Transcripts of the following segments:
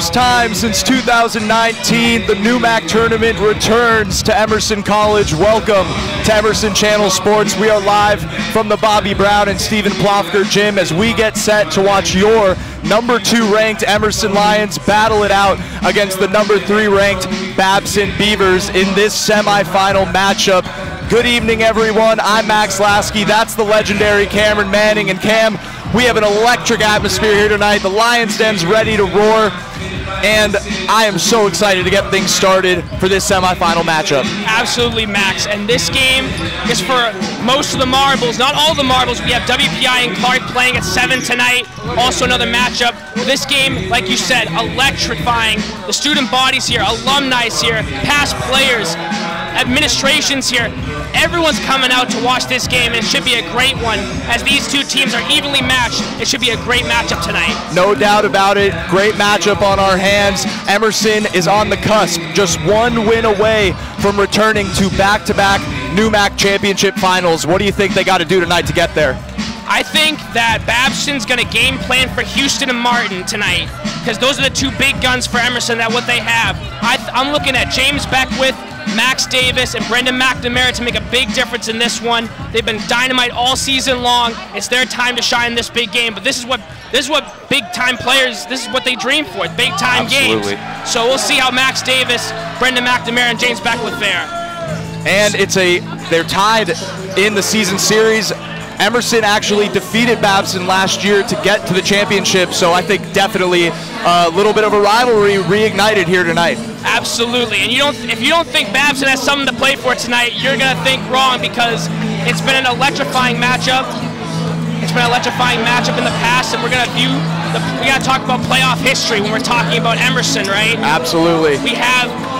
first time since 2019, the NEWMAC tournament returns to Emerson College. Welcome to Emerson Channel Sports. We are live from the Bobbi Brown and Steven Plofker gym as we get set to watch your number 2 ranked Emerson Lions battle it out against the number 3 ranked Babson Beavers in this semifinal matchup. Good evening, everyone. I'm Max Lasky. That's the legendary Cameron Manning. And Cam, we have an electric atmosphere here tonight. The Lions Den's ready to roar, and I am so excited to get things started for this semifinal matchup. Absolutely, Max. And this game is for most of the marbles, not all the marbles. We have WPI and Clark playing at 7 tonight, also another matchup. This game, like you said, electrifying. The student body's here, alumni's here, past players, administration's here. Everyone's coming out to watch this game, and it should be a great one. As these two teams are evenly matched, it should be a great matchup tonight. No doubt about it. Great matchup on our hands. Emerson is on the cusp, just one win away from returning to back-to-back NEWMAC championship finals. What do you think they got to do tonight to get there? I think that Babson's going to game plan for Houston and Martin tonight, because those are the two big guns for Emerson, that what they have. I'm looking at James Beckwith, Max Davis, and Brendan McNamara to make a big difference in this one. They've been dynamite all season long. It's their time to shine in this big game, but this is what big-time players, this is what they dream for, big-time games. So we'll see how Max Davis, Brendan McNamara, and James Beckwith fare. And they're tied in the season series. Emerson actually defeated Babson last year to get to the championship, so I think definitely a little bit of a rivalry reignited here tonight. Absolutely, and if you don't think Babson has something to play for tonight, you're gonna think wrong, because it's been an electrifying matchup. It's been an electrifying matchup in the past, and we gotta talk about playoff history when we're talking about Emerson, right? Absolutely.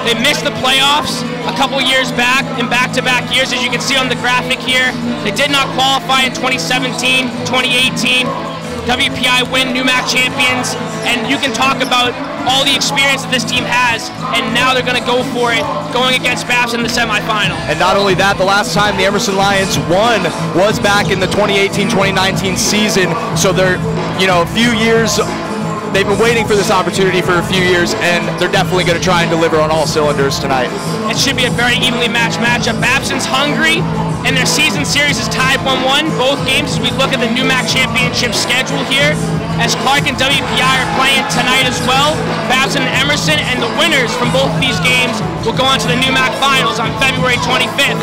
They missed the playoffs a couple years back in back-to-back years, as you can see on the graphic here. They did not qualify in 2017, 2018. WPI win, NEWMAC champions, and you can talk about all the experience that this team has, and now they're going to go for it, going against Babson in the semifinal. And not only that, the last time the Emerson Lions won was back in the 2018-2019 season, so they're, you know, a few years. They've been waiting for this opportunity for a few years, and they're definitely going to try and deliver on all cylinders tonight. It should be a very evenly matched matchup. Babson's hungry, and their season series is tied 1-1. Both games, as we look at the NEWMAC championship schedule here, as Clark and WPI are playing tonight as well. Babson and Emerson, and the winners from both of these games will go on to the NEWMAC finals on February 25th.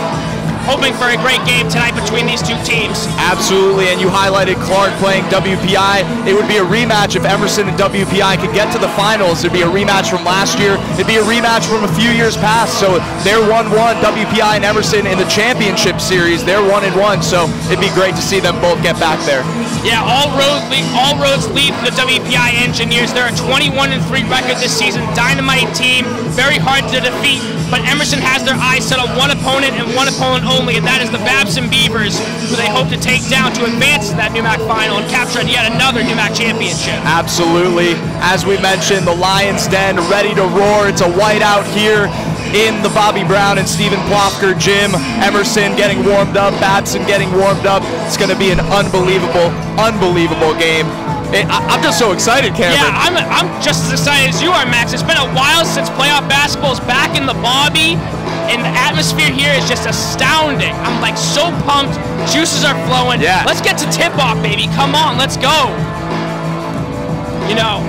Hoping for a great game tonight between these two teams. Absolutely, and you highlighted Clark playing WPI. It would be a rematch if Emerson and WPI could get to the finals. It'd be a rematch from last year. It'd be a rematch from a few years past. So they're 1-1, WPI and Emerson in the championship series. They're 1-1, so it'd be great to see them both get back there. Yeah, all roads lead to the WPI Engineers. They're a 21-3 record this season. Dynamite team, very hard to defeat. But Emerson has their eyes set on one opponent and one opponent only, and that is the Babson Beavers, who they hope to take down to advance to that NEWMAC final and capture yet another NEWMAC championship. Absolutely. As we mentioned, the Lions Den ready to roar. It's a whiteout here in the Bobbi Brown and Steven Plofker gym. Emerson getting warmed up, Babson getting warmed up. It's going to be an unbelievable, unbelievable game. I'm just so excited, Cameron. Yeah, I'm just as excited as you are, Max. It's been a while since playoff basketball's back in the Bobbi, and the atmosphere here is just astounding. I'm like so pumped. Juices are flowing. Yeah. Let's get to tip-off, baby. Come on, let's go. You know,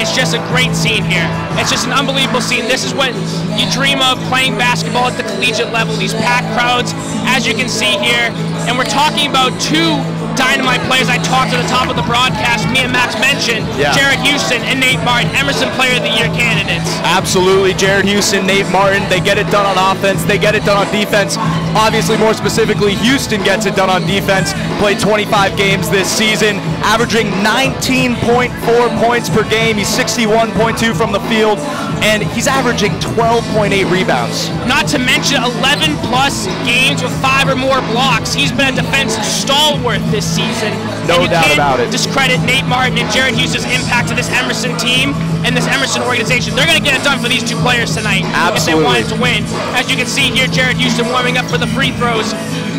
it's just a great scene here. It's just an unbelievable scene. This is what you dream of, playing basketball at the collegiate level. These packed crowds, as you can see here. And we're talking about two dynamite players I talked at the top of the broadcast, me and Max mentioned, yeah. Jared Houston and Nate Martin, Emerson Player of the Year candidates. Absolutely, Jared Houston, Nate Martin, they get it done on offense, they get it done on defense. Obviously, more specifically, Houston gets it done on defense, played 25 games this season, averaging 19.4 points per game. He's 61.2 from the field, and he's averaging 12.8 rebounds. Not to mention 11-plus games with 5 or more blocks. He's been a defensive stalwart this season. No doubt about it. Discredit Nate Martin and Jared Hughes' impact to this Emerson team and this Emerson organization. They're going to get it done for these two players tonight. Absolutely. If they wanted to win. As you can see here, Jared Houston warming up for the free throws.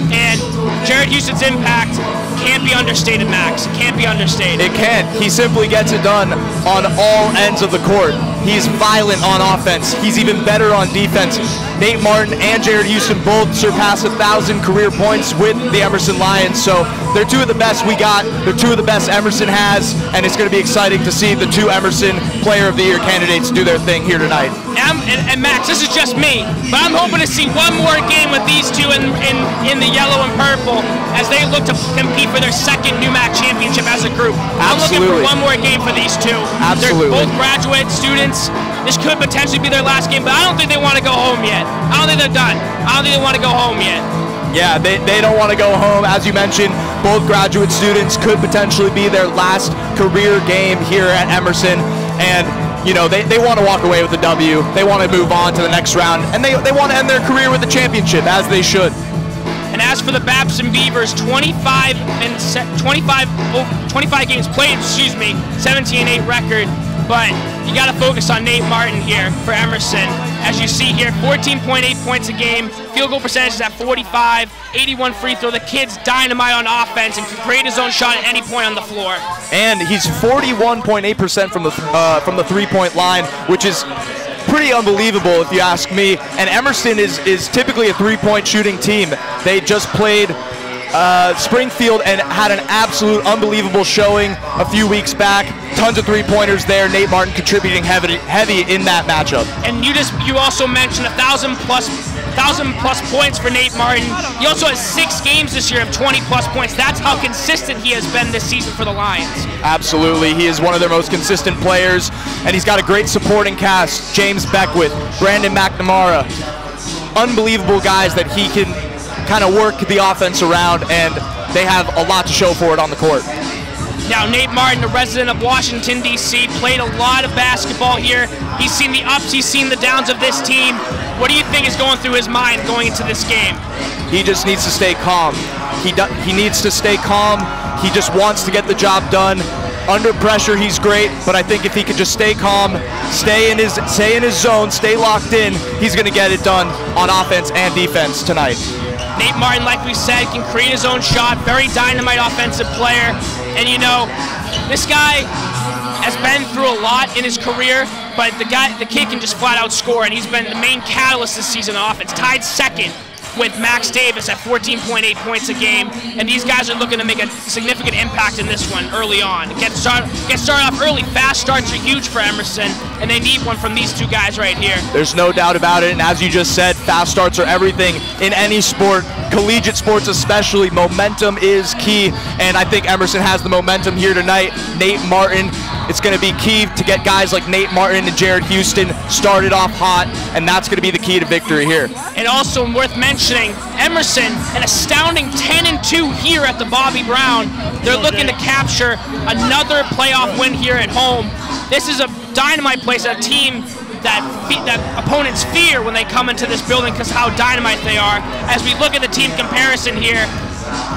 And Jared Houston's impact can't be understated, Max. It can't be understated. It can't. He simply gets it done on all ends of the court. He's violent on offense. He's even better on defense. Nate Martin and Jared Houston both surpass 1,000 career points with the Emerson Lions, so they're two of the best we got. They're two of the best Emerson has, and it's going to be exciting to see the two Emerson Player of the Year candidates do their thing here tonight. And Max, this is just me, but I'm hoping to see one more game with these two in the yellow and purple as they look to compete for their second NEWMAC championship as a group. Absolutely. I'm looking for one more game for these two. Absolutely. They're both graduate students. This could potentially be their last game, but I don't think they want to go home yet. I don't think they're done. I don't think they want to go home yet. Yeah, they don't want to go home. As you mentioned, both graduate students could potentially be their last career game here at Emerson. And, you know, they want to walk away with a W. They want to move on to the next round. And they want to end their career with a championship, as they should. And as for the Babson Beavers, 25 games played, excuse me, 17-8 record. But you got to focus on Nate Martin here for Emerson. As you see here, 14.8 points a game, field goal percentage is at 45, 81 free throw. The kid's dynamite on offense and can create his own shot at any point on the floor. And he's 41.8% from the three-point line, which is pretty unbelievable if you ask me. And Emerson is typically a three-point shooting team. They just played Springfield and had an absolute unbelievable showing a few weeks back. Tons of three-pointers there. Nate Martin contributing heavy in that matchup. And you also mentioned 1,000+ points for Nate Martin. He also has 6 games this year of 20+ points. That's how consistent he has been this season for the Lions. Absolutely. He is one of their most consistent players, and he's got a great supporting cast. James Beckwith, Brendan McNamara. Unbelievable guys that he can kind of work the offense around, and they have a lot to show for it on the court. Now, Nate Martin, a resident of Washington, D.C., played a lot of basketball here. He's seen the ups, he's seen the downs of this team. What do you think is going through his mind going into this game? He just needs to stay calm. He needs to stay calm. He just wants to get the job done. Under pressure, he's great, but I think if he could just stay calm, stay in his zone, stay locked in, he's going to get it done on offense and defense tonight. Nate Martin, like we said, can create his own shot. Very dynamite offensive player. And, you know, this guy has been through a lot in his career, but the kid can just flat out score, and he's been the main catalyst this season on offense. Tied second with Max Davis at 14.8 points a game, and these guys are looking to make a significant impact in this one early on. Get started off early. Fast starts are huge for Emerson, and they need one from these two guys right here. There's no doubt about it, and as you just said, fast starts are everything in any sport, collegiate sports especially. Momentum is key, and I think Emerson has the momentum here tonight. Nate Martin, it's going to be key to get guys like Nate Martin and Jared Houston started off hot, and that's going to be the key to victory here. And also worth mentioning, Emerson, an astounding 10-2 here at the Bobbi Brown. They're looking to capture another playoff win here at home. This is a dynamite place, a team that opponents fear when they come into this building because how dynamite they are. As we look at the team comparison here,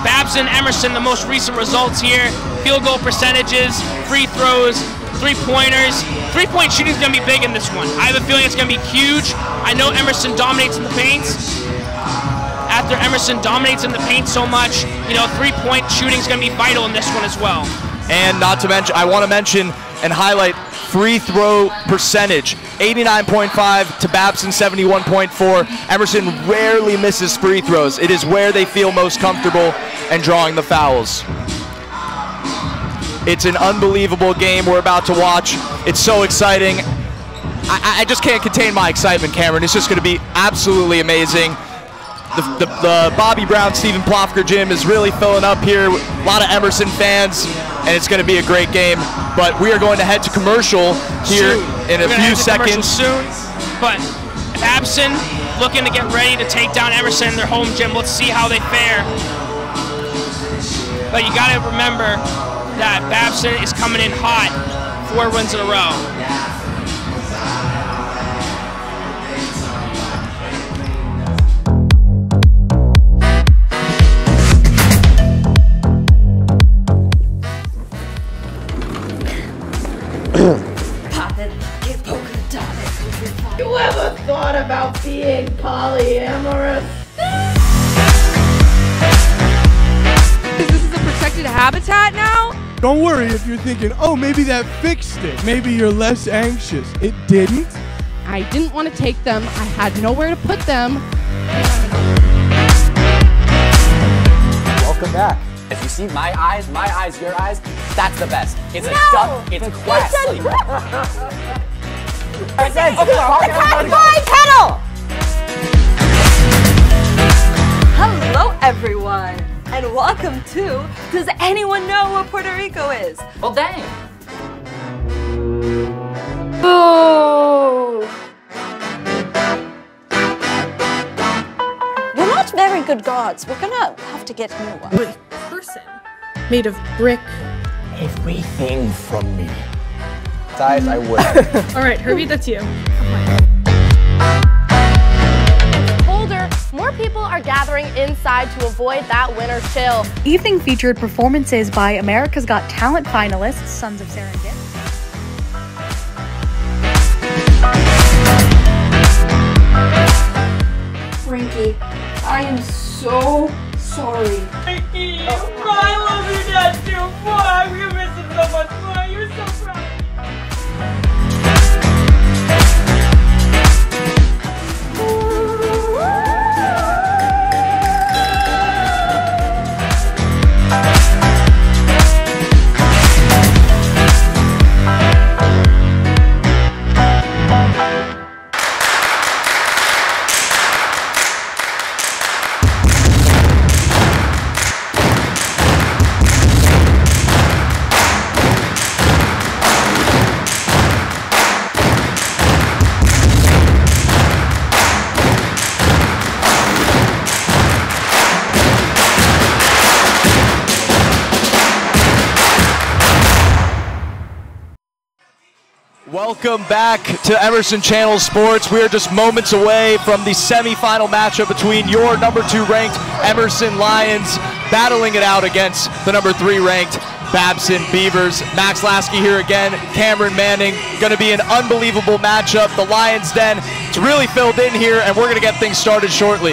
Babson, Emerson, the most recent results here, field goal percentages, free throws, three-pointers. Three-point shooting is going to be big in this one. I have a feeling it's going to be huge. I know Emerson dominates in the paints. After Emerson dominates in the paint so much, you know, three-point shooting is going to be vital in this one as well. And not to mention, I want to mention and highlight free throw percentage, 89.5 to Babson 71.4. Emerson rarely misses free throws. It is where they feel most comfortable and drawing the fouls. It's an unbelievable game we're about to watch. It's so exciting. I just can't contain my excitement, Cameron. It's just going to be absolutely amazing. The Bobbi Brown Steven Plofker gym is really filling up here. A lot of Emerson fans, and it's going to be a great game. But we are going to head to commercial here in a few seconds. Soon, but Babson looking to get ready to take down Emerson in their home gym. Let's see how they fare. But you got to remember that Babson is coming in hot, 4 wins in a row. You ever thought about being polyamorous? protected habitat now? Don't worry if you're thinking, oh, maybe that fixed it. Maybe you're less anxious. It didn't. I didn't want to take them. I had nowhere to put them. Welcome back. If you see my eyes, your eyes, that's the best. It's a duck. It's classy. It's the Catfly Kettle! Hello, everyone, and welcome to Does Anyone Know What Puerto Rico Is? Well, dang. Boo! We're not very good gods. We're gonna have to get a new one. With person. Made of brick. Everything from me. Size, I would. All right, Herbie, that's you. Colder, more people are gathering inside to avoid that winter chill. Evening featured performances by America's Got Talent finalists, Sons of Serendip. Frankie, I am so sorry. Frankie, I love you, Dad, too. Boy, I'm gonna miss him so much. Boy, you're so proud. Welcome back to Emerson Channel Sports. We are just moments away from the semifinal matchup between your number 2 ranked Emerson Lions battling it out against the number 3 ranked Babson Beavers. Max Lasky here again, Cameron Manning. Gonna be an unbelievable matchup. The Lions Den, it's really filled in here, and we're gonna get things started shortly.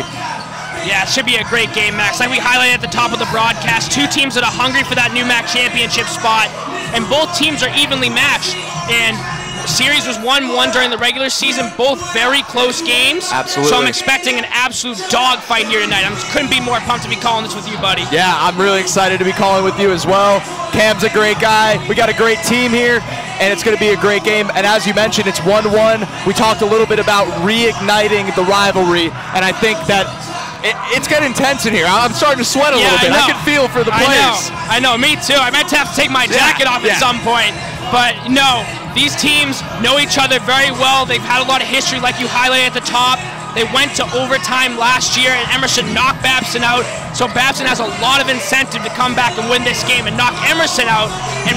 Yeah, it should be a great game, Max. Like we highlighted at the top of the broadcast, two teams that are hungry for that NEWMAC championship spot, and both teams are evenly matched. And series was 1-1 during the regular season, both very close games. Absolutely. So I'm expecting an absolute dogfight here tonight. I couldn't be more pumped to be calling this with you, buddy. Yeah, I'm really excited to be calling with you as well. Cam's a great guy. We got a great team here, and it's going to be a great game. And as you mentioned, it's 1-1. We talked a little bit about reigniting the rivalry, and I think that it's getting intense in here. I'm starting to sweat a little bit. I can feel for the players. I know, me too. I might have to take my jacket off at some point, but no. These teams know each other very well. They've had a lot of history, like you highlighted at the top. They went to overtime last year, and Emerson knocked Babson out. So Babson has a lot of incentive to come back and win this game and knock Emerson out and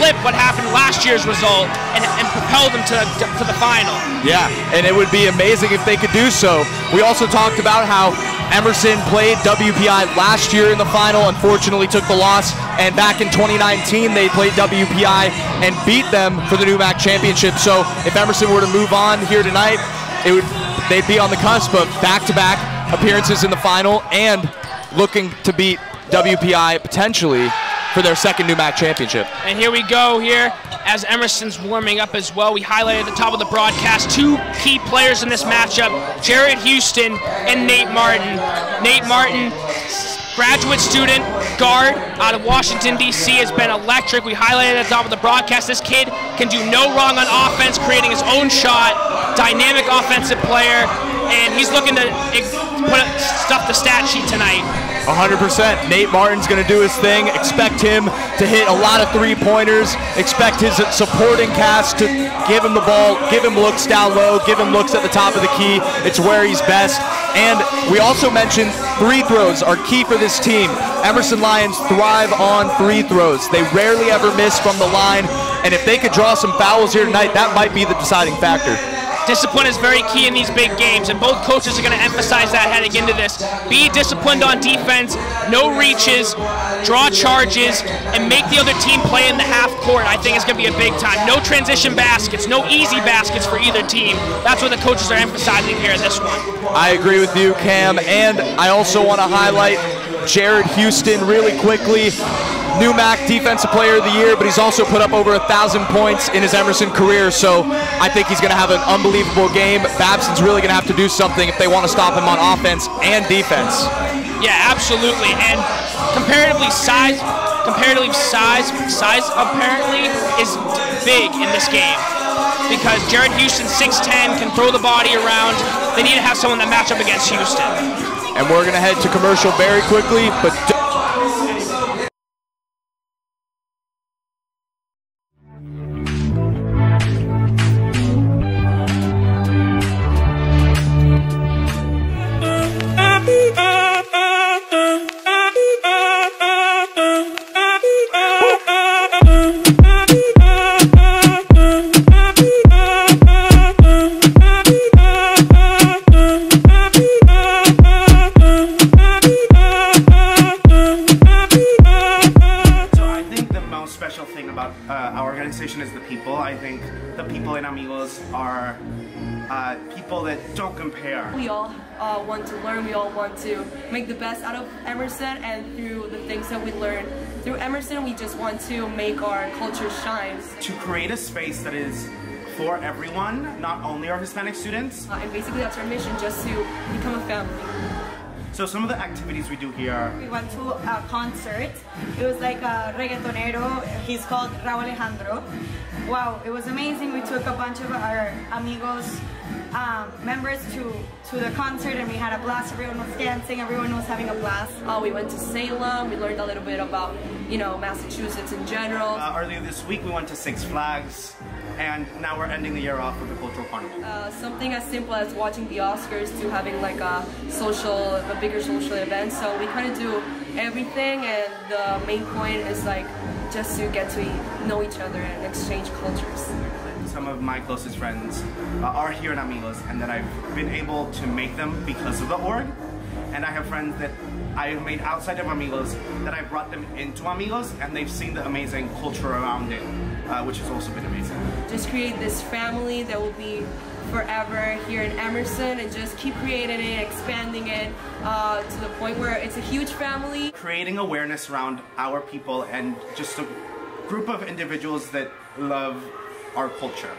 flip what happened last year's result and propel them to the final. Yeah, and it would be amazing if they could do so. We also talked about how Emerson played WPI last year in the final, unfortunately took the loss, and back in 2019 they played WPI and beat them for the NEWMAC championship. So if Emerson were to move on here tonight, they'd be on the cusp of back-to-back appearances in the final and looking to beat WPI potentially for their second NEWMAC championship. And here we go here as Emerson's warming up as well. We highlighted at the top of the broadcast two key players in this matchup, Jared Houston and Nate Martin. Nate Martin, graduate student, guard out of Washington, D.C., has been electric. We highlighted at the top of the broadcast. This kid can do no wrong on offense, creating his own shot, dynamic offensive player, and he's looking to put stuff the stat sheet tonight. 100%. Nate Martin's going to do his thing. Expect him to hit a lot of three-pointers. Expect his supporting cast to give him the ball, give him looks down low, give him looks at the top of the key. It's where he's best. And we also mentioned free throws are key for this team. Emerson Lions thrive on free throws. They rarely ever miss from the line. And if they could draw some fouls here tonight, that might be the deciding factor. Discipline is very key in these big games, and both coaches are going to emphasize that heading into this. Be disciplined on defense, no reaches, draw charges, and make the other team play in the half court. I think it's going to be a big time. No transition baskets, no easy baskets for either team. That's what the coaches are emphasizing here in this one. I agree with you, Cam, and I also want to highlight Jared Houston really quickly. NEWMAC Defensive Player of the Year, but he's also put up over 1,000 points in his Emerson career, so I think he's going to have an unbelievable game. Babson's really going to have to do something if they want to stop him on offense and defense. Yeah, absolutely, and comparative size apparently is big in this game because Jared Houston, 6'10", can throw the body around. They need to have someone that match up against Houston. And we're going to head to commercial very quickly, but to make the best out of Emerson, and through the things that we learn through Emerson, we just want to make our culture shine. To create a space that is for everyone, not only our Hispanic students. And basically that's our mission, just to become a family. So some of the activities we do here. We went to a concert. It was like a reggaetonero. He's called Rauw Alejandro. Wow, it was amazing. We took a bunch of our amigos members to the concert, and we had a blast. Everyone was dancing, everyone was having a blast. We went to Salem, we learned a little bit about, you know, Massachusetts in general. Earlier this week we went to Six Flags, and now we're ending the year off with the Cultural Carnival. Something as simple as watching the Oscars to having like a bigger social event, so we kind of do everything, and the main point is like just to get to know each other and exchange cultures. Some of my closest friends are here in Amigos, and that I've been able to make them because of the org. And I have friends that I have made outside of Amigos that I brought them into Amigos, and they've seen the amazing culture around it, which has also been amazing. Just create this family that will be forever here in Emerson, and just keep creating it, expanding it to the point where it's a huge family. Creating awareness around our people and just a group of individuals that love our culture.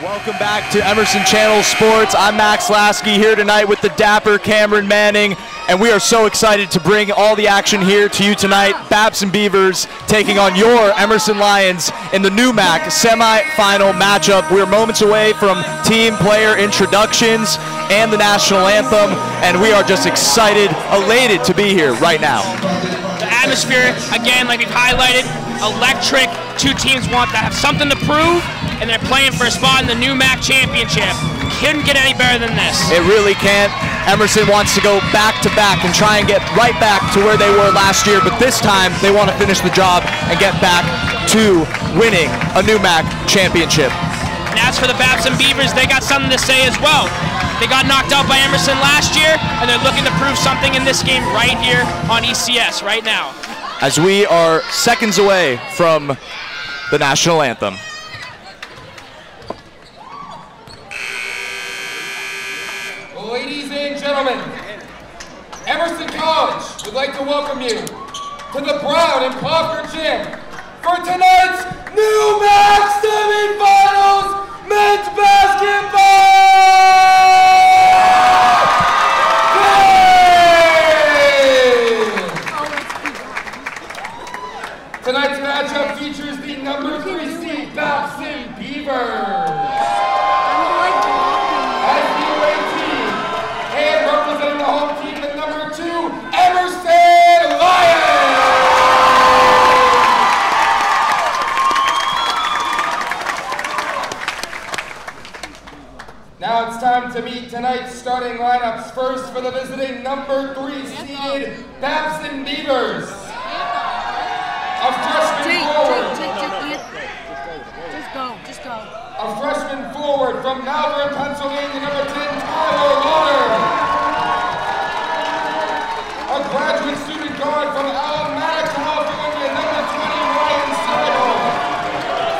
Welcome back to Emerson Channel Sports. I'm Max Lasky, here tonight with the dapper Cameron Manning, and we are so excited to bring all the action here to you tonight. Babson Beavers taking on your Emerson Lions in the NEWMAC semi-final matchup. We're moments away from team player introductions and the national anthem, and we are just excited, elated to be here right now. Atmosphere, again, like we've highlighted, electric. Two teams want to have something to prove, and they're playing for a spot in the NEWMAC championship. Couldn't get any better than this. It really can't. Emerson wants to go back to back and try and get right back to where they were last year, but this time they want to finish the job and get back to winning a NEWMAC championship. And as for the Babson Beavers, they got something to say as well. They got knocked out by Emerson last year, and they're looking to prove something in this game right here on ECS right now. As we are seconds away from the national anthem. Ladies and gentlemen, Emerson College would like to welcome you to the Brown and Plofker Gym for tonight's NEWMAC semifinals men's basketball! Tonight's matchup features the number 3 seed Babson Beavers as the away team, and representing the home team, the number 2 Emerson Lions. Now it's time to meet tonight's starting lineups. First, for the visiting number 3 seed Babson Beavers. A freshman forward. Just go. A freshman forward from Malvern, Pennsylvania, number 10, Tyler Lauder. A graduate student guard from Alameda, California, number 20, Ryan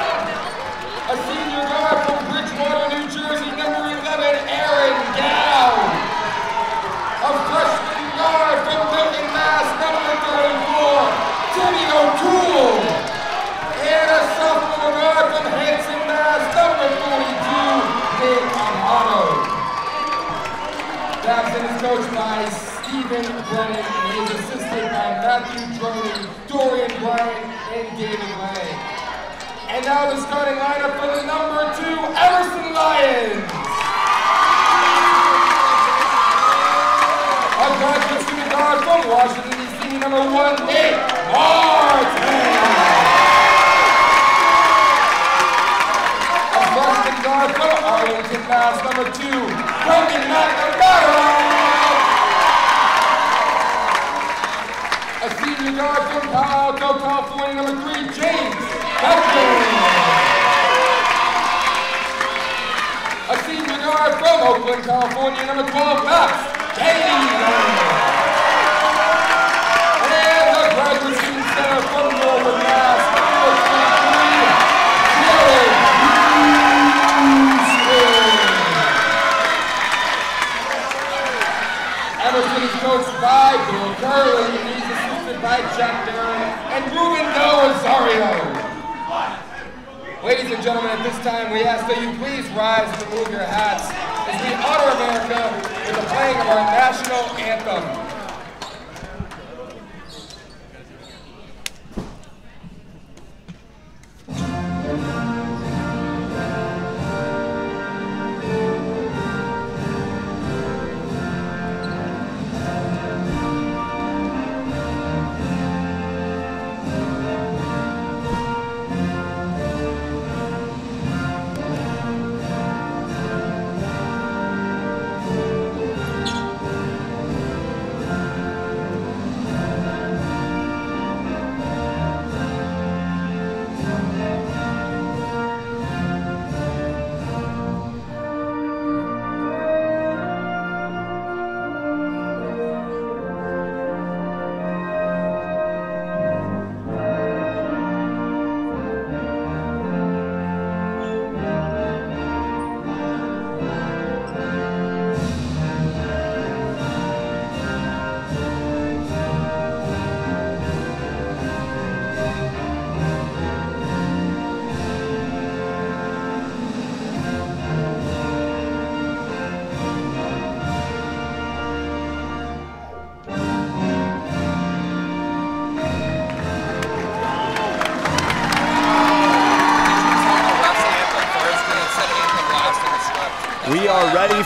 Seibel. A senior guard from Bridgewater, New Jersey, number 11, Aaron Dow. And now the starting lineup for the number 2, Emerson Lions. A graduate student guard from Washington, D.C., number 1, Nate Martin. A Boston guard from Arlington, Mass., number 2, Brendan McNamara. A senior guard from Palo Alto, California, number 3, James Beckwith. A senior guard from Oakland, California, number 12, Max Davis. And the graduate student center from Northern Mass, number 23, Jared Houston. Emerson is coached by Bill Curley, by Jack Barrett and Ruben D'Osario. Ladies and gentlemen, at this time we ask that you please rise to remove your hats as we honor America with the playing of our national anthem.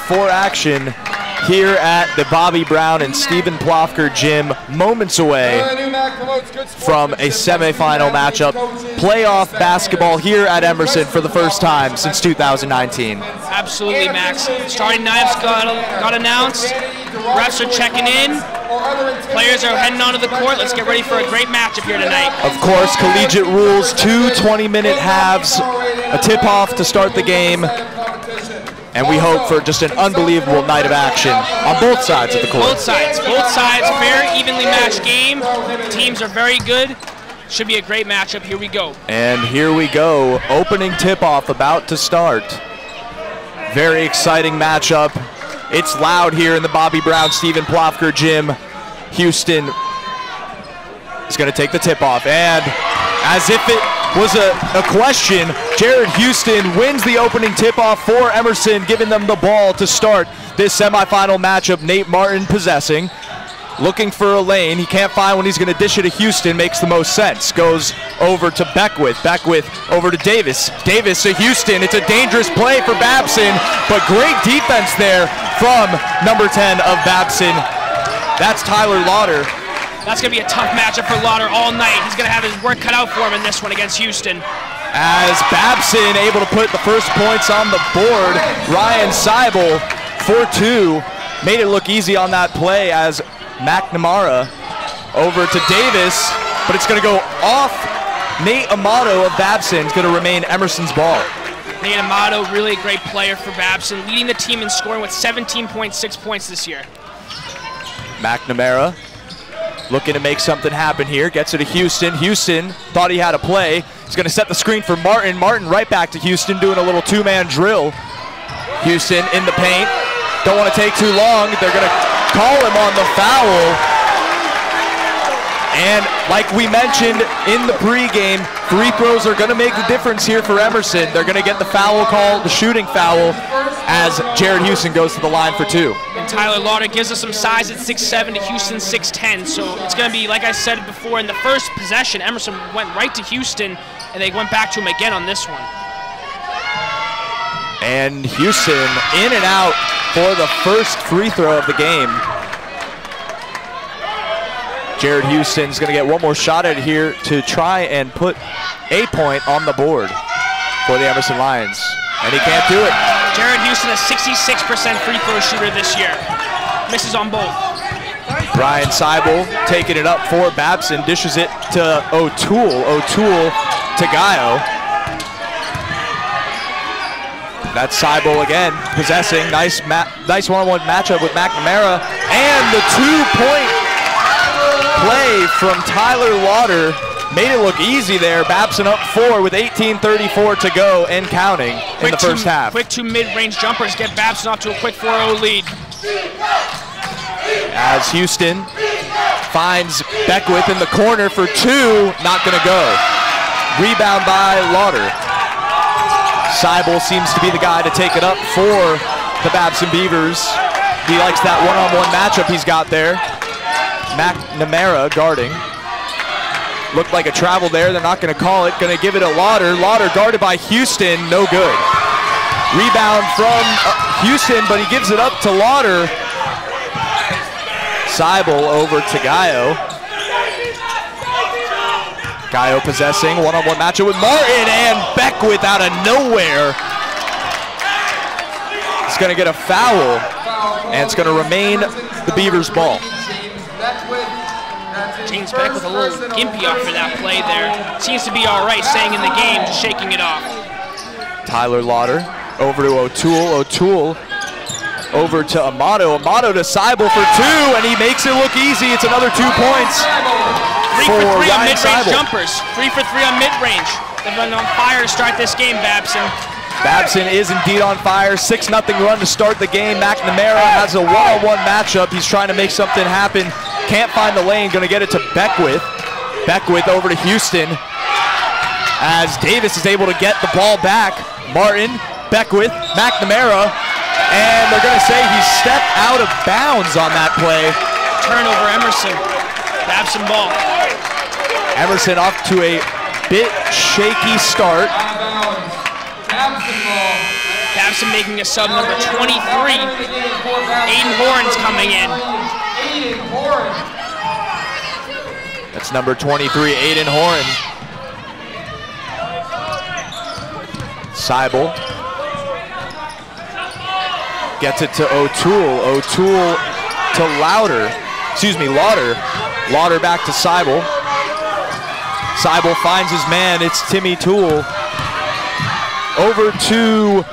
For action here at the Bobbi Brown and Steven Plofker gym, moments away from a semifinal matchup, playoff basketball here at Emerson for the first time since 2019. Absolutely, Max. Starting lineups got announced, refs are checking in, players are heading onto the court. Let's get ready for a great matchup here tonight. Of course, collegiate rules, two 20-minute halves, a tip-off to start the game, and we hope for just an unbelievable night of action on both sides of the court. Both sides, very evenly matched game. The teams are very good. Should be a great matchup. Here we go. And here we go. Opening tip-off about to start. Very exciting matchup. It's loud here in the Bobbi Brown, Steven Plofker gym. Houston is going to take the tip-off. And as if it was a question, Jared Houston wins the opening tip-off for Emerson, giving them the ball to start this semifinal matchup. Nate Martin possessing, looking for a lane. He can't find when he's going to dish it to Houston. Makes the most sense. Goes over to Beckwith. Beckwith over to Davis. Davis to Houston. It's a dangerous play for Babson, but great defense there from number 10 of Babson. That's Tyler Lauder. That's going to be a tough matchup for Lauder all night. He's going to have his work cut out for him in this one against Houston. As Babson able to put the first points on the board, Ryan Seibel, 4-2, made it look easy on that play as McNamara over to Davis, but it's going to go off Nate Amato of Babson. It's going to remain Emerson's ball. Nate Amato, really a great player for Babson, leading the team in scoring with 17.6 points this year. McNamara looking to make something happen here. Gets it to Houston. Houston thought he had a play. He's going to set the screen for Martin. Martin right back to Houston, doing a little two-man drill. Houston in the paint. Don't want to take too long. They're going to call him on the foul. And like we mentioned in the pregame, free throws are going to make the difference here for Emerson. They're going to get the foul call, the shooting foul, as Jared Houston goes to the line for 2. And Tyler Lauder gives us some size at 6'7" to Houston 6'10", so it's going to be, like I said before, in the first possession, Emerson went right to Houston and they went back to him again on this one. And Houston in and out for the first free throw of the game. Jared Houston's gonna get one more shot at it here to try and put a point on the board for the Emerson Lions. And he can't do it. Jared Houston, a 66% free throw shooter this year. Misses on both. Ryan Seibel taking it up for Babson, dishes it to O'Toole. O'Toole to Gaio. That's Seibel again, possessing. Nice one-on-one matchup with McNamara. And the two-point play from Tyler Lauder made it look easy there. Babson up four with 18:34 to go and counting in the first half. Quick two mid-range jumpers get Babson off to a quick 4-0 lead. As Houston finds Beckwith in the corner for two, not gonna go. Rebound by Lauder. Seibel seems to be the guy to take it up for the Babson Beavers. He likes that one-on-one matchup he's got there. McNamara guarding. Looked like a travel there, they're not gonna call it. Gonna give it to Lauder. Lauder guarded by Houston, no good. Rebound from Houston, but he gives it up to Lauder. Seibel over to Gaio. Gaio possessing, one-on-one matchup with Martin, and Beckwith out of nowhere. It's gonna get a foul, and it's gonna remain the Beavers' ball. James Beckwith a little gimpy off for that play there. Seems to be all right, staying in the game, just shaking it off. Tyler Lauder over to O'Toole. O'Toole over to Amato. Amato to Seibel for two, and he makes it look easy. It's another 2 points for Ryan Seibel. Three for three on mid-range. They've been on fire to start this game, Babson. Babson is indeed on fire. 6-0 run to start the game. McNamara has a one-on-one matchup. He's trying to make something happen. Can't find the lane, gonna get it to Beckwith. Beckwith over to Houston as Davis is able to get the ball back. Martin, Beckwith, McNamara, and they're gonna say he stepped out of bounds on that play. Turnover Emerson, Babson ball. Emerson off to a bit shaky start. Babson making a sub, number 23. Aiden Horns coming in. That's number 23, Aiden Horn. Seibel gets it to O'Toole. O'Toole to Lauder. Excuse me, Lauder. Lauder back to Seibel. Seibel finds his man. It's Timmy Toole. Over to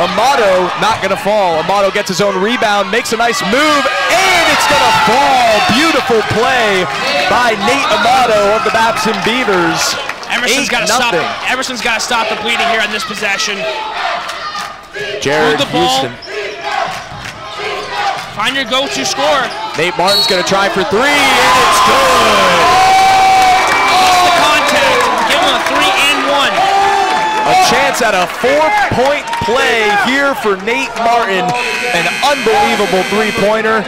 Amato, not gonna fall. Amato gets his own rebound, makes a nice move, and it's gonna fall. Beautiful play by Nate Amato of the Babson Beavers. Emerson's gotta stop the bleeding here on this possession. Jared Houston. Find your go-to score. Nate Martin's gonna try for three, and it's good. Lost the contact, give him a 3-and-1. A chance at a 4-point play here for Nate Martin. An unbelievable three-pointer.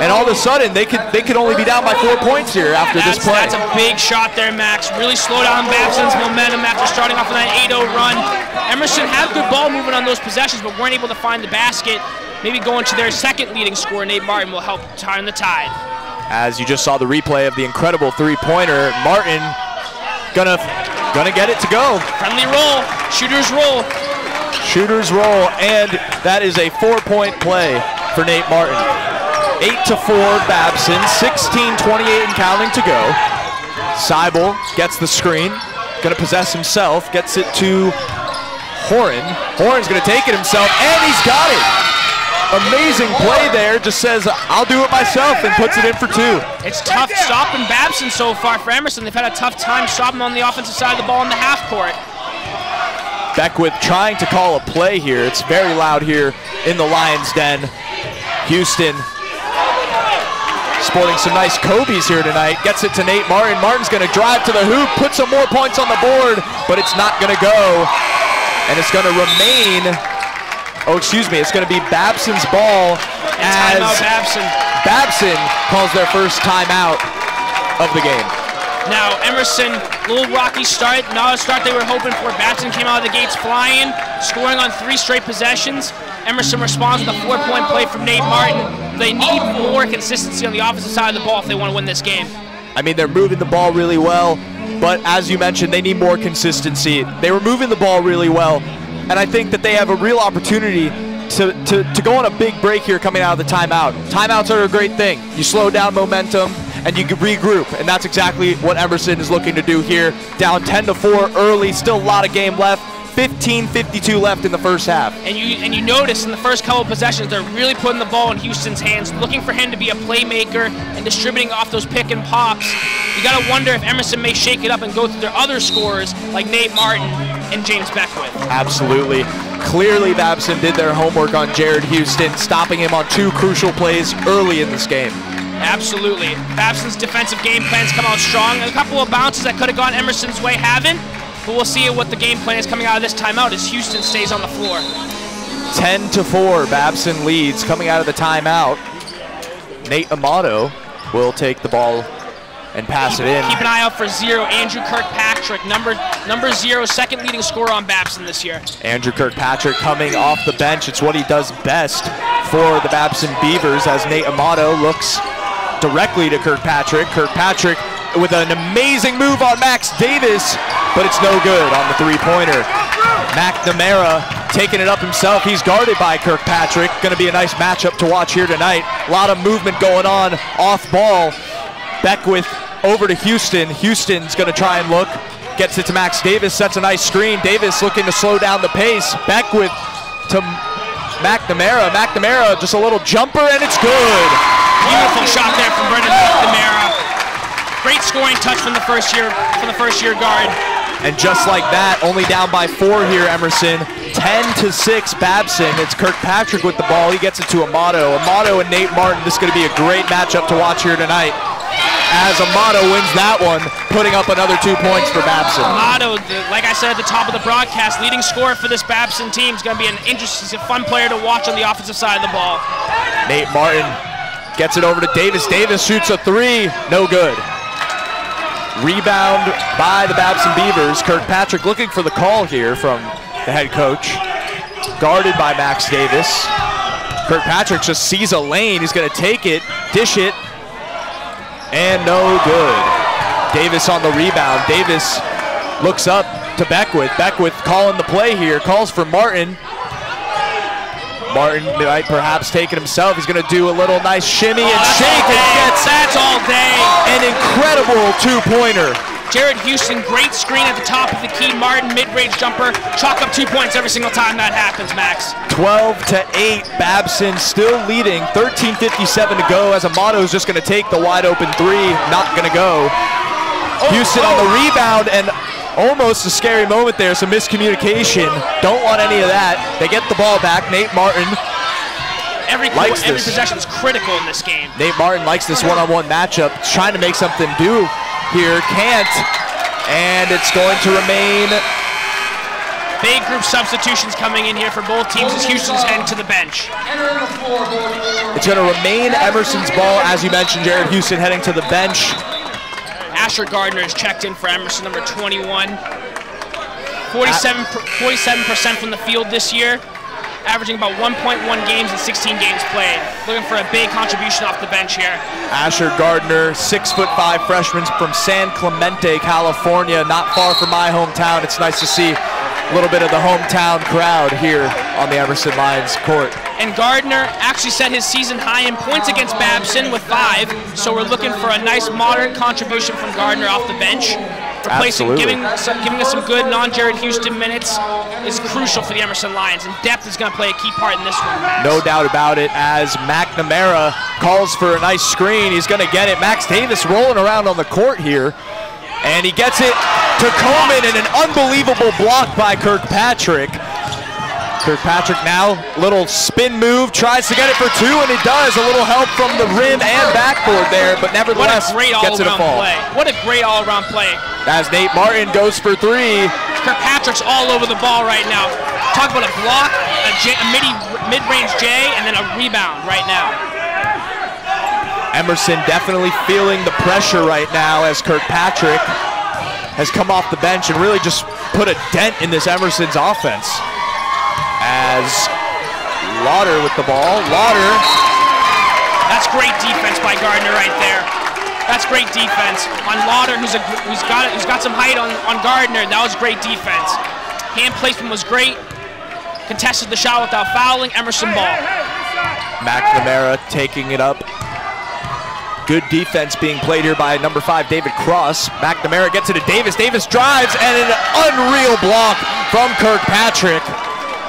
And all of a sudden, they could only be down by 4 points here after this play. That's a big shot there, Max. Really slow down Babson's momentum after starting off with that 8-0 run. Emerson had good ball movement on those possessions, but weren't able to find the basket. Maybe going to their second leading scorer, Nate Martin, will help turn the tide. As you just saw the replay of the incredible three-pointer, Martin gonna get it to go. Friendly roll, shooters roll. Shooters roll, and that is a 4-point play for Nate Martin. 8-4 Babson, 16:28 and counting to go. Seibel gets the screen, gonna possess himself, gets it to Horan. Horan's gonna take it himself, and he's got it. Amazing play there, just says, I'll do it myself, and puts it in for two. It's tough stopping Babson so far for Emerson. They've had a tough time stopping on the offensive side of the ball in the half court. Beckwith trying to call a play here. It's very loud here in the Lions' den. Houston sporting some nice Kobe's here tonight. Gets it to Nate Martin. Martin's gonna drive to the hoop, put some more points on the board, but it's not gonna go. And it's gonna remain, oh, excuse me, it's gonna be Babson's ball as Babson calls their first timeout of the game. Now Emerson, little rocky start, not a start they were hoping for. Babson came out of the gates flying, scoring on 3 straight possessions. Emerson responds with a 4-point play from Nate Martin. They need more consistency on the offensive side of the ball if they want to win this game. I mean, they're moving the ball really well, but as you mentioned, they need more consistency. They were moving the ball really well, and I think that they have a real opportunity to go on a big break here coming out of the timeout. Timeouts are a great thing. You slow down momentum and you regroup, and that's exactly what Emerson is looking to do here. Down 10-4 early, still a lot of game left. 15:52 left in the first half. And you notice in the first couple of possessions, they're really putting the ball in Houston's hands, looking for him to be a playmaker and distributing off those pick and pops. You gotta wonder if Emerson may shake it up and go through their other scorers like Nate Martin and James Beckwith. Absolutely. Clearly, Babson did their homework on Jared Houston, stopping him on 2 crucial plays early in this game. Absolutely. Babson's defensive game plan's come out strong. A couple of bounces that could have gone Emerson's way haven't. But we'll see what the game plan is coming out of this timeout as Houston stays on the floor. 10-4, Babson leads coming out of the timeout. Nate Amato will take the ball and pass it in. Keep an eye out for 0, Andrew Kirkpatrick, number 0, second leading scorer on Babson this year. Andrew Kirkpatrick coming off the bench. It's what he does best for the Babson Beavers as Nate Amato looks directly to Kirkpatrick. Kirkpatrick with an amazing move on Max Davis, but it's no good on the 3-pointer. McNamara taking it up himself. He's guarded by Kirkpatrick. Gonna be a nice matchup to watch here tonight. A lot of movement going on off ball. Beckwith over to Houston. Houston's gonna try and look. Gets it to Max Davis, sets a nice screen. Davis looking to slow down the pace. Beckwith to McNamara. McNamara just a little jumper and it's good. Beautiful shot there from Brendan McNamara. Great scoring touch from the first year guard. And just like that, only down by 4 here, Emerson. 10-6, Babson. It's Kirkpatrick with the ball. He gets it to Amato. Amato and Nate Martin. This is going to be a great matchup to watch here tonight. As Amato wins that one, putting up another 2 points for Babson. Amato, like I said at the top of the broadcast, leading scorer for this Babson team. Is going to be an interesting, fun player to watch on the offensive side of the ball. Nate Martin gets it over to Davis. Davis shoots a 3. No good. Rebound by the Babson Beavers. Kirkpatrick looking for the call here from the head coach. Guarded by Max Davis. Kirkpatrick just sees a lane. He's going to take it, dish it, and no good. Davis on the rebound. Davis looks up to Beckwith. Beckwith calling the play here. Calls for Martin. Martin might perhaps take it himself. He's going to do a little nice shimmy and shake and gets that's all day. An incredible 2-pointer. Jared Houston, great screen at the top of the key. Martin, mid-range jumper. Chalk up 2 points every single time that happens, Max. 12-8, Babson still leading. 13:57 to go as Amato's just going to take the wide-open 3. Not going to go. Houston on the rebound and almost a scary moment there, some miscommunication. Don't want any of that. They get the ball back. Nate Martin likes this. Every possession is critical in this game. Nate Martin likes this one-on-one matchup. Trying to make something do here. Can't. And it's going to remain. Big group substitutions coming in here for both teams as Houston's heading to the bench. It's going to remain Emerson's ball. As you mentioned, Jared Houston heading to the bench. Asher Gardner is checked in for Emerson, number 21. 47% from the field this year, averaging about 1.1 games and 16 games played. Looking for a big contribution off the bench here. Asher Gardner, 6'5" freshman from San Clemente, California, not far from my hometown. It's nice to see a little bit of the hometown crowd here on the Emerson Lions court. And Gardner actually set his season high in points against Babson with 5, so we're looking for a nice moderate contribution from Gardner off the bench. Replacing, giving us some good non-Jared Houston minutes is crucial for the Emerson Lions, and depth is going to play a key part in this one, Max. No doubt about it, as McNamara calls for a nice screen. He's going to get it. Max Davis rolling around on the court here, and he gets it to Coleman in an unbelievable block by Kirkpatrick. Kirkpatrick now, little spin move, tries to get it for 2, and he does. A little help from the rim and backboard there, but nevertheless gets it a fall. What a great all-around play. As Nate Martin goes for 3. Kirkpatrick's all over the ball right now. Talk about a block, a mid-range J, and then a rebound right now. Emerson definitely feeling the pressure right now as Kirkpatrick has come off the bench and really just put a dent in this Emerson's offense. As Lauder with the ball, Lauder. That's great defense by Gardner right there. That's great defense on Lauder, who's got some height on Gardner. That was great defense. Hand placement was great. Contested the shot without fouling. Emerson ball. McNamara taking it up. Good defense being played here by number 5, David Cross. McNamara gets it to Davis. Davis drives, and an unreal block from Kirkpatrick.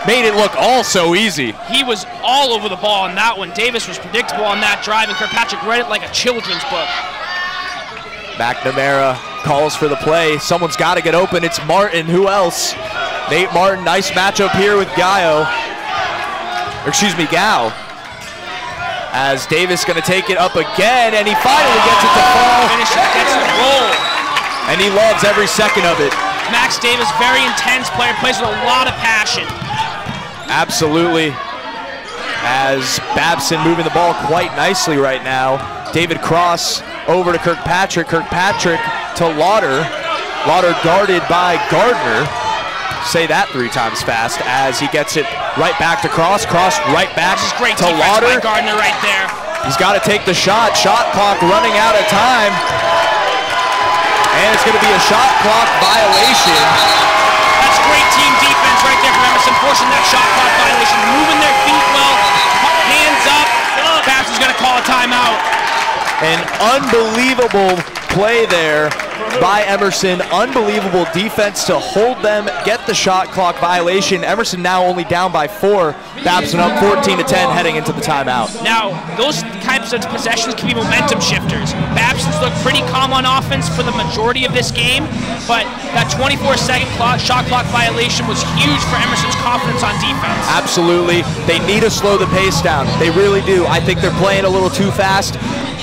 Made it look all so easy. He was all over the ball on that one. Davis was predictable on that drive, and Kirkpatrick read it like a children's book. McNamara calls for the play. Someone's got to get open. It's Martin. Who else? Nate Martin. Nice matchup here with Gao. As Davis going to take it up again, and he finally gets it to fall. Finishes, gets the roll. And he loves every second of it. Max Davis, very intense player, plays with a lot of passion. Absolutely. As Babson moving the ball quite nicely right now. David Cross over to Kirkpatrick. Kirkpatrick to Lauder. Lauder guarded by Gardner. Say that 3 times fast as he gets it right back to Cross. Cross right back to Lauder. Gardner right there. He's got to take the shot. Shot clock running out of time. And it's going to be a shot clock violation. That's great team defense right there from Emerson, forcing that shot clock violation. Moving their feet well. Hands up. Babson's going to call a timeout. An unbelievable play there by Emerson. Unbelievable defense to hold them, get the shot clock violation. Emerson now only down by 4. Babson up 14-10 heading into the timeout. Now, those types of possessions can be momentum shifters. Babson's looked pretty calm on offense for the majority of this game, but that 24-second shot clock violation was huge for Emerson's confidence on defense. Absolutely. They need to slow the pace down. They really do. I think they're playing a little too fast.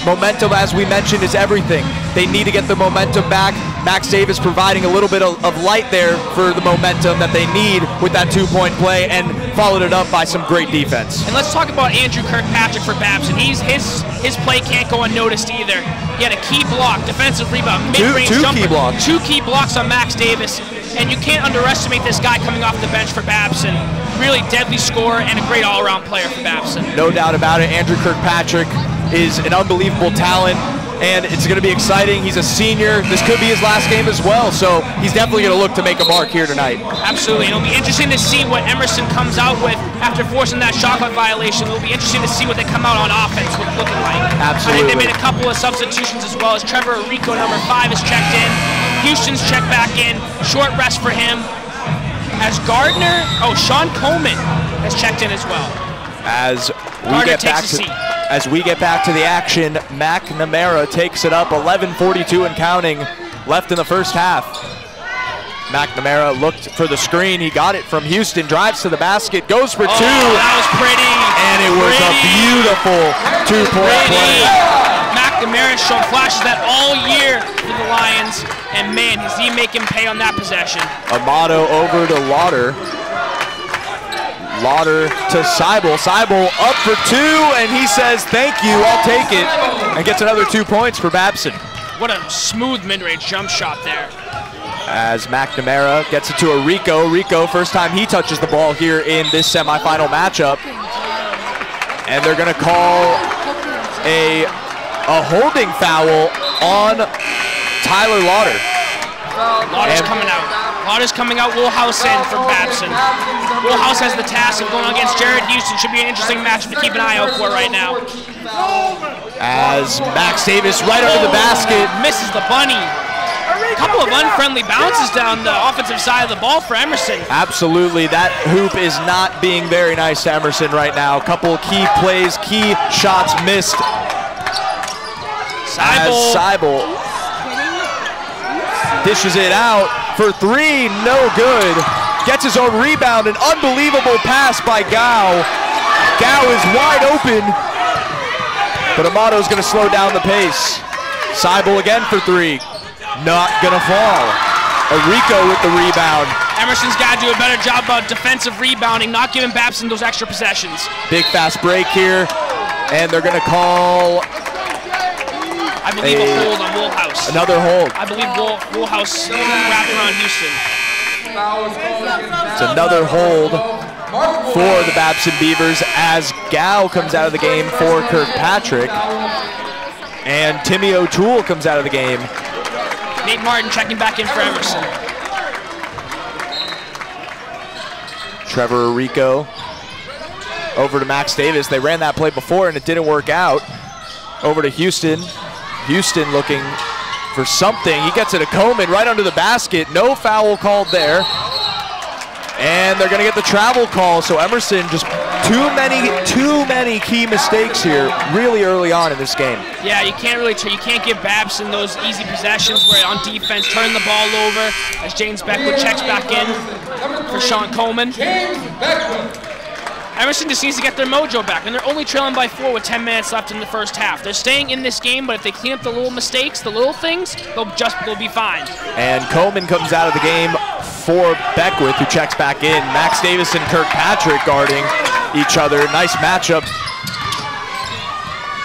Momentum, as we mentioned, is everything. They need to get the momentum back. Max Davis providing a little bit of light there for the momentum that they need with that 2-point play, and followed it up by some great defense. And let's talk about Andrew Kirkpatrick for Babson. His play can't go unnoticed either. He had a key block, defensive rebound, mid-range jumper. Two key blocks on Max Davis, and you can't underestimate this guy coming off the bench for Babson. Really deadly scorer and a great all-around player for Babson. No doubt about it. Andrew Kirkpatrick is an unbelievable talent, and it's going to be exciting. He's a senior. This could be his last game as well, so he's definitely going to look to make a mark here tonight. Absolutely. It'll be interesting to see what Emerson comes out with after forcing that shot clock violation. It'll be interesting to see what they come out on offense looking like. Absolutely. I think they made a couple of substitutions as well, as Trevor Arico, number 5, is checked in. Houston's checked back in. Short rest for him. As Gardner, Sean Coleman has checked in as well. As we get back to the action, McNamara takes it up, 11:42 and counting left in the first half. McNamara looked for the screen. He got it from Houston, drives to the basket, goes for 2. That was pretty. And it was a beautiful 2-point play. McNamara showed flashes that all year for the Lions, and man, is he making pay on that possession. Amato over to Lauder. Lauder to Seibel. Seibel up for 2, and he says, thank you, I'll take it, and gets another 2 points for Babson. What a smooth mid-range jump shot there. As McNamara gets it to Arico. Arico, first time he touches the ball here in this semifinal matchup. And they're going to call a holding foul on Tyler Lauder. Lauder's coming out. Lauder's coming out. Woolhouse in for Babson. Woolhouse has the task of going against Jared Houston. Should be an interesting matchup to keep an eye out for right now. As Max Davis right over the basket. Misses the bunny. A couple of unfriendly bounces down the offensive side of the ball for Emerson. Absolutely. That hoop is not being very nice to Emerson right now. A couple key plays, key shots missed. Seibel dishes it out for 3, no good. Gets his own rebound, an unbelievable pass by Gao. Gao is wide open, but Amato's gonna slow down the pace. Seibel again for 3, not gonna fall. Arico with the rebound. Emerson's gotta do a better job about defensive rebounding, not giving Babson those extra possessions. Big fast break here, and they're gonna call I believe a hold on Woolhouse. Another hold. I believe Woolhouse wrapped around Houston. It's another hold for the Babson Beavers as Gao comes out of the game for Kirkpatrick. And Timmy O'Toole comes out of the game. Nate Martin checking back in for Emerson. Trevor Arico over to Max Davis. They ran that play before and it didn't work out. Over to Houston. Houston looking for something. He gets it to Coleman right under the basket. No foul called there. And they're gonna get the travel call. So Emerson just too many key mistakes here really early on in this game. Yeah, you can't really, you can't give Babson those easy possessions where on defense, turn the ball over as James Beckwith checks back in for Sean Coleman. Emerson just needs to get their mojo back, and they're only trailing by 4 with 10 minutes left in the first half. They're staying in this game, but if they clean up the little mistakes, the little things, they'll be fine. And Coleman comes out of the game for Beckwith, who checks back in. Max Davis and Kirkpatrick guarding each other. Nice matchup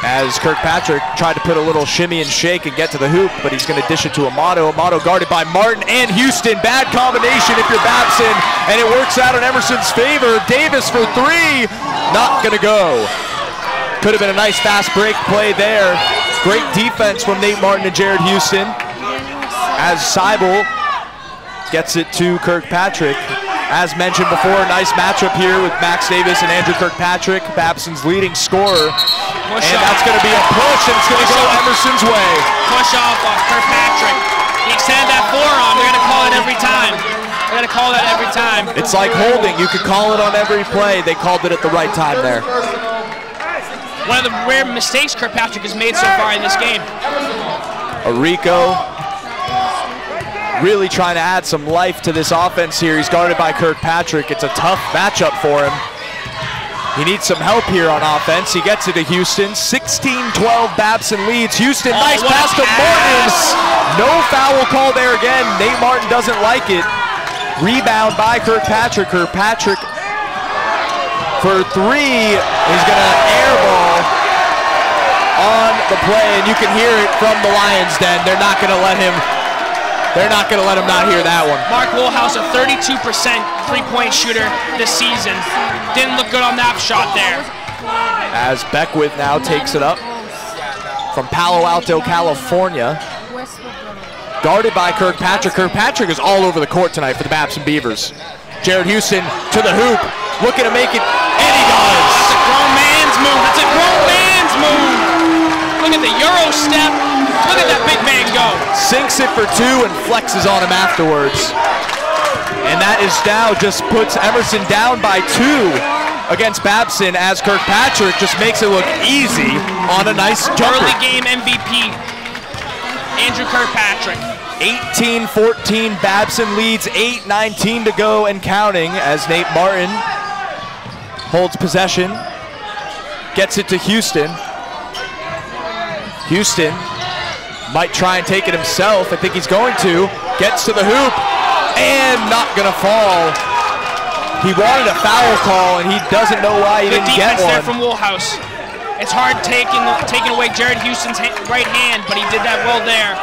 as Kirkpatrick tried to put a little shimmy and shake and get to the hoop, but he's going to dish it to Amato. Amato guarded by Martin and Houston. Bad combination if you're Babson, and it works out in Emerson's favor. Davis for three, not going to go. Could have been a nice fast break play there. Great defense from Nate Martin and Jared Houston as Seibel gets it to Kirkpatrick. As mentioned before, nice matchup here with Max Davis and Andrew Kirkpatrick, Babson's leading scorer. Push and off. That's going to be a push, and it's going to go off Emerson's way. Push off on Kirkpatrick. He extended that forearm. They're going to call it every time. They're going to call that every time. It's like holding. You could call it on every play. They called it at the right time there. One of the rare mistakes Kirkpatrick has made so far in this game. Arico really trying to add some life to this offense here. He's guarded by Kirkpatrick. It's a tough matchup for him. He needs some help here on offense. He gets it to Houston. 16-12 Babson leads. Houston, nice pass to Martin. No foul call there again. Nate Martin doesn't like it. Rebound by Kirkpatrick. Kirkpatrick for three. He's gonna airball on the play, and you can hear it from the Lions' Den. They're not gonna let him. They're not going to let him not hear that one. Mark Woolhouse, a 32% three-point shooter this season. Didn't look good on that shot there. As Beckwith now takes it up from Palo Alto, California. Guarded by Kirkpatrick. Kirkpatrick is all over the court tonight for the Babson Beavers. Jared Houston to the hoop, looking to make it, and he does. That's a grown man's move. That's a grown man's move. Look at the Euro step. Look at that big man go. Sinks it for two and flexes on him afterwards. And that is now just puts Emerson down by 2 against Babson as Kirkpatrick just makes it look easy on a nice jumper. Early game MVP, Andrew Kirkpatrick. 18-14, Babson leads, 8:19 to go and counting as Nate Martin holds possession, gets it to Houston. Houston might try and take it himself. I think he's going to. Gets to the hoop and not gonna fall. He wanted a foul call and he doesn't know why he didn't get one. Good defense there from Woolhouse. It's hard taking away Jared Houston's right hand, but he did that well there.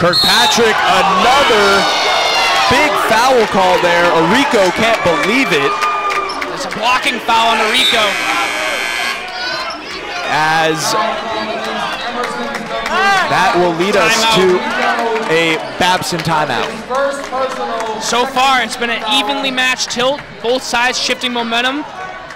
Kirkpatrick, another big foul call there. Arico can't believe it. There's a blocking foul on Arico. As that will lead us to a Babson timeout. So far, it's been an evenly matched tilt, both sides shifting momentum.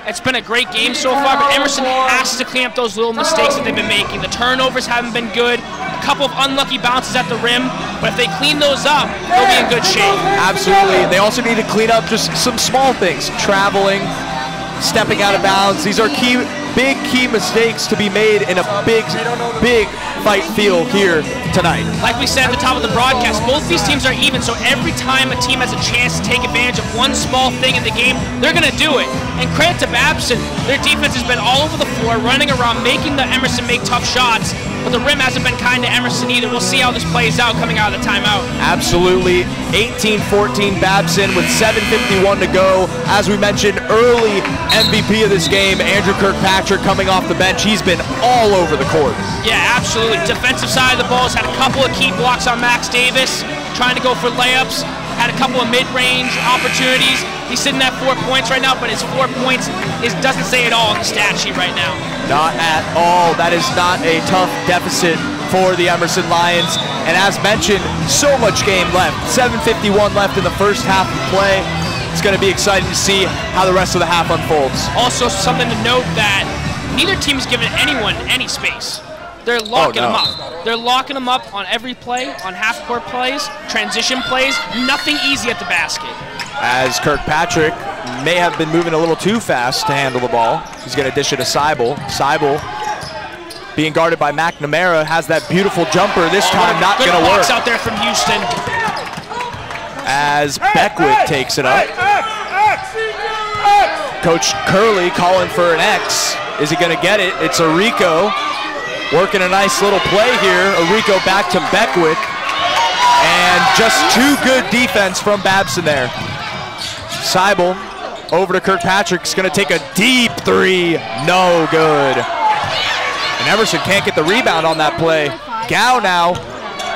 It's been a great game so far, but Emerson has to clean up those little mistakes that they've been making. The turnovers haven't been good, a couple of unlucky bounces at the rim, but if they clean those up, they'll be in good shape. Absolutely. They also need to clean up just some small things, traveling, stepping out of bounds. These are key, big key mistakes to be made in a big fight feel here tonight. Like we said at the top of the broadcast, both these teams are even, so every time a team has a chance to take advantage of one small thing in the game, they're going to do it. And credit to Babson, their defense has been all over the floor, running around, making the Emerson make tough shots. but the rim hasn't been kind to Emerson either. We'll see how this plays out coming out of the timeout. Absolutely. 18-14 Babson with 7:51 to go. As we mentioned, early MVP of this game, Andrew Kirkpatrick coming off the bench. He's been all over the court. Yeah, absolutely. Defensive side of the ball has had a couple of key blocks on Max Davis, trying to go for layups, had a couple of mid-range opportunities. He's sitting at 4 points right now, but his 4 points doesn't say it all on the stat sheet right now. Not at all. That is not a tough deficit for the Emerson Lions. And as mentioned, so much game left. 7:51 left in the first half of play. It's going to be exciting to see how the rest of the half unfolds. Also, something to note that neither team is giving anyone any space. They're locking them up. They're locking them up on every play, on half-court plays, transition plays, nothing easy at the basket. As Kirkpatrick may have been moving a little too fast to handle the ball. He's going to dish it to Seibel. Seibel, being guarded by McNamara, has that beautiful jumper. This time not going to work. Good blocks out there from Houston. As Beckwith takes it up. Coach Curley calling for an X. Is he going to get it? It's Arico. Working a nice little play here. Arico back to Beckwith. And just too good defense from Babson there. Seibel over to Kirkpatrick. He's going to take a deep three. No good. And Emerson can't get the rebound on that play. Gow now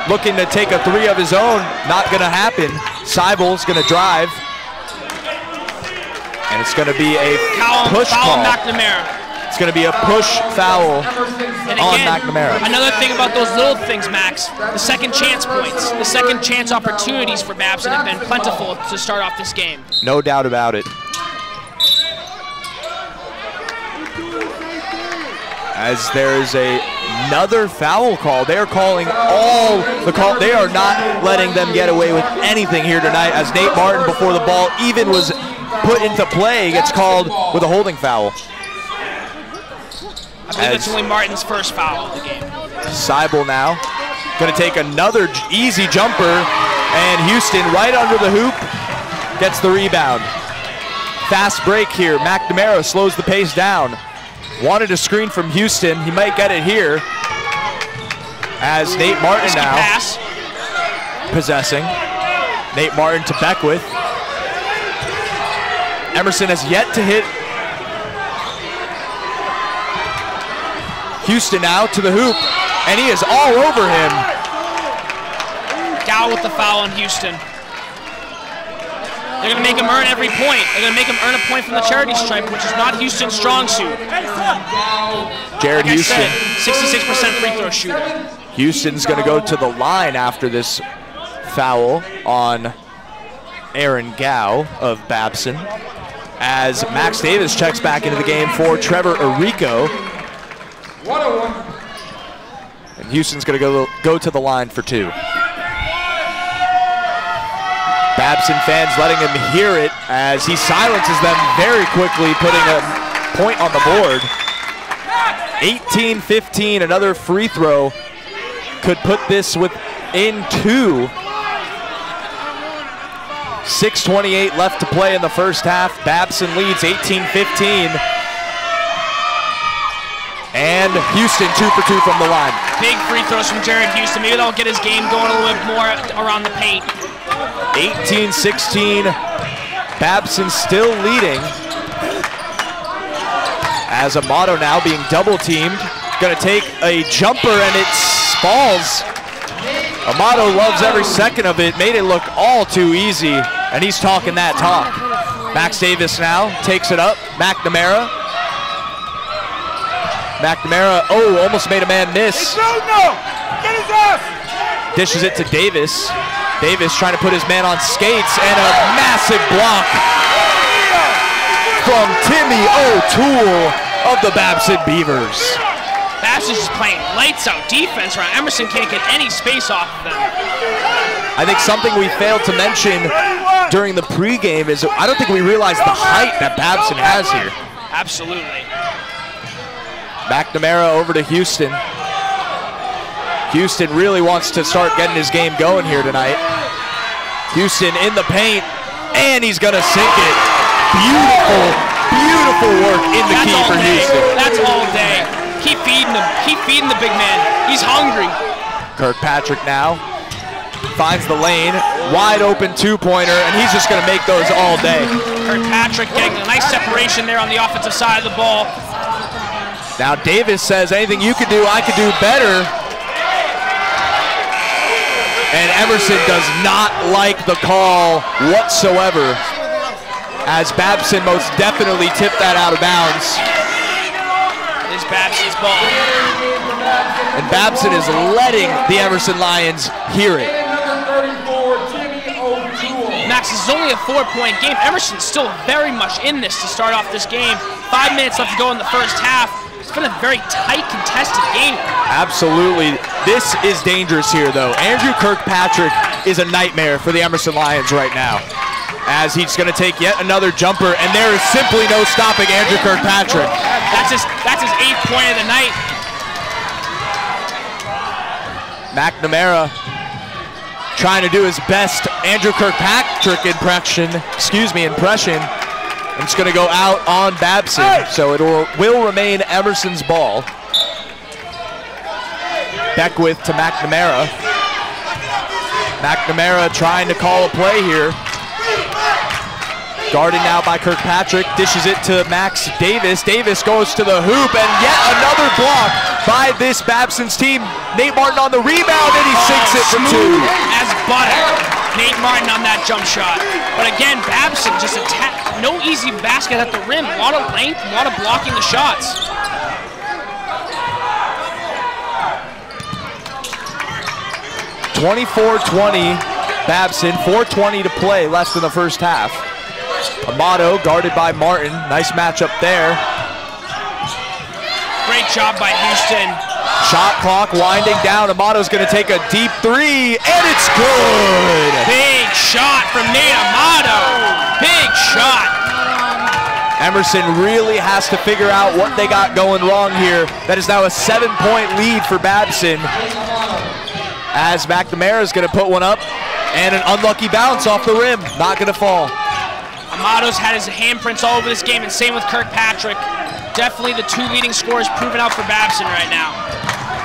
looking to take a three of his own. Not going to happen. Seibel's going to drive. And it's going to be a push call. It's going to be a push foul on McNamara. Another thing about those little things, Max, the second chance points, the second chance opportunities for Babson have been plentiful to start off this game. No doubt about it. As there is another foul call. They are calling all the call. They are not letting them get away with anything here tonight, as Nate Martin, before the ball even was put into play, gets called with a holding foul. I believe it's only Martin's first foul of the game. Seibel now going to take another easy jumper, and Houston right under the hoop gets the rebound. Fast break here. McNamara slows the pace down. Wanted a screen from Houston. He might get it here. As Nate Martin now possessing. Nate Martin to Beckwith. Emerson has yet to hit. Houston now to the hoop, and he is all over him. Down with the foul on Houston. They're going to make him earn every point. They're going to make him earn a point from the charity stripe, which is not Houston's strong suit. Jared Houston. 66% free throw shooter. Houston's going to go to the line after this foul on Aaron Gow of Babson, as Max Davis checks back into the game for Trevor Arico. And Houston's going to go to the line for two. Babson fans letting him hear it as he silences them very quickly, putting a point on the board. 18-15, another free throw could put this within two. 6:28 left to play in the first half. Babson leads 18-15. And Houston 2 for 2 from the line. Big free throws from Jared Houston. Maybe that'll get his game going a little bit more around the paint. 18-16, Babson still leading. As Amato now being double teamed. Gonna take a jumper and it falls. Amato loves every second of it. Made it look all too easy. And he's talking that talk. Max Davis now takes it up. McNamara, almost made a man miss. Get his ass. Dishes it to Davis. Davis trying to put his man on skates, and a massive block from Timmy O'Toole of the Babson Beavers. Babson's just playing lights out defense right now. Emerson can't get any space off of them. I think something we failed to mention during the pregame is I don't think we realized the height that Babson has here. Absolutely. McNamara over to Houston. Houston really wants to start getting his game going here tonight. Houston in the paint, and he's going to sink it. Beautiful, beautiful work in the key for Houston. That's all day. Keep feeding him. Keep feeding the big man. He's hungry. Kirkpatrick now finds the lane. Wide open two-pointer, and he's just going to make those all day. Kirkpatrick getting a nice separation there on the offensive side of the ball. Now Davis says, anything you could do, I could do better. And Emerson does not like the call whatsoever, as Babson most definitely tipped that out of bounds. It is Babson's ball. And Babson is letting the Emerson Lions hear it. Max, this is only a 4-point game. Emerson's still very much in this to start off this game. 5 minutes left to go in the first half. It's been a very tight, contested game. Absolutely. This is dangerous here, though. Andrew Kirkpatrick is a nightmare for the Emerson Lions right now, as he's going to take yet another jumper, and there is simply no stopping Andrew Kirkpatrick. That's his 8th point of the night. McNamara trying to do his best Andrew Kirkpatrick impression. It's going to go out on Babson, so it will remain Emerson's ball. Beckwith to McNamara. McNamara trying to call a play here. Guarded now by Kirkpatrick, dishes it to Max Davis. Davis goes to the hoop, and yet another block by this Babson's team. Nate Martin on the rebound, and he sinks it from two. As butter. Nate Martin on that jump shot. But again, Babson just attacked. No easy basket at the rim. A lot of length, a lot of blocking the shots. (24-20) Babson, 4:20 to play, less than the first half. Amato guarded by Martin. Nice matchup there. Great job by Houston. Shot clock winding down. Amato's going to take a deep three, and it's good. Big shot from Nate Amato. Big shot. Emerson really has to figure out what they got going wrong here. That is now a 7-point lead for Babson, as McNamara is going to put one up, and an unlucky bounce off the rim. Not going to fall. Amato's had his handprints all over this game, and same with Kirkpatrick. Definitely the two leading scorers proven out for Babson right now.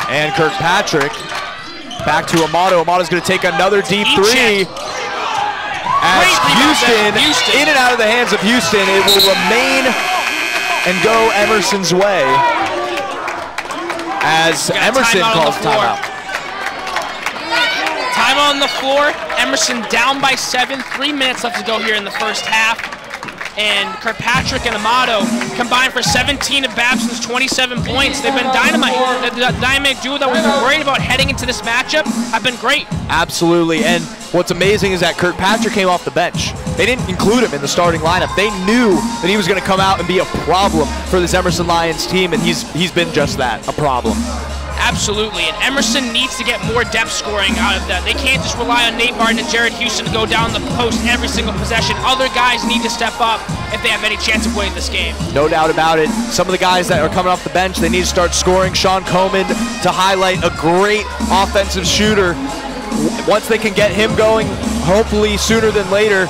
And Kirkpatrick back to Amato. Amato's going to take another deep three. As Houston, in and out of the hands of Houston, it will remain and go Emerson's way, as Emerson calls timeout. Time on the floor. Emerson down by 7. 3 minutes left to go here in the first half. And Kirkpatrick and Amato combined for 17 of Babson's 27 points. They've been dynamite. The dynamic duo that we've been worried about heading into this matchup have been great. Absolutely, and what's amazing is that Kirkpatrick came off the bench. They didn't include him in the starting lineup. They knew that he was going to come out and be a problem for this Emerson Lions team, and he's been just that, a problem. Absolutely, and Emerson needs to get more depth scoring out of that. They can't just rely on Nate Martin and Jared Houston to go down the post every single possession. Other guys need to step up if they have any chance of winning this game. No doubt about it. Some of the guys that are coming off the bench, they need to start scoring. Sean Coleman, to highlight, a great offensive shooter. Once they can get him going, hopefully sooner than later,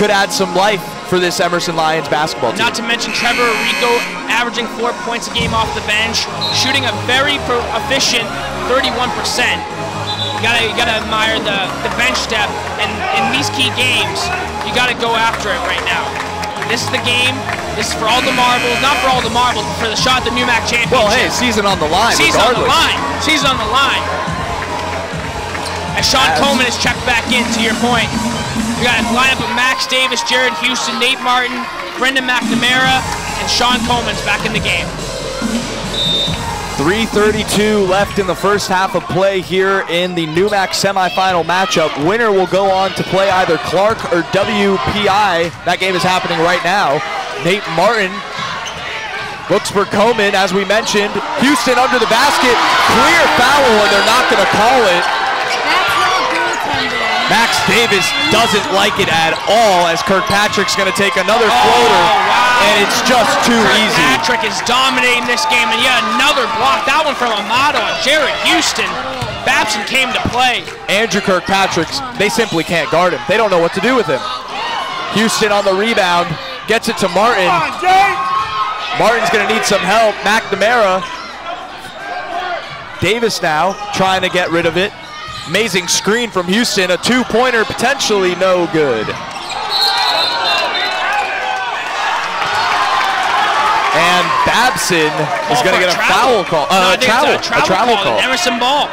could add some life for this Emerson Lions basketball team. Not to mention Trevor Arico, averaging 4 points a game off the bench, shooting a very efficient 31%. You gotta admire the bench depth, and in these key games, you gotta go after it right now. This is the game. This is for all the marbles, not for all the marbles, but for the shot at the NEWMAC championship. Well, hey, season on the line. Season regardless. On the line. Season on the line. As Sean Coleman is checked back in, to your point. We got a lineup of Max Davis, Jared Houston, Nate Martin, Brendan McNamara, and Sean Coleman's back in the game. 3:32 left in the first half of play here in the NEWMAC semifinal matchup. Winner will go on to play either Clark or WPI. That game is happening right now. Nate Martin looks for Coleman, as we mentioned. Houston under the basket, clear foul, and they're not going to call it. Max Davis doesn't like it at all, as Kirkpatrick's going to take another floater, wow. And it's just too easy. Kirkpatrick is dominating this game, and yet another block. That one from Amato and Jared Houston. Babson came to play. Andrew Kirkpatrick, they simply can't guard him. They don't know what to do with him. Houston on the rebound, gets it to Martin. Martin's going to need some help. McNamara Davis now trying to get rid of it. Amazing screen from Houston, a two-pointer, potentially no good. And Babson is going to get a foul call. A travel call. Emerson ball.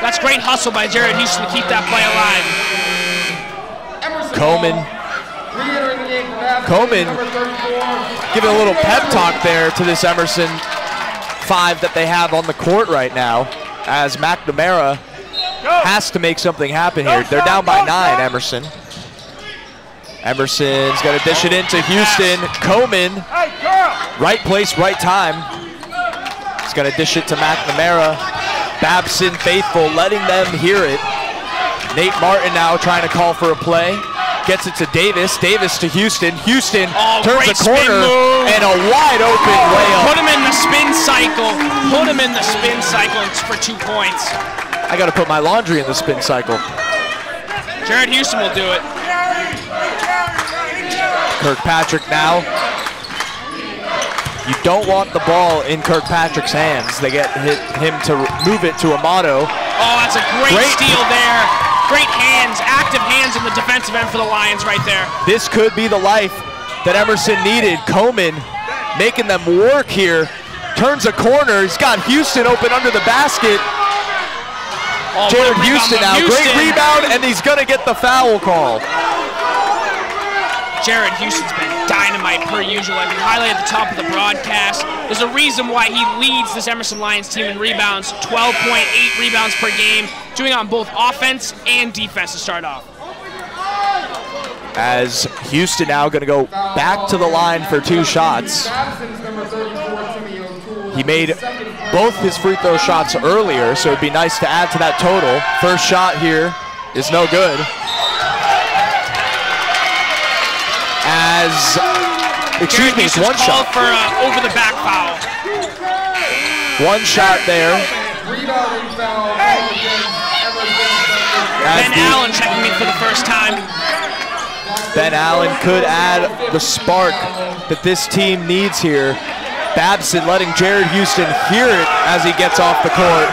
That's great hustle by Jared Houston to keep that play alive. Coleman. Coleman giving a little pep talk there to this Emerson 5 that they have on the court right now, as McNamara has to make something happen here. They're down by 9, Emerson. Emerson's going to dish it into Houston. Coleman, right place, right time. He's going to dish it to McNamara. Babson faithful, letting them hear it. Nate Martin now trying to call for a play. Gets it to Davis. Davis to Houston. Houston turns the corner and a wide open layup. Put him in the spin cycle. Put him in the spin cycle. It's for 2 points. I got to put my laundry in the spin cycle. Jared Houston will do it. Kirkpatrick now. You don't want the ball in Kirkpatrick's hands. They get him to move it to Amato. Oh, that's a great steal there. Great hands, active hands in the defensive end for the Lions right there. This could be the life that Emerson needed. Coleman making them work here. Turns a corner. He's got Houston open under the basket. Oh, Jared Houston now. Houston. Great rebound, and he's going to get the foul call. Jared Houston's been dynamite per usual. I mean, highlighted at the top of the broadcast. There's a reason why he leads this Emerson Lions team in rebounds, 12.8 rebounds per game, doing it on both offense and defense to start off. As Houston now going to go back to the line for 2 shots. He made both his free throw shots earlier, so it'd be nice to add to that total. First shot here is no good. As, excuse me, it's 1 shot. For over the back foul. 1 shot there. Ben Allen checking in for the first time. Ben Allen could add the spark that this team needs here. Babson letting Jared Houston hear it as he gets off the court.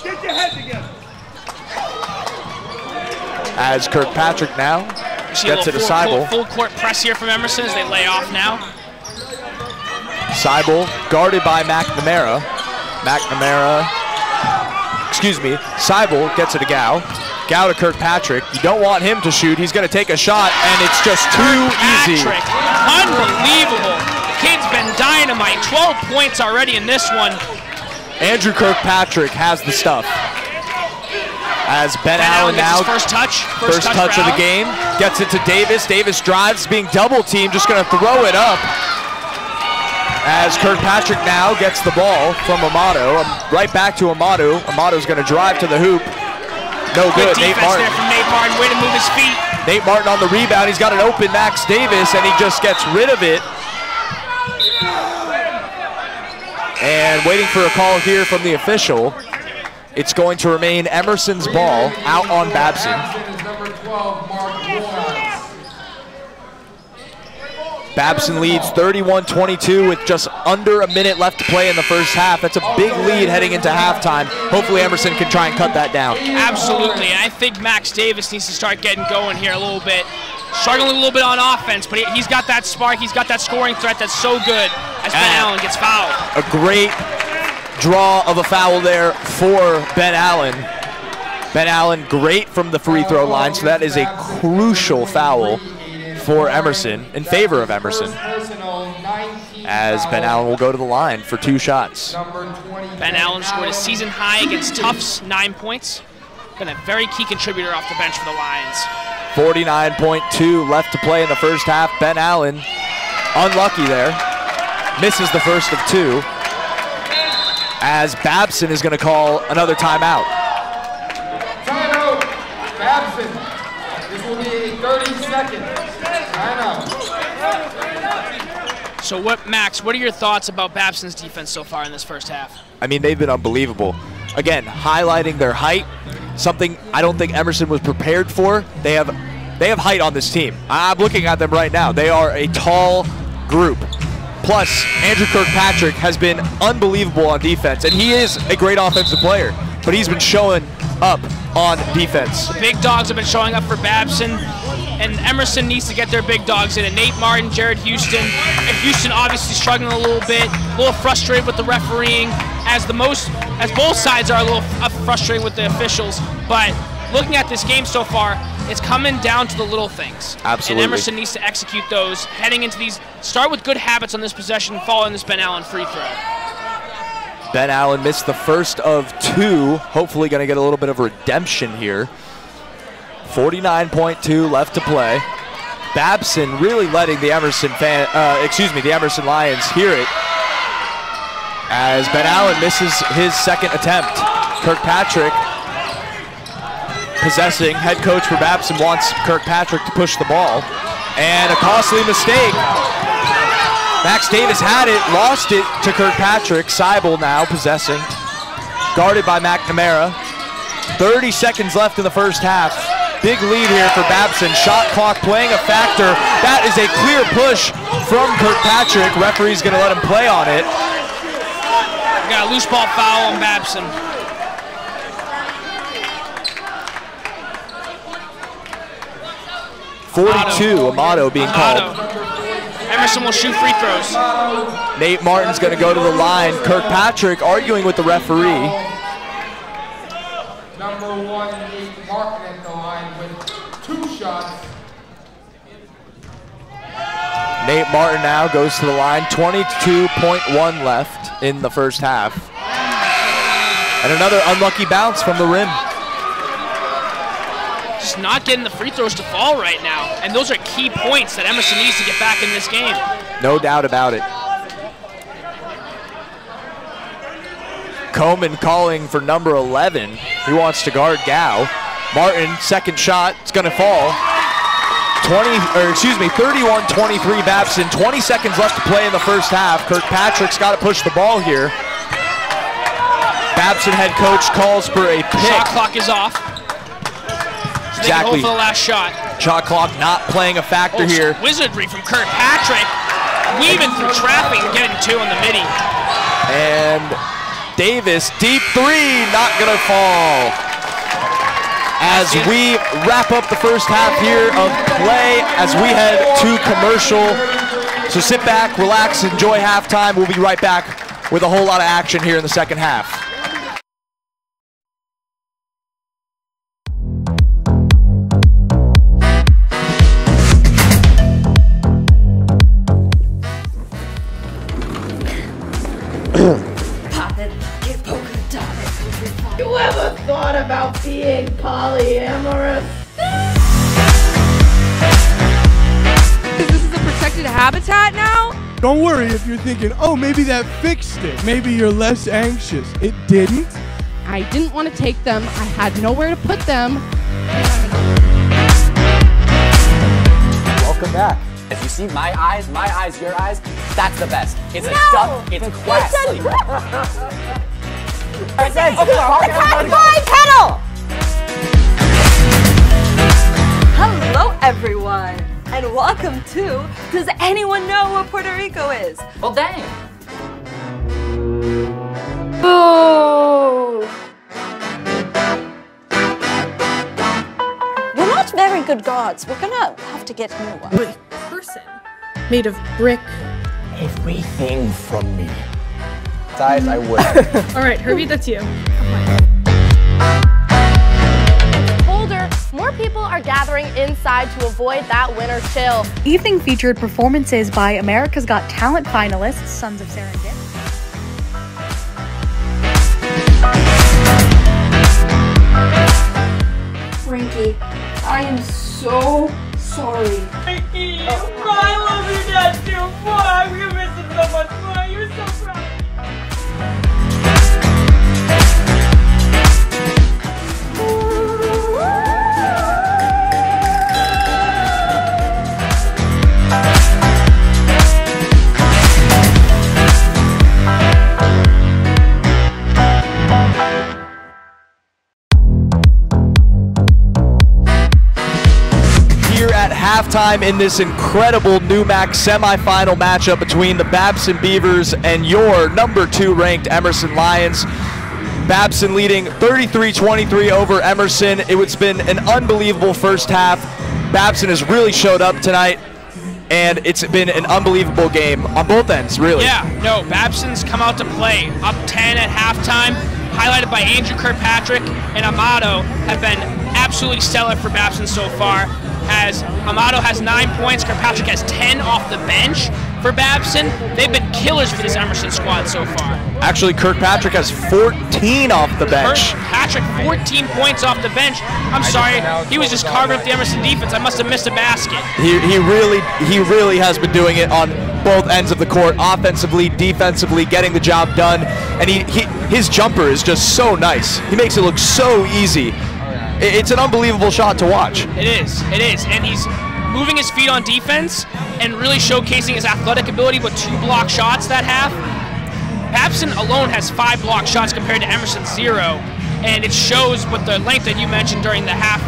Get your head together. As Kirkpatrick now gets it to Seibel. Full court press here from Emerson as they lay off now. Seibel guarded by McNamara. Seibel gets it to Gao. Gao to Kirkpatrick. You don't want him to shoot. He's going to take a shot, and it's just too easy. Unbelievable. The kid's been dynamite. 12 points already in this one. Andrew Kirkpatrick has the stuff. As Ben Allen now, first touch of the game, gets it to Davis. Davis drives, being double-teamed, just going to throw it up. As Kirkpatrick now gets the ball from Amato, right back to Amato. Amato's going to drive to the hoop. No good. Nate Martin. There from Nate Martin, way to move his feet. Nate Martin on the rebound. He's got an open Max Davis, and he just gets rid of it. And waiting for a call here from the official. It's going to remain Emerson's ball out on Babson. Babson leads 31-22 with just under a minute left to play in the first half. That's a big lead heading into halftime. Hopefully Emerson can try and cut that down. Absolutely, and I think Max Davis needs to start getting going here a little bit. Struggling a little bit on offense, but he's got that spark, he's got that scoring threat that's so good as Ben Allen gets fouled. A great draw of a foul there for Ben Allen. Ben Allen great from the free throw line, so that is a crucial foul for Emerson, in favor of Emerson. As Ben Allen will go to the line for 2 shots. Ben Allen scored a season high against Tufts, 9 points. Been a very key contributor off the bench for the Lions. 49.2 left to play in the first half. Ben Allen, unlucky there. Misses the first of 2. As Babson is going to call another timeout. Timeout, Babson. This will be a 30-second timeout. So Max, what are your thoughts about Babson's defense so far in this first half? I mean, they've been unbelievable. Again, highlighting their height, something I don't think Emerson was prepared for. They have height on this team. I'm looking at them right now. They are a tall group. Plus, Andrew Kirkpatrick has been unbelievable on defense, and he is a great offensive player, but he's been showing up on defense. The big dogs have been showing up for Babson, and Emerson needs to get their big dogs in. And Nate Martin, Jared Houston, and Houston obviously struggling a little bit, a little frustrated with the refereeing, as both sides are a little frustrated with the officials. But looking at this game so far, it's coming down to the little things. Absolutely. And Emerson needs to execute those, heading into these, start with good habits on this possession, following this Ben Allen free throw. Ben Allen missed the first of two, hopefully gonna get a little bit of redemption here. 49.2 left to play. Babson really letting the Emerson Emerson Lions hear it, as Ben Allen misses his second attempt. Kirkpatrick possessing. Head coach for Babson wants Kirkpatrick to push the ball. And a costly mistake. Max Davis had it, lost it to Kirkpatrick. Seibel now possessing. Guarded by McNamara. 30 seconds left in the first half. Big lead here for Babson. Shot clock playing a factor. That is a clear push from Kirkpatrick. Referee's gonna let him play on it. We got a loose ball foul on Babson. Amato being called. Emerson will shoot free throws. Nate Martin's going to go to the line. Kirkpatrick arguing with the referee. Number one, Nate Martin at the line with two shots. Nate Martin now goes to the line. 22.1 left in the first half. And another unlucky bounce from the rim. Just not getting the free throws to fall right now. And those are key points that Emerson needs to get back in this game. No doubt about it. Coleman calling for number 11. He wants to guard Gao. Martin, second shot, it's gonna fall. 31-23 Babson, 20 seconds left to play in the first half. Kirkpatrick's gotta push the ball here. Babson head coach calls for a pick. Shot clock is off. Exactly. For the last shot. Shot clock not playing a factor here. Wizardry from Kirkpatrick, weaving through traffic and getting two on the midi. And Davis, deep three, not gonna fall. As we wrap up the first half here of play, as we head to commercial. So sit back, relax, enjoy halftime. We'll be right back with a whole lot of action here in the second half. Thought about being polyamorous? Because this is a protected habitat now? Don't worry if you're thinking, oh, maybe that fixed it. Maybe you're less anxious. It didn't. I didn't want to take them. I had nowhere to put them. Welcome back. If you see my eyes, your eyes, that's the best. It's a duck, it's classy. It says, the category pedal! Hello, everyone, and welcome to Does Anyone Know What Puerto Rico Is? Well, dang. Boo! We're not very good gods. We're gonna have to get a new one. Brick person. Made of brick. Everything from me. Size, I would. All right, Herbie, that's you. Colder, more people are gathering inside to avoid that winter chill. Evening featured performances by America's Got Talent finalists, Sons of Serendip. Frankie, I am so sorry. Frankie, I love you, Dad, too. Boy, I'm gonna miss it so much. Boy, you're so proud. halftime in this incredible NEWMAC semifinal matchup between the Babson Beavers and your number 2 ranked Emerson Lions. Babson leading 33-23 over Emerson. It's been an unbelievable first half. Babson has really showed up tonight, and it's been an unbelievable game on both ends, really. Yeah, no, Babson's come out to play. Up 10 at halftime, highlighted by Andrew Kirkpatrick and Amato, have been absolutely stellar for Babson so far. Amato has 9 points, Kirkpatrick has 10 off the bench. For Babson, they've been killers for this Emerson squad so far. Actually, Kirkpatrick has 14 off the bench. Kirkpatrick, 14 points off the bench. I'm sorry, he was just carving up the Emerson defense. I must have missed a basket. He really has been doing it on both ends of the court, offensively, defensively, getting the job done. And his jumper is just so nice. He makes it look so easy. It's an unbelievable shot to watch. It is, and he's moving his feet on defense and really showcasing his athletic ability with 2 block shots that half. Babson alone has 5 block shots compared to Emerson's 0, and it shows with the length that you mentioned during the half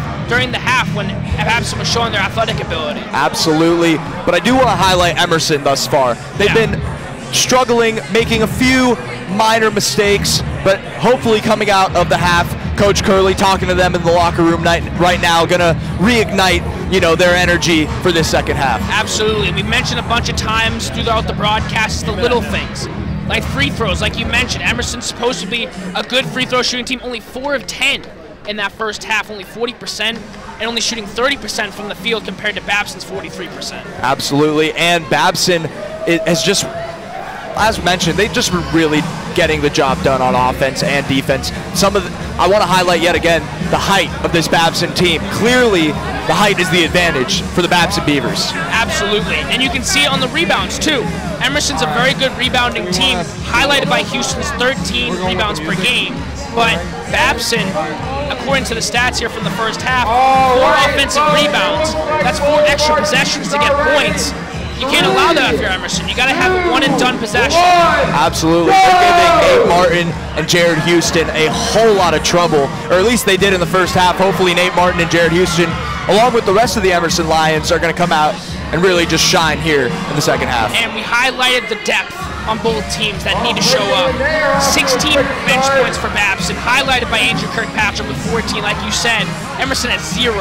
when Babson was showing their athletic ability. Absolutely, but I do want to highlight Emerson thus far. They've been struggling, making a few minor mistakes, but hopefully coming out of the half, Coach Curley talking to them in the locker room right now, gonna reignite, you know, their energy for this second half. Absolutely. We mentioned a bunch of times throughout the broadcast the little things, like free throws. Like you mentioned, Emerson's supposed to be a good free throw shooting team, only 4 of 10 in that first half, only 40%, and only shooting 30% from the field compared to Babson's 43%. Absolutely, and Babson has just, as mentioned, they've just been really getting the job done on offense and defense. I want to highlight yet again the height of this Babson team. Clearly, the height is the advantage for the Babson Beavers. Absolutely, and you can see it on the rebounds too. Emerson's a very good rebounding team, highlighted by Houston's 13 rebounds per game. But Babson, according to the stats here from the first half, 4 offensive rebounds. That's 4 extra possessions to get points. You can't allow that if you're Emerson. You got to have one and done possession. Absolutely. They're giving Nate Martin and Jared Houston a whole lot of trouble, or at least they did in the first half. Hopefully Nate Martin and Jared Houston, along with the rest of the Emerson Lions, are going to come out and really just shine here in the second half. And we highlighted the depth on both teams that need to show up. 16 bench points for Babson, highlighted by Andrew Kirkpatrick with 14. Like you said, Emerson has 0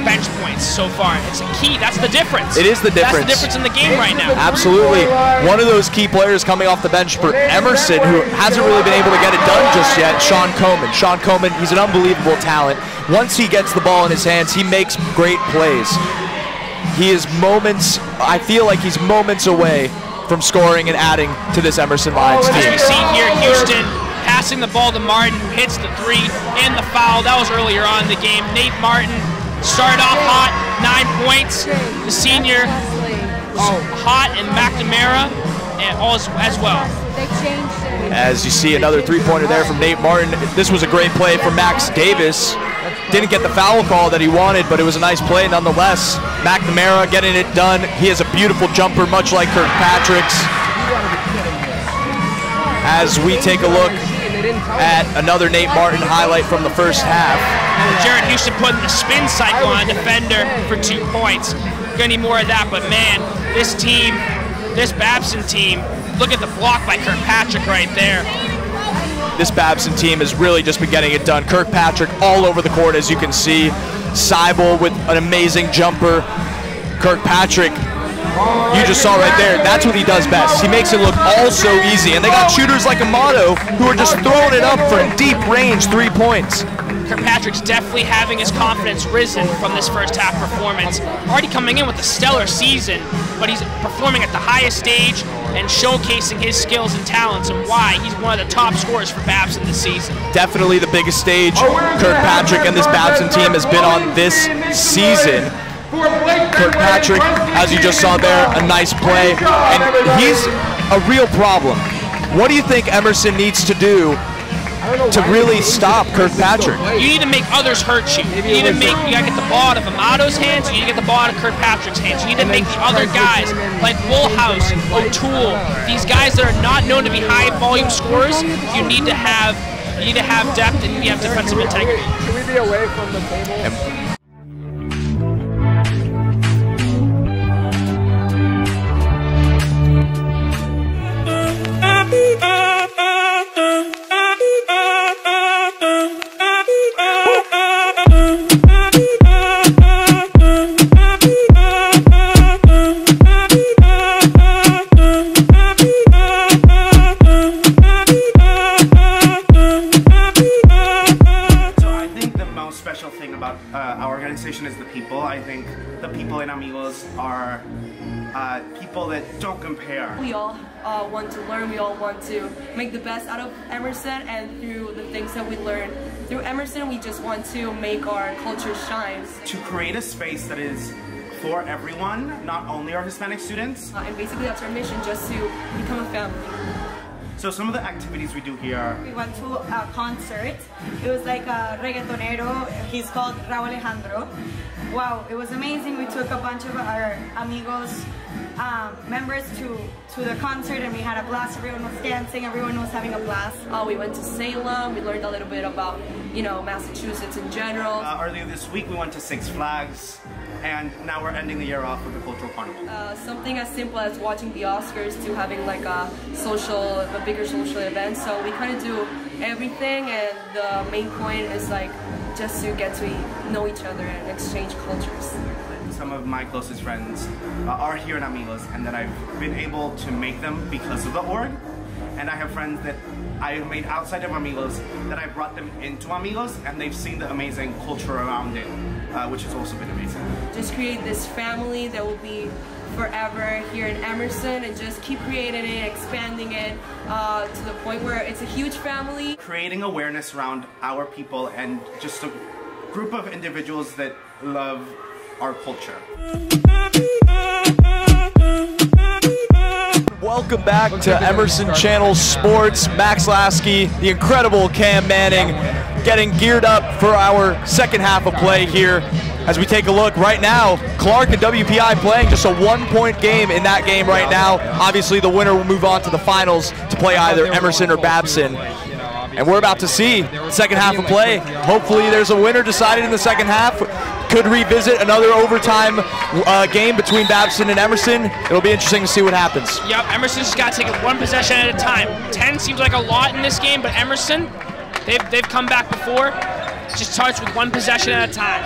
bench points so far. It's a key. That's the difference. It is the difference. That's the difference in the game right now. Absolutely. One of those key players coming off the bench for Emerson who hasn't really been able to get it done just yet, Sean Coleman. Sean Coleman, he's an unbelievable talent. Once he gets the ball in his hands, he makes great plays. He is moments, I feel like he's moments away from scoring and adding to this Emerson Lions team. As we see here, Houston passing the ball to Martin, who hits the 3 and the foul. That was earlier on in the game. Nate Martin started off hot, 9 points. The senior, hot, and McNamara as well. As you see, another 3-pointer there from Nate Martin. This was a great play from Max Davis. Didn't get the foul call that he wanted, but it was a nice play nonetheless. McNamara getting it done. He has a beautiful jumper, much like Kirkpatrick's. As we take a look at another Nate Martin highlight from the first half. Jared Houston putting the spin cycle on a defender for 2 points. Gonna need more of that, but man, this Babson team, look at the block by Kirkpatrick right there. This Babson team has really just been getting it done. Kirkpatrick all over the court, as you can see. Seibel with an amazing jumper. Kirkpatrick, you just saw right there, that's what he does best. He makes it look all so easy. And they got shooters like Amato who are just throwing it up for a deep range 3 points. Kirkpatrick's definitely having his confidence risen from this first half performance. Already coming in with a stellar season, but he's performing at the highest stage and showcasing his skills and talents and why he's one of the top scorers for Babson this season. Definitely the biggest stage Kirkpatrick and this Babson team has been on this season. Kirkpatrick, as you just saw there, a nice play, and he's a real problem. What do you think Emerson needs to do to really stop Kirkpatrick? You need to make others hurt you. You gotta get the ball out of Amato's hands, you need to get the ball out of Kirkpatrick's hands. You need to make the other guys, like Woolhouse, O'Toole, these guys that are not known to be high volume scorers, you need to have depth and you have defensive integrity. Should we be away from the table? are people that don't compare. We all want to learn, we all want to make the best out of Emerson, and through the things that we learn through Emerson, we just want to make our culture shine. To create a space that is for everyone, not only our Hispanic students. And basically that's our mission, just to become a family. So some of the activities we do here. We went to a concert. It was like a reggaetonero. He's called Rauw Alejandro. Wow, it was amazing. We took a bunch of our amigos, members to the concert, and we had a blast. Everyone was dancing. Everyone was having a blast. We went to Salem. We learned a little bit about, you know, Massachusetts in general. Earlier this week, we went to Six Flags, and now we're ending the year off with a cultural carnival. Something as simple as watching the Oscars to having like a bigger social event. So we kind of do everything, and the main point is like just to get to know each other and exchange cultures. Some of my closest friends are here in Amigos, and that I've been able to make them because of the org. And I have friends that I have made outside of Amigos that I brought them into Amigos, and they've seen the amazing culture around it, which has also been amazing. Just create this family that will be forever here in Emerson, and just keep creating it, expanding it to the point where it's a huge family. Creating awareness around our people and just a group of individuals that love our culture. Welcome back to Emerson Channel Sports. Max Lasky, the incredible Cam Manning, getting geared up for our second half of play here. As we take a look right now, Clark and WPI playing just a one-point game in that game right now. Obviously, the winner will move on to the finals to play either Emerson or Babson. And we're about to see second half of play. Hopefully there's a winner decided in the second half. Could revisit another overtime game between Babson and Emerson. It'll be interesting to see what happens. Yep, Emerson's just got to take it one possession at a time. 10 seems like a lot in this game, but Emerson, they've come back before. Just starts with one possession at a time.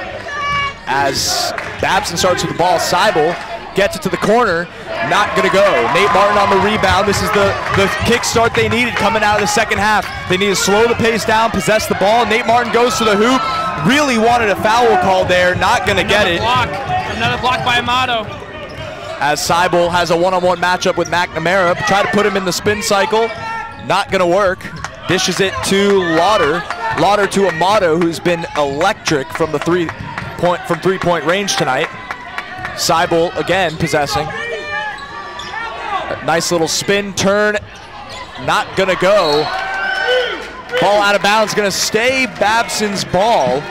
As Babson starts with the ball, Seibel gets it to the corner, not gonna go. Nate Martin on the rebound. This is the kickstart they needed coming out of the second half. They need to slow the pace down, possess the ball. Nate Martin goes to the hoop. Really wanted a foul call there, not gonna get it. Another block by Amato. As Seibel has a one-on-one matchup with McNamara, try to put him in the spin cycle, not gonna work. Dishes it to Lauder. Lauder to Amato, who's been electric from the three-point range tonight. Seibel again possessing. A nice little spin turn. Not gonna go. Ball out of bounds, gonna stay Babson's ball.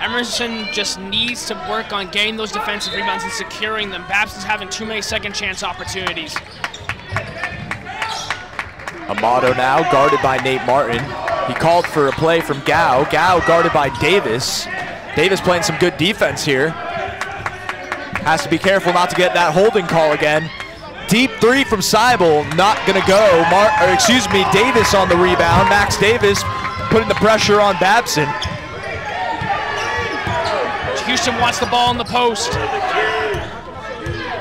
Emerson just needs to work on getting those defensive rebounds and securing them. Babson's having too many second chance opportunities. Amato now guarded by Nate Martin. He called for a play from Gao. Gao guarded by Davis. Davis playing some good defense here. Has to be careful not to get that holding call again. Deep three from Seibel, not gonna go. Davis on the rebound. Max Davis putting the pressure on Babson. Houston wants the ball in the post.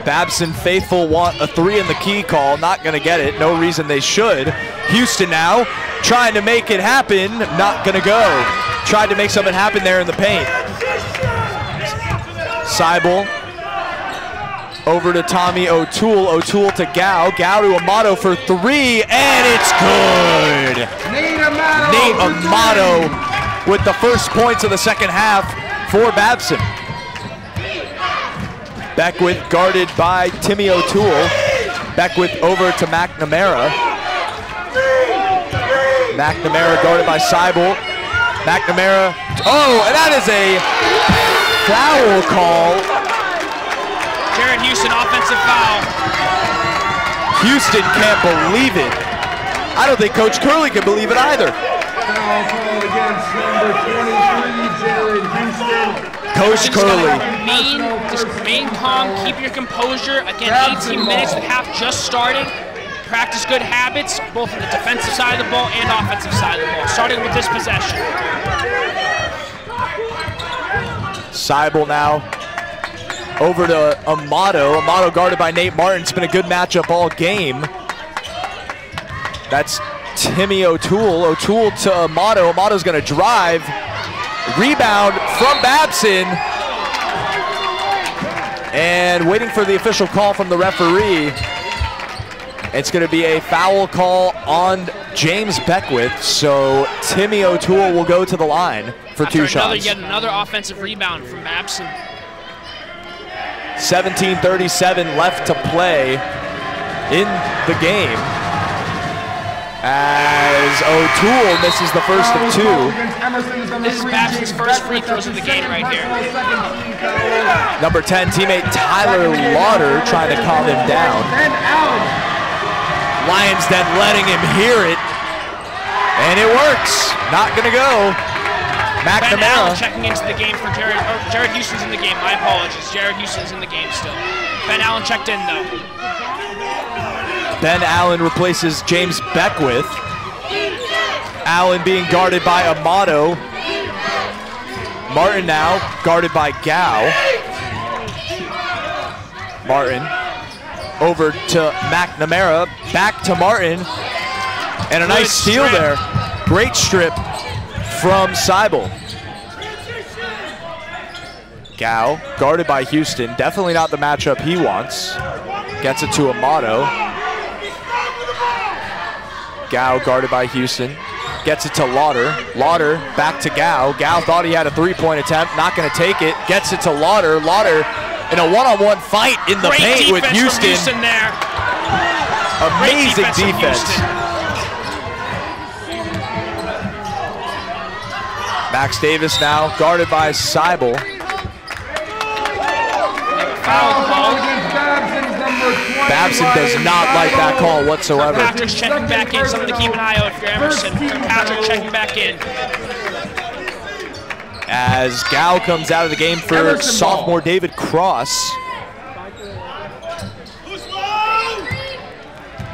Babson faithful want a three in the key call, not gonna get it. No reason they should. Houston now trying to make it happen, not gonna go. Tried to make something happen there in the paint. Seibel over to Tommy O'Toole, O'Toole to Gao, Gao to Amato for three, and it's good! Nate Amato with the first points of the second half for Babson. Beckwith guarded by Timmy O'Toole. Beckwith over to McNamara. McNamara guarded by Seibel. McNamara, oh, and that is a foul call. Jared Houston, offensive foul. Houston can't believe it. I don't think Coach Curley can believe it either. Foul call against number 23, Jared Houston. Coach Curley. Just remain calm, keep your composure. Again, 18 minutes, the half just started. Practice good habits, both on the defensive side of the ball and offensive side of the ball, starting with this possession. Seibel now over to Amato. Amato guarded by Nate Martin. It's been a good matchup all game. That's Timmy O'Toole. O'Toole to Amato. Amato's going to drive. Rebound from Babson. And waiting for the official call from the referee, it's going to be a foul call on James Beckwith. So Timmy O'Toole will go to the line for two shots. Yet another offensive rebound from Babson. 17:37 left to play in the game, as O'Toole misses the first of two. This is Babson's first free throws of the game right here. Number 10 teammate Tyler Lauder trying to calm him down. Lions then letting him hear it, and it works. Not gonna go. Ben Allen checking into the game for Jared. Oh, Jared Houston's in the game. My apologies. Jared Houston's in the game still. Ben Allen checked in though. Ben Allen replaces James Beckwith. Allen being guarded by Amato. Martin now guarded by Gao. Martin over to McNamara. Back to Martin. And a nice steal there. Great strip from Seibel. Gao, guarded by Houston. Definitely not the matchup he wants. Gets it to Amato. Gao, guarded by Houston. Gets it to Lauder. Lauder, back to Gao. Gao thought he had a three-point attempt. Not going to take it. Gets it to Lauder. Lauder in a one-on-one fight in the paint with Houston. Amazing defense. Max Davis now, guarded by Seibel. Babson does not like that call whatsoever. Kirkpatrick's checking back in, something to keep an eye out for Emerson. Kirkpatrick checking back in. As Gao comes out of the game for sophomore David Cross.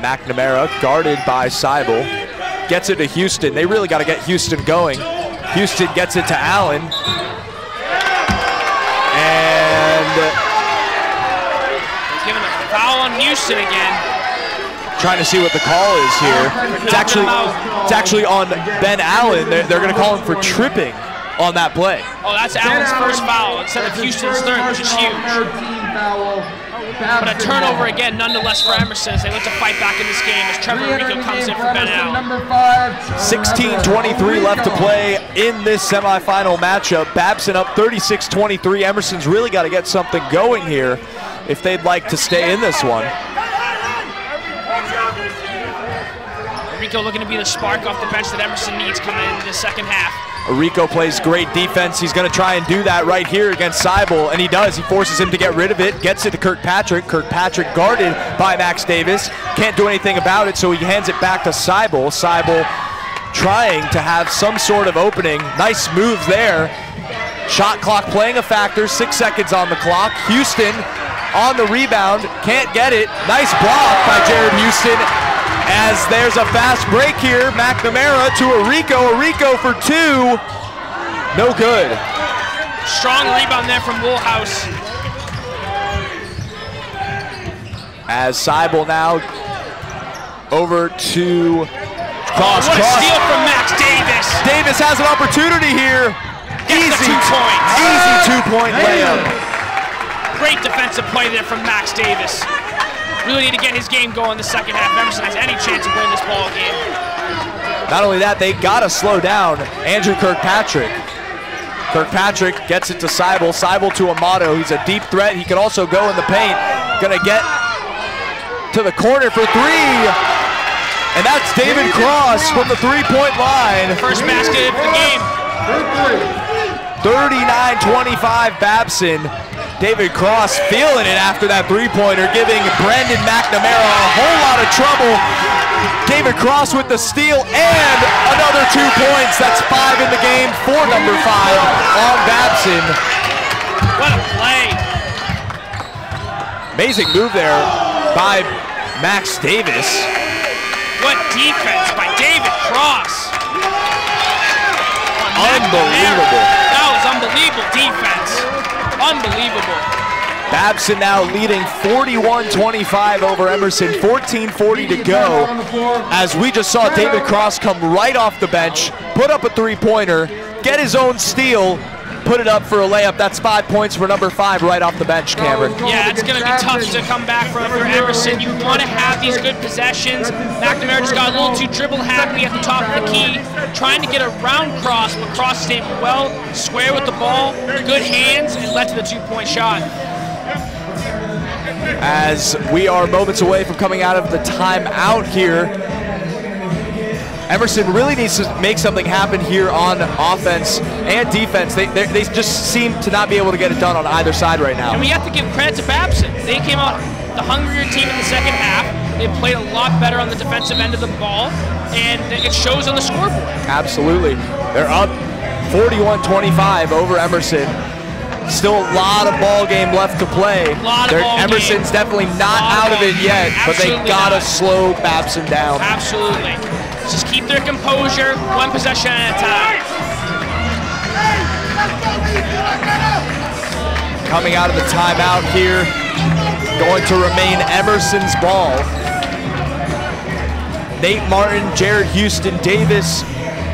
McNamara, guarded by Seibel. Gets it to Houston. They really got to get Houston going. Houston gets it to Allen. And he's giving a foul on Houston again. Trying to see what the call is here. It's actually on Ben Allen. They're going to call him for tripping on that play. Oh, that's Allen's first foul instead of Houston's third, which is huge. But a turnover again, nonetheless, for Emerson as they look to fight back in this game as Trevor Arico comes in for Ben Allen. 16:23 left to play in this semifinal matchup. Babson up 36-23. Emerson's really got to get something going here if they'd like to stay in this one. Arico looking to be the spark off the bench that Emerson needs coming into the second half. Arico plays great defense. He's going to try and do that right here against Seibel, and he does. He forces him to get rid of it, gets it to Kirkpatrick. Kirkpatrick guarded by Max Davis. Can't do anything about it, so he hands it back to Seibel. Seibel trying to have some sort of opening. Nice move there. Shot clock playing a factor. 6 seconds on the clock. Houston on the rebound. Can't get it. Nice block by Jared Houston. As there's a fast break here, McNamara to Arico. Arico for two, no good. Strong rebound there from Woolhouse. As Seibel now over to Cross. What a steal from Max Davis. Davis has an opportunity here. Easy two-point layup. Great defensive play there from Max Davis. Really need to get his game going in the second half. Emerson has any chance of winning this ball game. Not only that, they gotta slow down Andrew Kirkpatrick. Kirkpatrick gets it to Seibel. Seibel to Amato. He's a deep threat. He could also go in the paint. Gonna get to the corner for three. And that's David Cross from the three-point line. First basket of the game. 39-25 Babson. David Cross feeling it after that three-pointer, giving Brendan McNamara a whole lot of trouble. David Cross with the steal and another 2 points. That's five in the game for number five on Babson. What a play. Amazing move there by Max Davis. What defense by David Cross. Unbelievable. That was unbelievable defense. Unbelievable. Babson now leading 41-25 over Emerson, 14:40 to go. As we just saw David Cross come right off the bench, put up a three-pointer, get his own steal, put it up for a layup. That's 5 points for number 5 right off the bench, Cameron. Yeah, it's going to be tough to come back from for Emerson. You want to have these good possessions. McNamara just got a little too dribble happy at the top of the key, trying to get a round cross, but Cross stayed well square with the ball, good hands, and led to the two-point shot. As we are moments away from coming out of the timeout here, Emerson really needs to make something happen here on offense and defense. They just seem to not be able to get it done on either side right now. And we have to give credit to Babson. They came out the hungrier team in the second half. They played a lot better on the defensive end of the ball, and it shows on the scoreboard. Absolutely. They're up 41-25 over Emerson. Still a lot of ball game left to play. Emerson's definitely not out of it yet, but they gotta slow Babson down. Absolutely. Just keep their composure, one possession at a time. Coming out of the timeout here, going to remain Emerson's ball. Nate Martin, Jared Houston, Davis,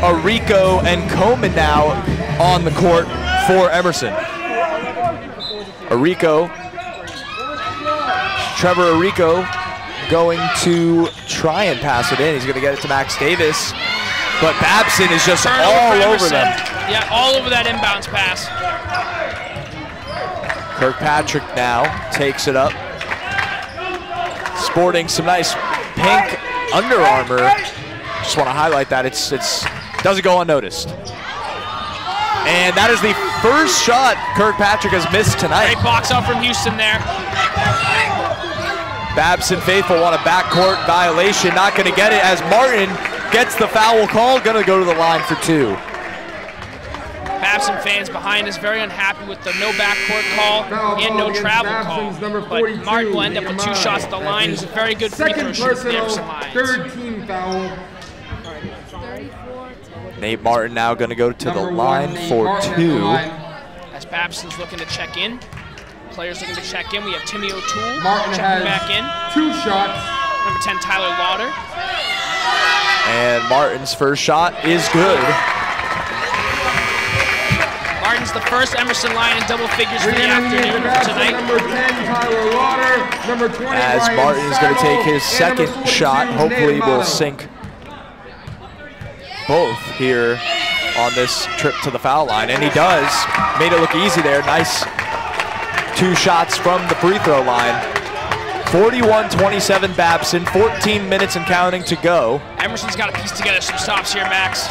Arico, and Coleman now on the court for Emerson. Trevor Arico going to try and pass it in. He's gonna get it to Max Davis, but Babson is just all over them. Yeah, all over that inbounds pass. Kirkpatrick now takes it up. Sporting some nice pink Under Armour. Just wanna highlight that, it doesn't go unnoticed. And that is the first shot Kirkpatrick has missed tonight. Great box out from Houston there. Babson faithful want a backcourt violation. Not going to get it as Martin gets the foul call. Going to go to the line for two. Babson fans behind us very unhappy with the no backcourt call and no travel call. But Martin will end up with two shots at the line. He's a very good free throw shooter for the Emerson Lions. Third team foul. Nate Martin now going to go to the line for two. As Babson's looking to check in. Players looking to check in. We have Timmy O'Toole checking back in. Two shots. Number 10, Tyler Lauder. And Martin's first shot is good. Martin's the first Emerson Lion in double figures for the afternoon tonight. Number 10, Tyler Lauder. Number 20, as Martin's going to take his second shot. Hopefully we'll sink both here on this trip to the foul line, and he does. Made it look easy there. Nice two shots from the free throw line. 41-27 Babson, 14 minutes and counting to go. Emerson's got to piece together some stops here, Max.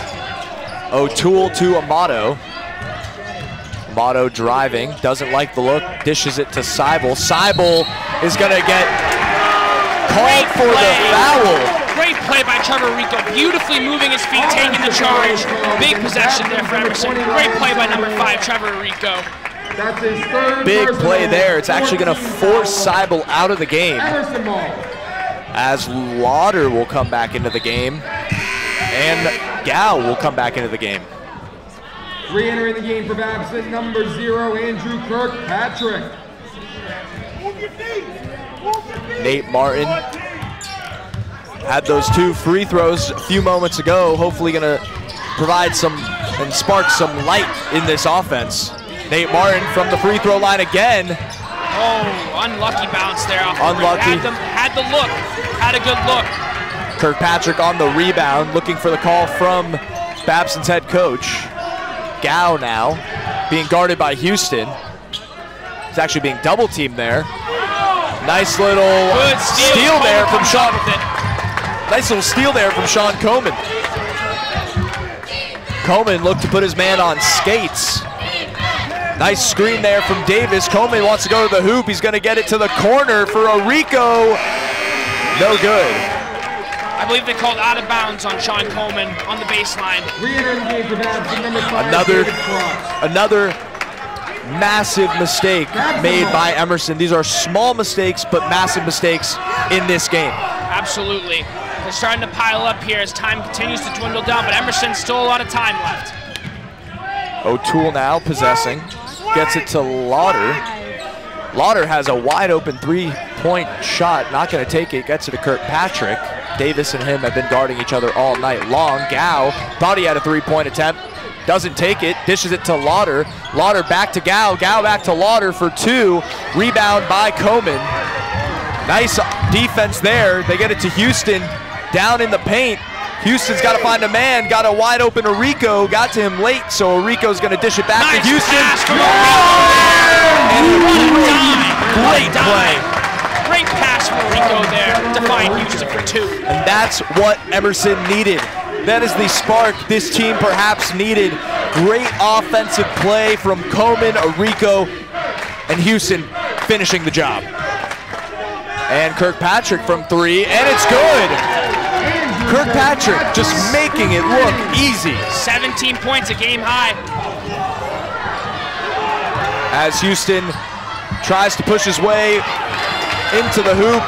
O'Toole to Amato. Amato driving, doesn't like the look, dishes it to Seibel. Seibel is going to get called for the foul. Great play by Trevor Arico, beautifully moving his feet, taking the charge. Big possession there for Emerson. Great play by number 5, Trevor Arico. Big play there. It's actually going to force Seibel out of the game, as Lauder will come back into the game, and Gao will come back into the game. Re-entering the game for Babson, number 0, Andrew Kirkpatrick. Nate Martin had those two free throws a few moments ago, hopefully gonna provide some and spark some light in this offense. Nate Martin from the free throw line again. Oh, unlucky bounce there. Unlucky. Had a good look. Kirkpatrick on the rebound, looking for the call from Babson's head coach. Gao now being guarded by Houston. He's actually being double teamed there. Nice little steal there from Sean. Nice little steal there from Sean Coleman. Coleman looked to put his man on skates. Nice screen there from Davis. Coleman wants to go to the hoop. He's going to get it to the corner for Arico. No good. I believe they called out of bounds on Sean Coleman on the baseline. Another massive mistake made by Emerson. These are small mistakes, but massive mistakes in this game. Absolutely. They're starting to pile up here as time continues to dwindle down, but Emerson's still a lot of time left. O'Toole now possessing, gets it to Lauder. Lauder has a wide open three-point shot, not gonna take it, gets it to Kirkpatrick. Davis and him have been guarding each other all night long. Gao thought he had a three-point attempt, doesn't take it, dishes it to Lauder. Lauder back to Gao, Gao back to Lauder for two. Rebound by Coleman. Nice defense there. They get it to Houston down in the paint. Houston's got to find a man, got a wide open Arico, got to him late, so Arico's going to dish it back nice to Houston. Great play. Great pass from Arico there to find Houston for two. And that's what Emerson needed. That is the spark this team perhaps needed. Great offensive play from Coleman, Arico, and Houston finishing the job. And Kirkpatrick from three, and it's good. Kirkpatrick just making it look easy. 17 points, a game high. As Houston tries to push his way into the hoop,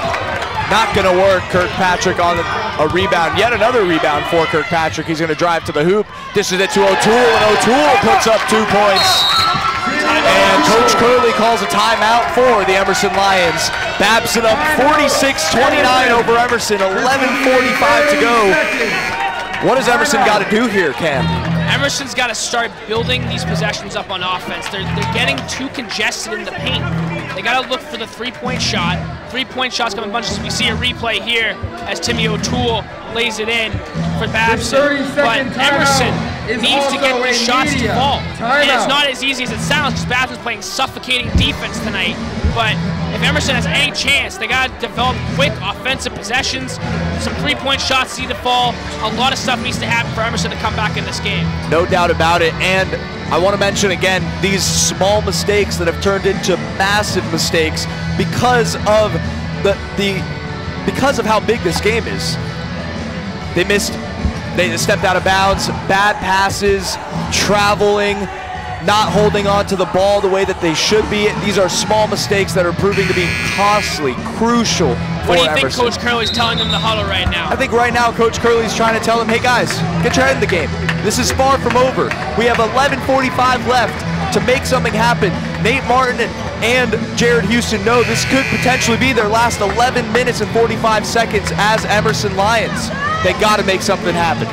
not gonna work. Kirkpatrick on a rebound, yet another rebound for Kirkpatrick. He's gonna drive to the hoop, dishes it to O'Toole, and O'Toole puts up 2 points. And Coach Curley calls a timeout for the Emerson Lions. Babson up 46-29 over Emerson, 11:45 to go. What has Emerson got to do here, Cam? Emerson's got to start building these possessions up on offense. They're getting too congested in the paint. They got to look for the three-point shot. Three-point shots come in bunches. We see a replay here as Timmy O'Toole lays it in for Babson. But Emerson needs to get the shots to fall. And it's not as easy as it sounds because Babson's playing suffocating defense tonight. But if Emerson has any chance, they got to develop quick offensive possessions, some three-point shots need to fall. A lot of stuff needs to happen for Emerson to come back in this game. No doubt about it. And I want to mention again, these small mistakes that have turned into massive mistakes because of how big this game is. They missed, they stepped out of bounds, bad passes, traveling, not holding on to the ball the way that they should be. These are small mistakes that are proving to be costly, crucial for Emerson. What do you think Coach Curley's telling them in the huddle right now? I think right now Coach Curley's trying to tell them, hey guys, get your head in the game. This is far from over. We have 11:45 left to make something happen. Nate Martin and Jared Houston know this could potentially be their last 11 minutes and 45 seconds as Emerson Lions. They gotta make something happen.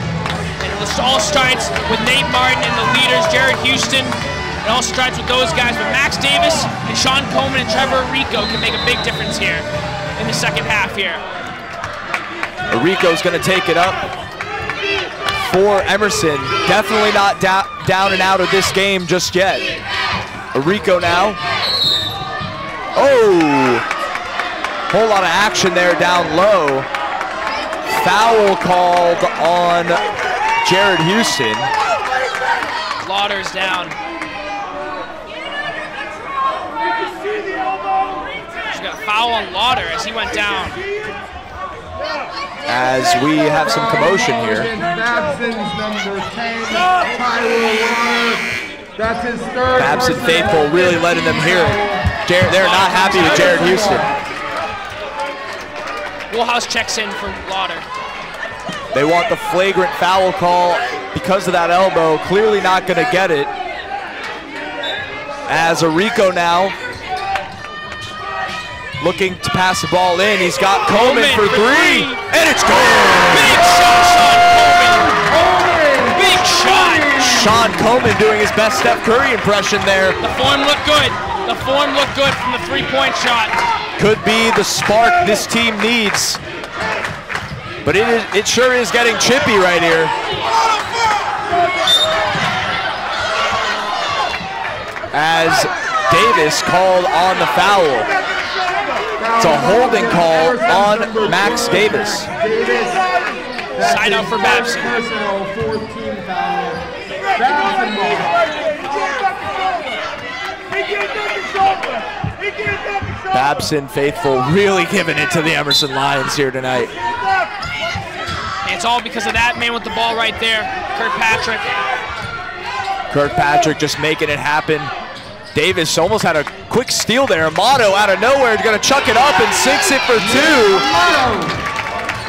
It all starts with Nate Martin and the leaders, Jared Houston. It all starts with those guys, but Max Davis and Sean Coleman and Trevor Arico can make a big difference here in the second half here. Arico's gonna take it up for Emerson. Definitely not down and out of this game just yet. Arico now. Oh! Whole lot of action there down low. Foul called on Jared Houston. Lauder's down. She got a foul on Lauder as he went down. As we have some commotion here. Babson faithful really letting them hear it. They're not happy with Jared Houston. Woolhouse checks in for Lauder. They want the flagrant foul call because of that elbow. Clearly not going to get it. As Arico now looking to pass the ball in. He's got Coleman for three. And it's good. Big shot, Sean Coleman. Big shot. Sean Coleman doing his best Steph Curry impression there. The form looked good. The form looked good from the three-point shot. Could be the spark this team needs. But it sure is getting chippy right here. As Davis called on the foul. It's a holding call on Max Davis. Side out for Babson. Babson faithful really giving it to the Emerson Lions here tonight. It's all because of that man with the ball right there, Kirkpatrick. Kirkpatrick just making it happen. Davis almost had a quick steal there. Amato out of nowhere is going to chuck it up and sinks it for two.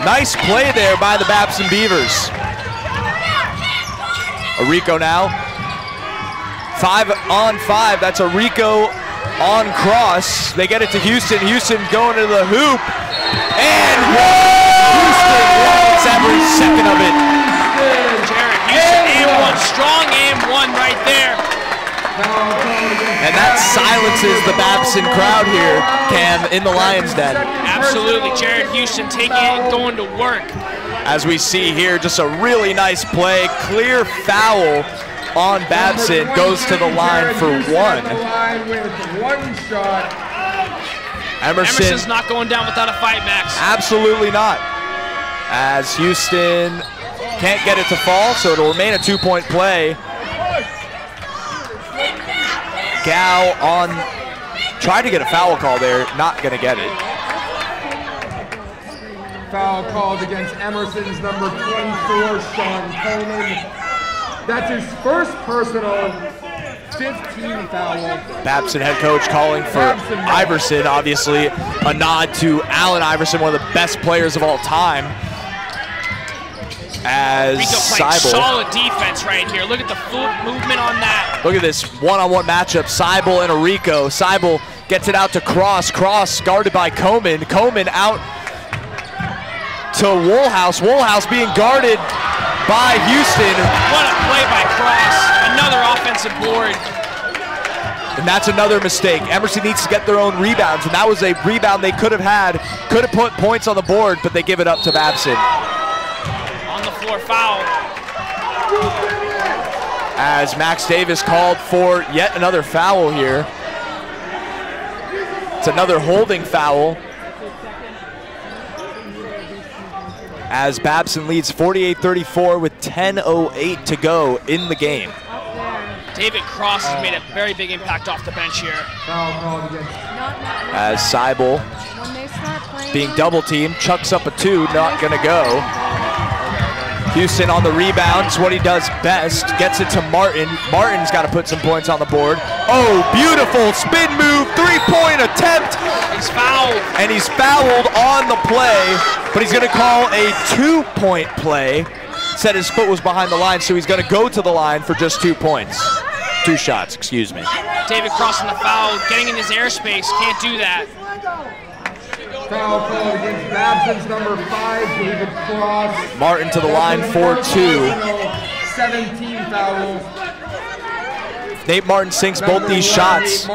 Nice play there by the Babson Beavers. Arico now. 5 on 5. That's Arico on Cross. They get it to Houston. Houston going to the hoop. And Houston wins every second of it. Jared Houston, and one, strong and one. And that silences the Babson crowd here, Cam, in the Lions' Den. Absolutely. Jared Houston taking it and going to work. As we see here, just a really nice play. Clear foul on Babson, goes to the line for one. Emerson's not going down without a fight, Max. Absolutely not. As Houston can't get it to fall, so it'll remain a two-point play. Gow on, tried to get a foul call there, not gonna get it. Foul called against Emerson's number 24, Sean Coleman. That's his first personal, 15 foul. Babson head coach calling for Iverson, obviously. A nod to Allen Iverson, one of the best players of all time. As Seibel. Solid defense right here. Look at the foot movement on that. Look at this one-on-one matchup, Seibel and Arico. Seibel gets it out to Cross. Cross guarded by Coleman. Coleman out to Woolhouse. Woolhouse being guarded by Houston. What a play by Cross, another offensive board. And that's another mistake. Emerson needs to get their own rebounds, and that was a rebound they could have had, could have put points on the board, but they give it up to Babson. On the floor foul. As Max Davis called for yet another foul here. It's another holding foul. As Babson leads 48-34 with 10:08 to go in the game. David Cross has made a very big impact off the bench here. As Seibel, being double-teamed, chucks up a two, not gonna go. Houston on the rebound, it's what he does best, gets it to Martin. Martin's gotta put some points on the board. Oh, beautiful spin move, three-point attempt. He's fouled. And he's fouled on the play. But he's gonna call a two-point play. Said his foot was behind the line, so he's gonna go to the line for just 2 points. Two shots, excuse me. David Cross on the foul, getting in his airspace, can't do that. Foul call against Babson's number 5, David Cross. Martin to the line for two. 17 fouls. Nate Martin sinks both these shots.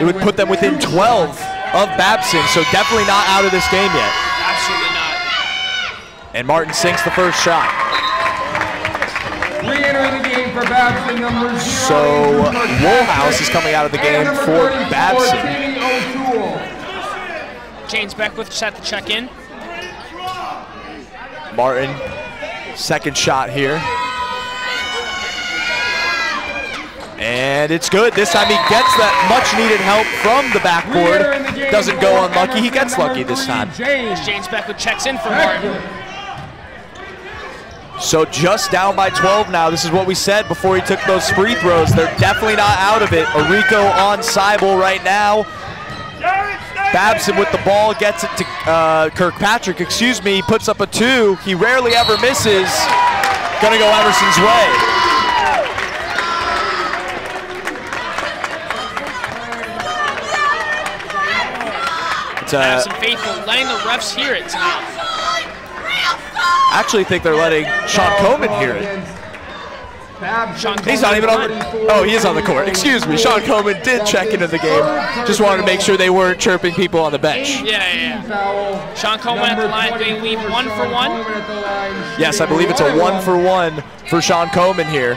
It would put them within 12 of Babson, so definitely not out of this game yet. Absolutely not. And Martin sinks the first shot. Re-entering the game for Babson, number 0. So Woolhouse is coming out of the game for Babson. James Beckwith just had to check in. Martin, second shot here. And it's good. This time he gets that much-needed help from the backboard. Doesn't go unlucky. He gets lucky this time. James Beckwith checks in for Martin. So just down by 12 now. This is what we said before he took those free throws. They're definitely not out of it. Arico on Seibel right now. Babson with the ball, gets it to Kirkpatrick. Excuse me. He puts up a two. He rarely ever misses. Going to go Emerson's way. Babson faithful, letting the refs hear it tonight. I actually think they're letting Sean Coleman hear it. Sean Coleman, he's not even on the, oh, he is on the court. Excuse me, Sean Coleman did check into the game. Just wanted to make sure they weren't chirping people on the bench. Yeah. Sean Coleman at the line, they leave 1 for 1. Yes, I believe it's a 1 for 1 for Sean Coleman here.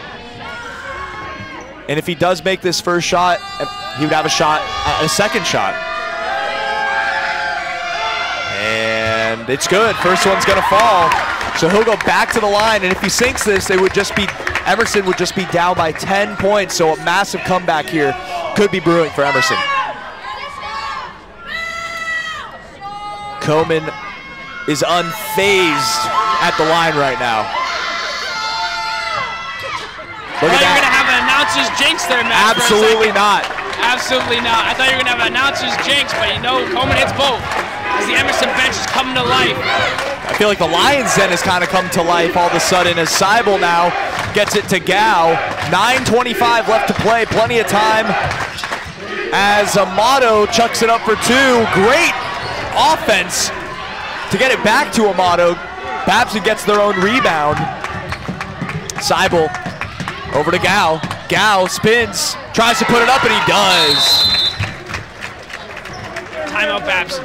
And if he does make this first shot, he would have a shot, a second shot. And it's good, first one's gonna fall. So he'll go back to the line, and if he sinks this, they would just be, Emerson would just be down by 10 points, so a massive comeback here could be brewing for Emerson. Coleman is unfazed at the line right now. Look at that. You're gonna have an announcer's jinx there, Max. Absolutely not. Absolutely not. I thought you were gonna have an announcer's jinx, but you know, Coleman hits both. As the Emerson bench is coming to life. I feel like the Lions' Den has kind of come to life all of a sudden as Seibel now gets it to Gow. 9:25 left to play, plenty of time. As Amato chucks it up for two. Great offense to get it back to Amato. Babson gets their own rebound. Seibel over to Gow. Gao spins, tries to put it up, and he does. Timeout, Babson.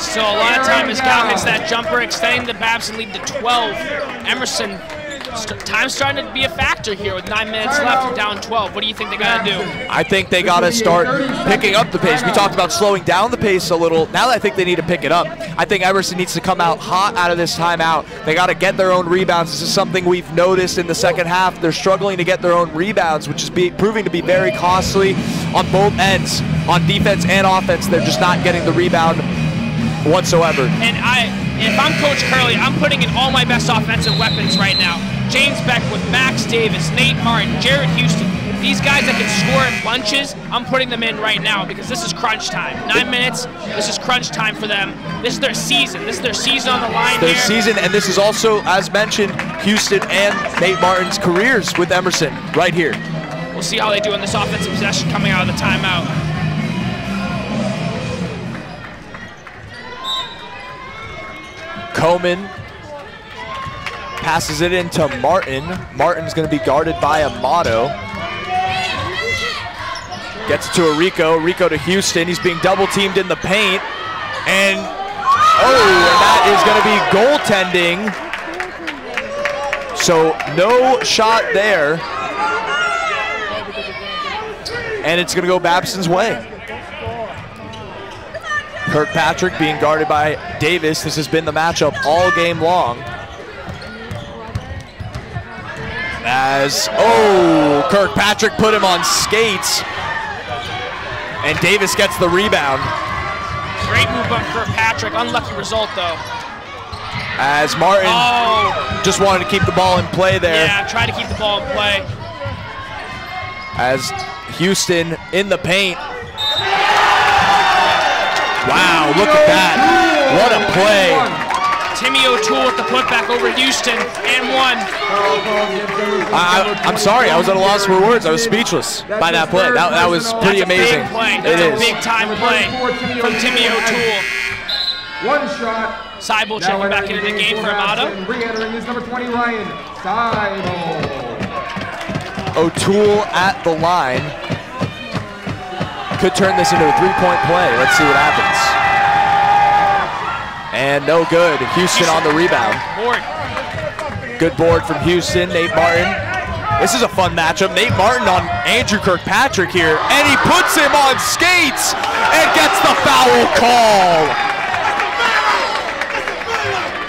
So a lot of time as Gao hits that jumper, extending the Babson lead to 12. Emerson, time's starting to be a factor here with 9 minutes left and down 12. What do you think they got to do? I think they got to start picking up the pace. We talked about slowing down the pace a little. Now I think they need to pick it up. I think Emerson needs to come out hot out of this timeout. They got to get their own rebounds. This is something we've noticed in the second half. They're struggling to get their own rebounds, which is proving to be very costly on both ends, on defense and offense. They're just not getting the rebound whatsoever. And if I'm Coach Curley, I'm putting in all my best offensive weapons right now. James Beckwith, Max Davis, Nate Martin, Jared Houston. These guys that can score in bunches, I'm putting them in right now because this is crunch time. 9 minutes, this is crunch time for them. This is their season. This is their season on the line here. Their season, and this is also, as mentioned, Houston and Nate Martin's careers with Emerson right here. We'll see how they do in this offensive possession coming out of the timeout. Coleman passes it into Martin. Martin's going to be guarded by Amato. Gets it to Arico. Arico to Houston. He's being double-teamed in the paint. And, that is going to be goaltending. So, no shot there. And it's going to go Babson's way. Kirkpatrick being guarded by Davis. This has been the matchup all game long. As, Kirkpatrick put him on skates. And Davis gets the rebound. Great move on Kirkpatrick. Unlucky result, though. As Martin just wanted to keep the ball in play there. Yeah, tried to keep the ball in play. As Houston in the paint. Wow, look at that. What a play. Timmy O'Toole with the putback over Houston, and one. I'm sorry, I was at a loss for words. I was speechless by that play. That was pretty amazing. That's a big-time play from Timmy O'Toole. One shot. Seibel checking back into the game for Amato. Re-entering is number 20, Ryan Seibel. O'Toole at the line. Could turn this into a three-point play. Let's see what happens. And no good. Houston on the rebound. Good board from Houston. Nate Martin. This is a fun matchup. Nate Martin on Andrew Kirkpatrick here. And he puts him on skates and gets the foul call.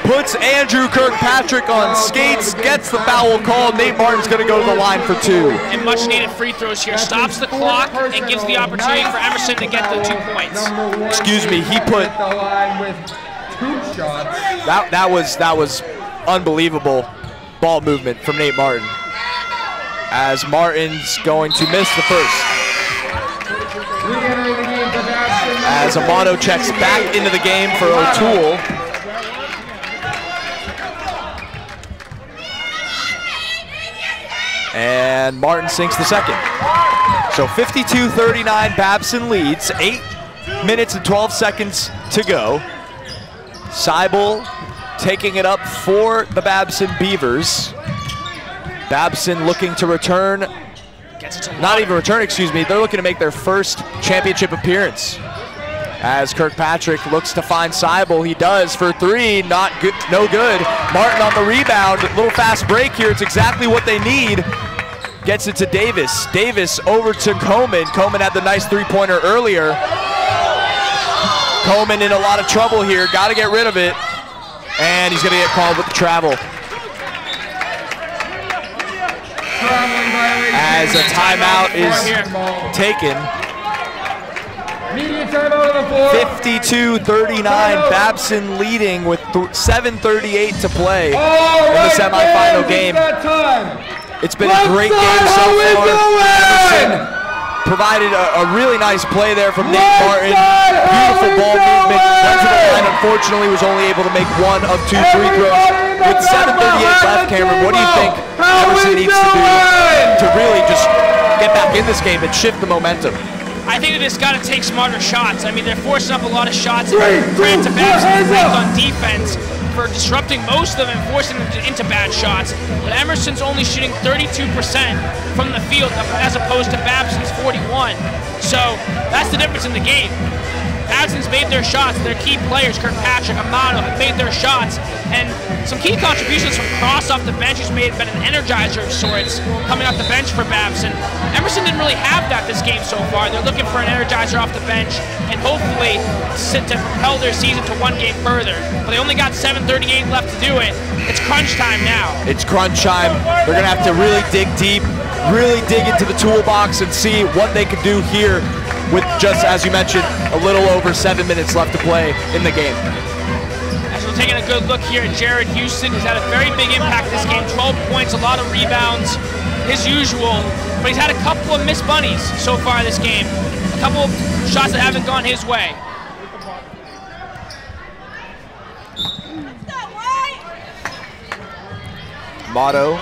Puts Andrew Kirkpatrick on skates, gets the foul call. Nate Martin's going to go to the line for two. And much needed free throws here. Stops the clock and gives the opportunity for Emerson to get the 2 points. Excuse me, he put... That was unbelievable ball movement from Nate Martin. As Martin's going to miss the first. As Amato checks back into the game for O'Toole. And Martin sinks the second. So 52-39, Babson leads. 8 minutes and 12 seconds to go. Seibel taking it up for the Babson Beavers. Babson looking to return. Not even return, excuse me. They're looking to make their first championship appearance. As Kirkpatrick looks to find Seibel, he does for three, not good, no good. Martin on the rebound, little fast break here. It's exactly what they need. Gets it to Davis. Davis over to Coleman. Coleman had the nice three-pointer earlier. Coleman in a lot of trouble here. Got to get rid of it. And he's going to get called with the travel. As a timeout is taken. 52-39, Babson leading with 7:38 to play in the semifinal game. It's been a great game so far. Emerson provided a really nice play there from Nate Martin. Beautiful ball movement. Went to the line, unfortunately was only able to make one of two free throws. With 7:38 left, Cameron, what do you think Emerson needs to do to really just get back in this game and shift the momentum? I think they just got to take smarter shots. I mean, they're forcing up a lot of shots. Grant to Babson on defense. for disrupting most of them and forcing them into bad shots. But Emerson's only shooting 32% from the field as opposed to Babson's 41. So that's the difference in the game. Babson's made their shots. Their key players, Kirkpatrick, Amato, have made their shots. And some key contributions from Cross off the bench, who's made been an energizer of sorts coming off the bench for Babson. Emerson didn't really have that this game so far. They're looking for an energizer off the bench and hopefully to propel their season to one game further. But they only got 7:38 left to do it. It's crunch time now. It's crunch time. They're going to have to really dig deep, really dig into the toolbox and see what they can do here with just, as you mentioned, a little over 7 minutes left to play in the game. As we're taking a good look here at Jared Houston, he's had a very big impact this game, 12 points, a lot of rebounds, his usual, but he's had a couple of missed bunnies so far this game, a couple of shots that haven't gone his way. Motto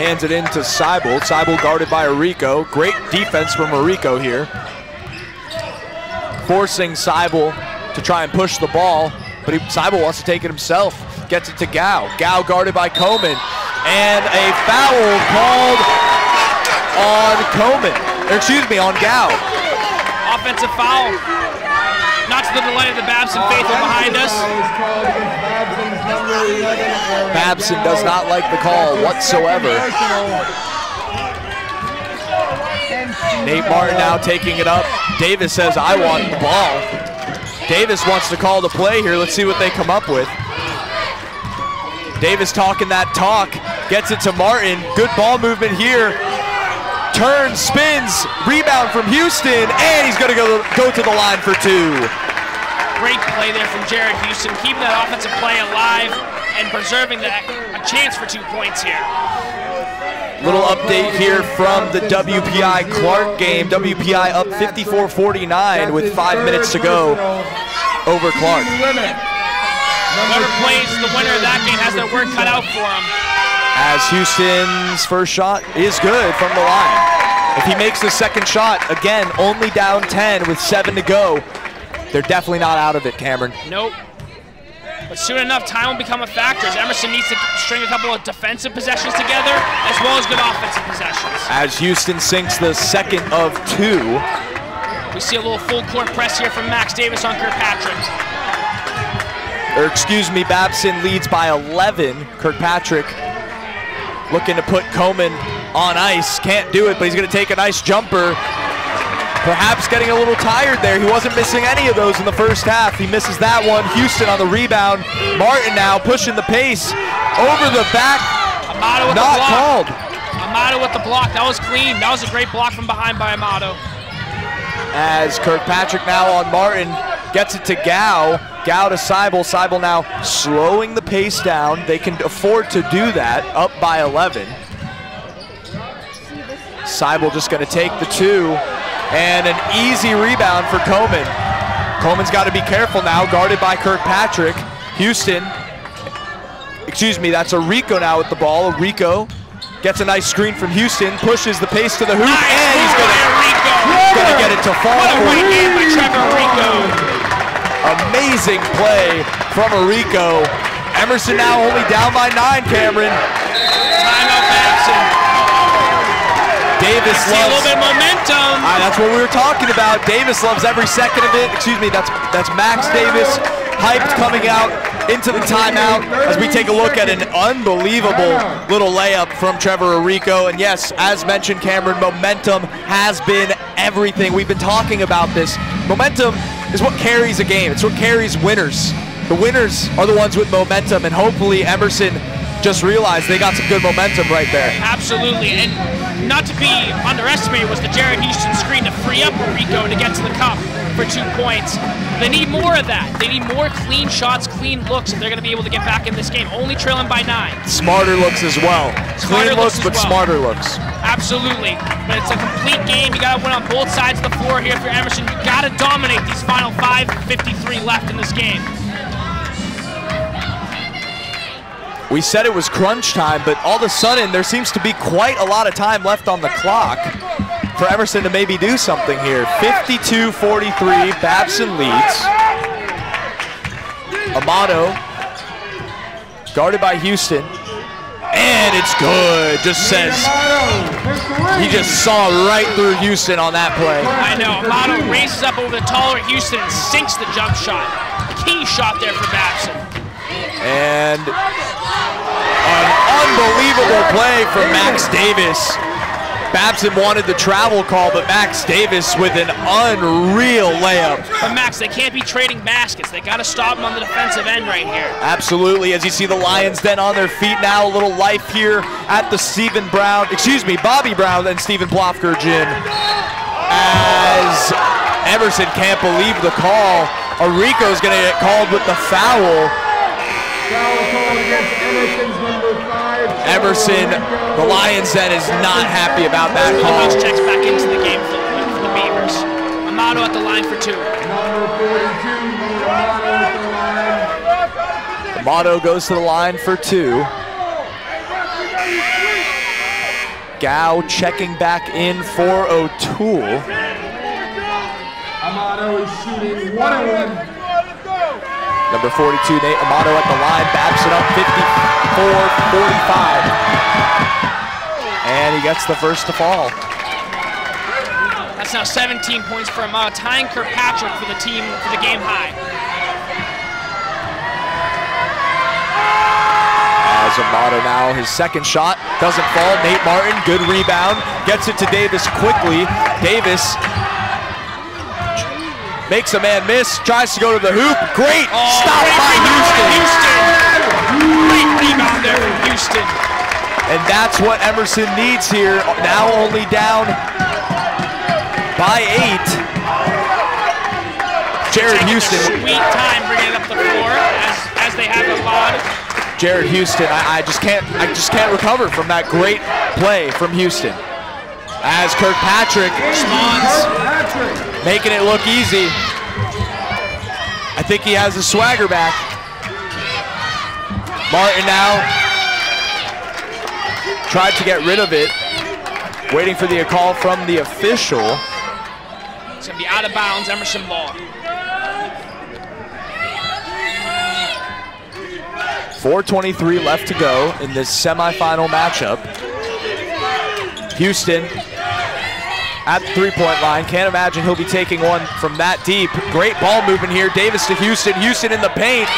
hands it in to Seibel. Seibel guarded by Arico. Great defense from Arico here, forcing Seibel to try and push the ball, but Seibel wants to take it himself. Gets it to Gao. Gao guarded by Coleman, and a foul called on Coleman, on Gao. Offensive foul. Not to the delight of the Babson faithful behind us. Babson does not like the call whatsoever. Nate Martin now taking it up. Davis says, I want the ball. Davis wants to call the play here. Let's see what they come up with. Davis talking that talk. Gets it to Martin. Good ball movement here. Turns, spins, rebound from Houston, and he's going to go to the line for two. Great play there from Jared Houston, keeping that offensive play alive and preserving that a chance for 2 points here. Little update here from the WPI Clark game. WPI up 54-49 with 5 minutes to go over Clark. Whoever plays the winner of that game has their work cut out for him. As Houston's first shot is good from the line. If he makes the second shot, again, only down 10 with 7 to go. They're definitely not out of it, Cameron. Nope. But soon enough, time will become a factor as Emerson needs to string a couple of defensive possessions together as well as good offensive possessions. As Houston sinks the second of two. We see a little full court press here from Max Davis on Kirkpatrick. Babson leads by 11. Kirkpatrick looking to put Coleman on ice. Can't do it, but he's going to take a nice jumper. Perhaps getting a little tired there. He wasn't missing any of those in the first half. He misses that one. Houston on the rebound. Martin now pushing the pace over the back. Amato with the block. Not called. Amato with the block. That was clean. That was a great block from behind by Amato. As Kirkpatrick now on Martin, gets it to Gao. Gao to Seibel. Seibel now slowing the pace down. They can afford to do that, up by 11. Seibel just going to take the two. And an easy rebound for Coleman. Coleman's got to be careful now, guarded by Kirkpatrick. Houston, that's Arico now with the ball. Arico gets a nice screen from Houston, pushes the pace to the hoop, nice, and he's going to get it to fall. What a great game by Trevor Arico. Amazing play from Arico. Emerson now only down by 9, Cameron. Timeout Babson. Davis loves a little bit of momentum. That's what we were talking about. Davis loves every second of it. That's Max Davis, hyped coming out into the timeout as we take a look at an unbelievable little layup from Trevor Arico. And yes, as mentioned, Cameron, momentum has been everything. We've been talking about this. Momentum is what carries a game. It's what carries winners. The winners are the ones with momentum, and hopefully Emerson just realized they got some good momentum right there. Absolutely, and not to be underestimated was the Jared Houston screen to free up Arico to get to the cup for 2 points. They need more of that. They need more clean shots, clean looks, if they're going to be able to get back in this game. Only trailing by 9. Smarter looks as well. Clean looks, but smarter looks. Absolutely. But it's a complete game. You got to win on both sides of the floor here. If you're Emerson, you got to dominate these final 5:53 left in this game. We said it was crunch time, but all of a sudden there seems to be quite a lot of time left on the clock for Emerson to maybe do something here. 52-43, Babson leads. Amato guarded by Houston. And it's good. Just says, he just saw right through Houston on that play. I know, Amato races up over the taller Houston and sinks the jump shot. Key shot there for Babson. And an unbelievable play from Max Davis. Babson wanted the travel call, but Max Davis with an unreal layup. But Max, they can't be trading baskets. They got to stop him on the defensive end right here. Absolutely, as you see the Lions then on their feet now, a little life here at the Bobbi Brown and Steven Plofker gym. As Emerson can't believe the call. Arico's gonna get called with the foul. Emerson, the Lions then is not happy about that call. He checks back into the game for the Beavers. Amato at the line for two. Amato goes to the line for two. Gao checking back in for O'Toole. Amato is shooting 1-on-1. Number 42, Nate Amato at the line. Babson up 54-45. And he gets the first to fall. That's now 17 points for Amato, tying Kirkpatrick for the team for the game high. As Amato now, his second shot doesn't fall. Nate Martin, good rebound. Gets it to Davis quickly. Davis makes a man miss, tries to go to the hoop. Great stop by Houston. Great rebound there from Houston. And that's what Emerson needs here. Now only down by 8. Jared Houston. Sweet time bringing it up the floor as they have a lot. Jared Houston, I just can't recover from that great play from Houston. As Kirkpatrick responds. Making it look easy. I think he has the swagger back. Martin now tried to get rid of it. Waiting for the call from the official. It's gonna be out of bounds, Emerson ball. 4:23 left to go in this semifinal matchup. Houston at the three-point line. Can't imagine he'll be taking one from that deep. Great ball movement here. Davis to Houston. Houston in the paint.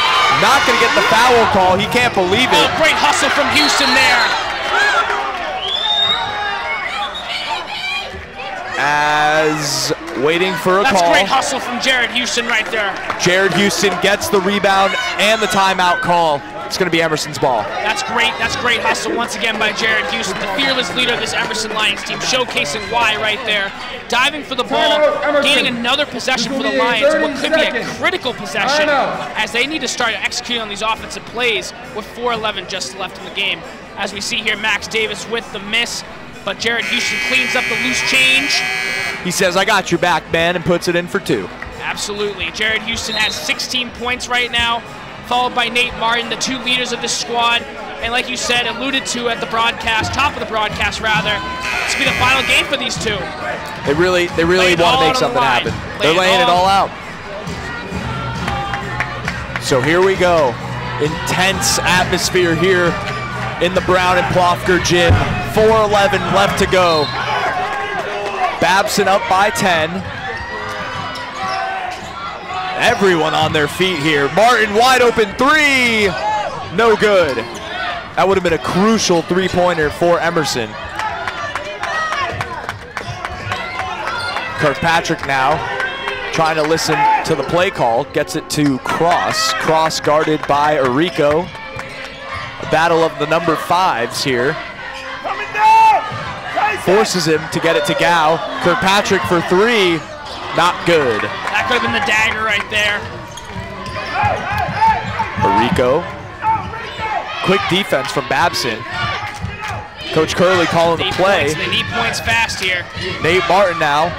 Not going to get the foul call. He can't believe it. Great hustle from Houston there. As waiting for a call. That's great hustle from Jared Houston right there. Jared Houston gets the rebound and the timeout call. It's going to be Emerson's ball. That's great hustle once again by Jared Houston, the fearless leader of this Emerson Lions team, showcasing why right there. Diving for the ball, gaining another possession for the Lions, what could be a critical possession as they need to start executing on these offensive plays with 4:11 just left in the game. As we see here, Max Davis with the miss, but Jared Houston cleans up the loose change. He says, "I got your back, man," and puts it in for two. Absolutely. Jared Houston has 16 points right now, followed by Nate Martin, the two leaders of this squad. And like you said, alluded to at the broadcast, top of the broadcast rather, this will be the final game for these two. They really want to make something happen. They're laying it all out. So here we go. Intense atmosphere here in the Brown and Plofker gym. 4:11 left to go. Babson up by 10. Everyone on their feet here. Martin wide open three. No good. That would have been a crucial three-pointer for Emerson. Kirkpatrick now trying to listen to the play call. Gets it to Cross. Cross guarded by Arico. A battle of the number 5s here. Forces him to get it to Gao. Kirkpatrick for three. Not good. That could have been the dagger right there. Arico. Quick defense from Babson. Coach Curley calling the play. They need points fast here. Nate Martin now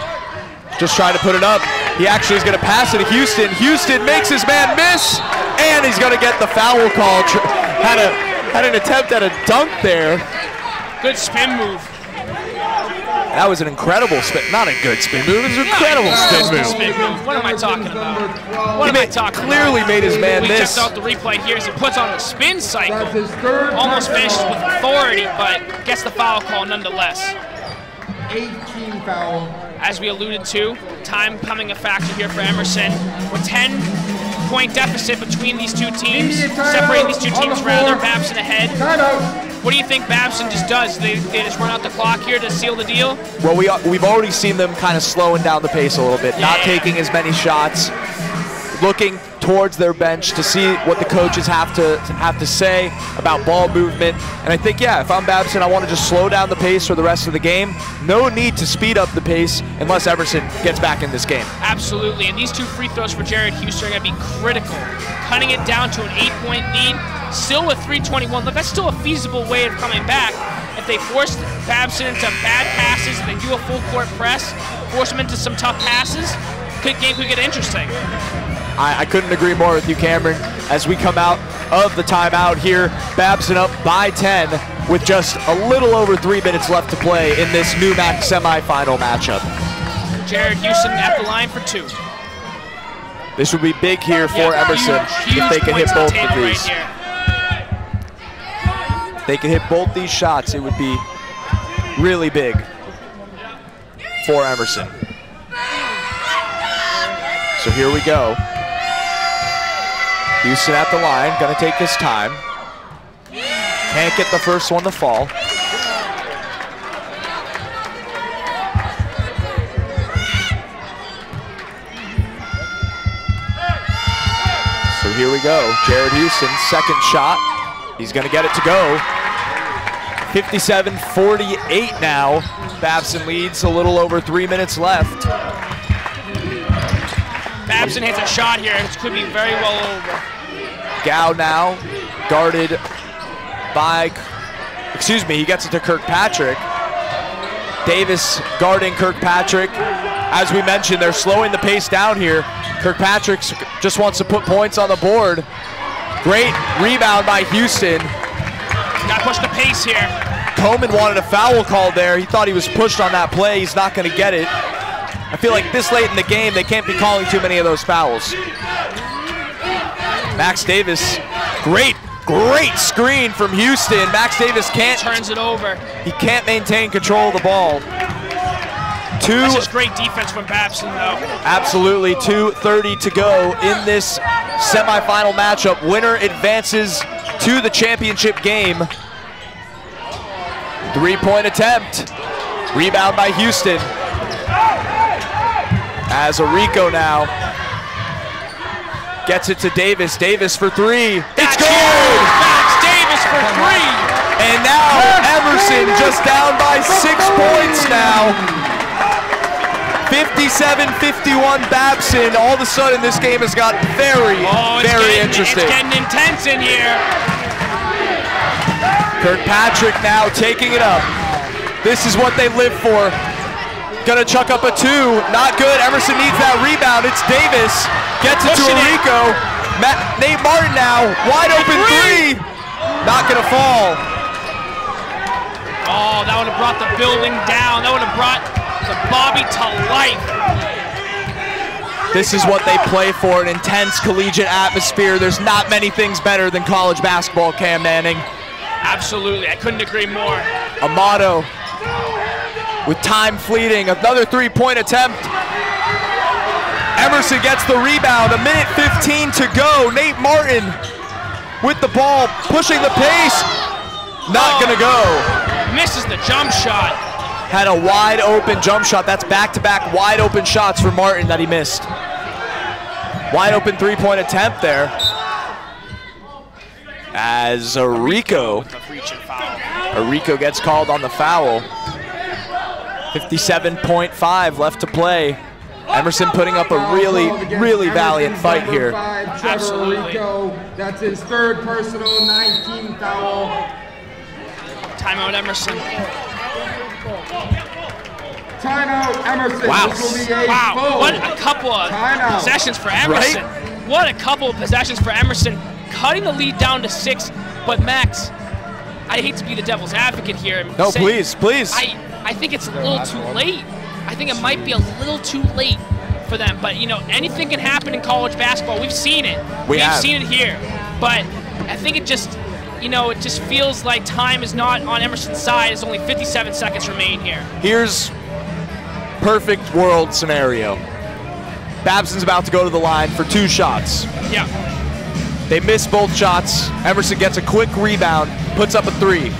just trying to put it up. He actually is going to pass it to Houston. Houston makes his man miss, and he's going to get the foul call. Had an attempt at a dunk there. Good spin move. That was an incredible spin. Not a good spin move. It was an incredible spin move. What am I talking about? What am I talking about? Clearly made his man miss. We checked out the replay here as he puts on a spin cycle. Almost finished with authority, but gets the foul call nonetheless. 18 foul. As we alluded to, time coming a factor here for Emerson. We're 10-point deficit between these two teams, separating these two teams rather. Babson ahead. What do you think Babson just does? They just run out the clock here to seal the deal? Well, we've already seen them kind of slowing down the pace a little bit, not taking as many shots, looking towards their bench to see what the coaches have to say about ball movement. And I think, yeah, if I'm Babson, I want to just slow down the pace for the rest of the game. No need to speed up the pace unless Emerson gets back in this game. Absolutely, and these two free throws for Jared Houston are going to be critical. Cutting it down to an 8-point lead, still with 3:21. Look, that's still a feasible way of coming back. If they force Babson into bad passes, if they do a full court press, force him into some tough passes, game could get interesting. I couldn't agree more with you, Cameron. As we come out of the timeout here, Babson up by 10 with just a little over 3 minutes left to play in this NEWMAC semifinal matchup. Jared Houston at the line for two. This would be big here for Emerson if they can hit both of these. If they can hit both these shots, it would be really big for Emerson. So here we go. Houston at the line, gonna take his time. Can't get the first one to fall. So here we go, Jared Houston, second shot. He's gonna get it to go. 57-48 now. Babson leads, a little over 3 minutes left. Babson hits a shot here, it could be very well over. Gao now, guarded by, he gets it to Kirkpatrick. Davis guarding Kirkpatrick. As we mentioned, they're slowing the pace down here. Kirkpatrick just wants to put points on the board. Great rebound by Houston. Gotta push the pace here. Coleman wanted a foul call there. He thought he was pushed on that play. He's not gonna get it. I feel like this late in the game, they can't be calling too many of those fouls. Max Davis, great screen from Houston. Max Davis can't. Turns it over. He can't maintain control of the ball. That's just great defense from Babson, though. Absolutely, 2:30 to go in this semifinal matchup. Winner advances to the championship game. 3-point attempt. Rebound by Houston. As Arico now gets it to Davis. Davis for three. It's good! Max Davis for three! And now Emerson just down by 6 points now. 57-51 Babson. All of a sudden this game has got very interesting. It's getting intense in here. Kirkpatrick now taking it up. This is what they live for. Gonna chuck up a two, not good. Emerson needs that rebound. It's Davis, gets it to Arico. Nate Martin now, wide open three. Not gonna fall. Oh, that would have brought the building down. That would have brought the Bobby to life. This is what they play for, an intense collegiate atmosphere. There's not many things better than college basketball, Cam Manning. Absolutely, I couldn't agree more. Amato. With time fleeting, another three-point attempt. Emerson gets the rebound, 1:15 to go. Nate Martin with the ball, pushing the pace. Not gonna go. Misses the jump shot. Had a wide open jump shot. That's back-to-back wide open shots for Martin that he missed. Wide open three-point attempt there. As Arico gets called on the foul. 57.5 left to play. Emerson putting up a really valiant fight here. Absolutely. That's his third personal, 19th foul. Timeout, Emerson. Timeout, Emerson. Wow. Wow. What a couple of possessions for Emerson. Right? What a couple of possessions for Emerson. Cutting the lead down to 6, but Max, I hate to be the devil's advocate here. No, please, please. I think it's a little too late. I think it might be a little too late for them. But, you know, anything can happen in college basketball. We've seen it. We've seen it here. But I think it just, you know, it just feels like time is not on Emerson's side. There's only 57 seconds remaining here. Here's perfect world scenario. Babson's about to go to the line for two shots. Yeah. They miss both shots. Emerson gets a quick rebound, puts up a three,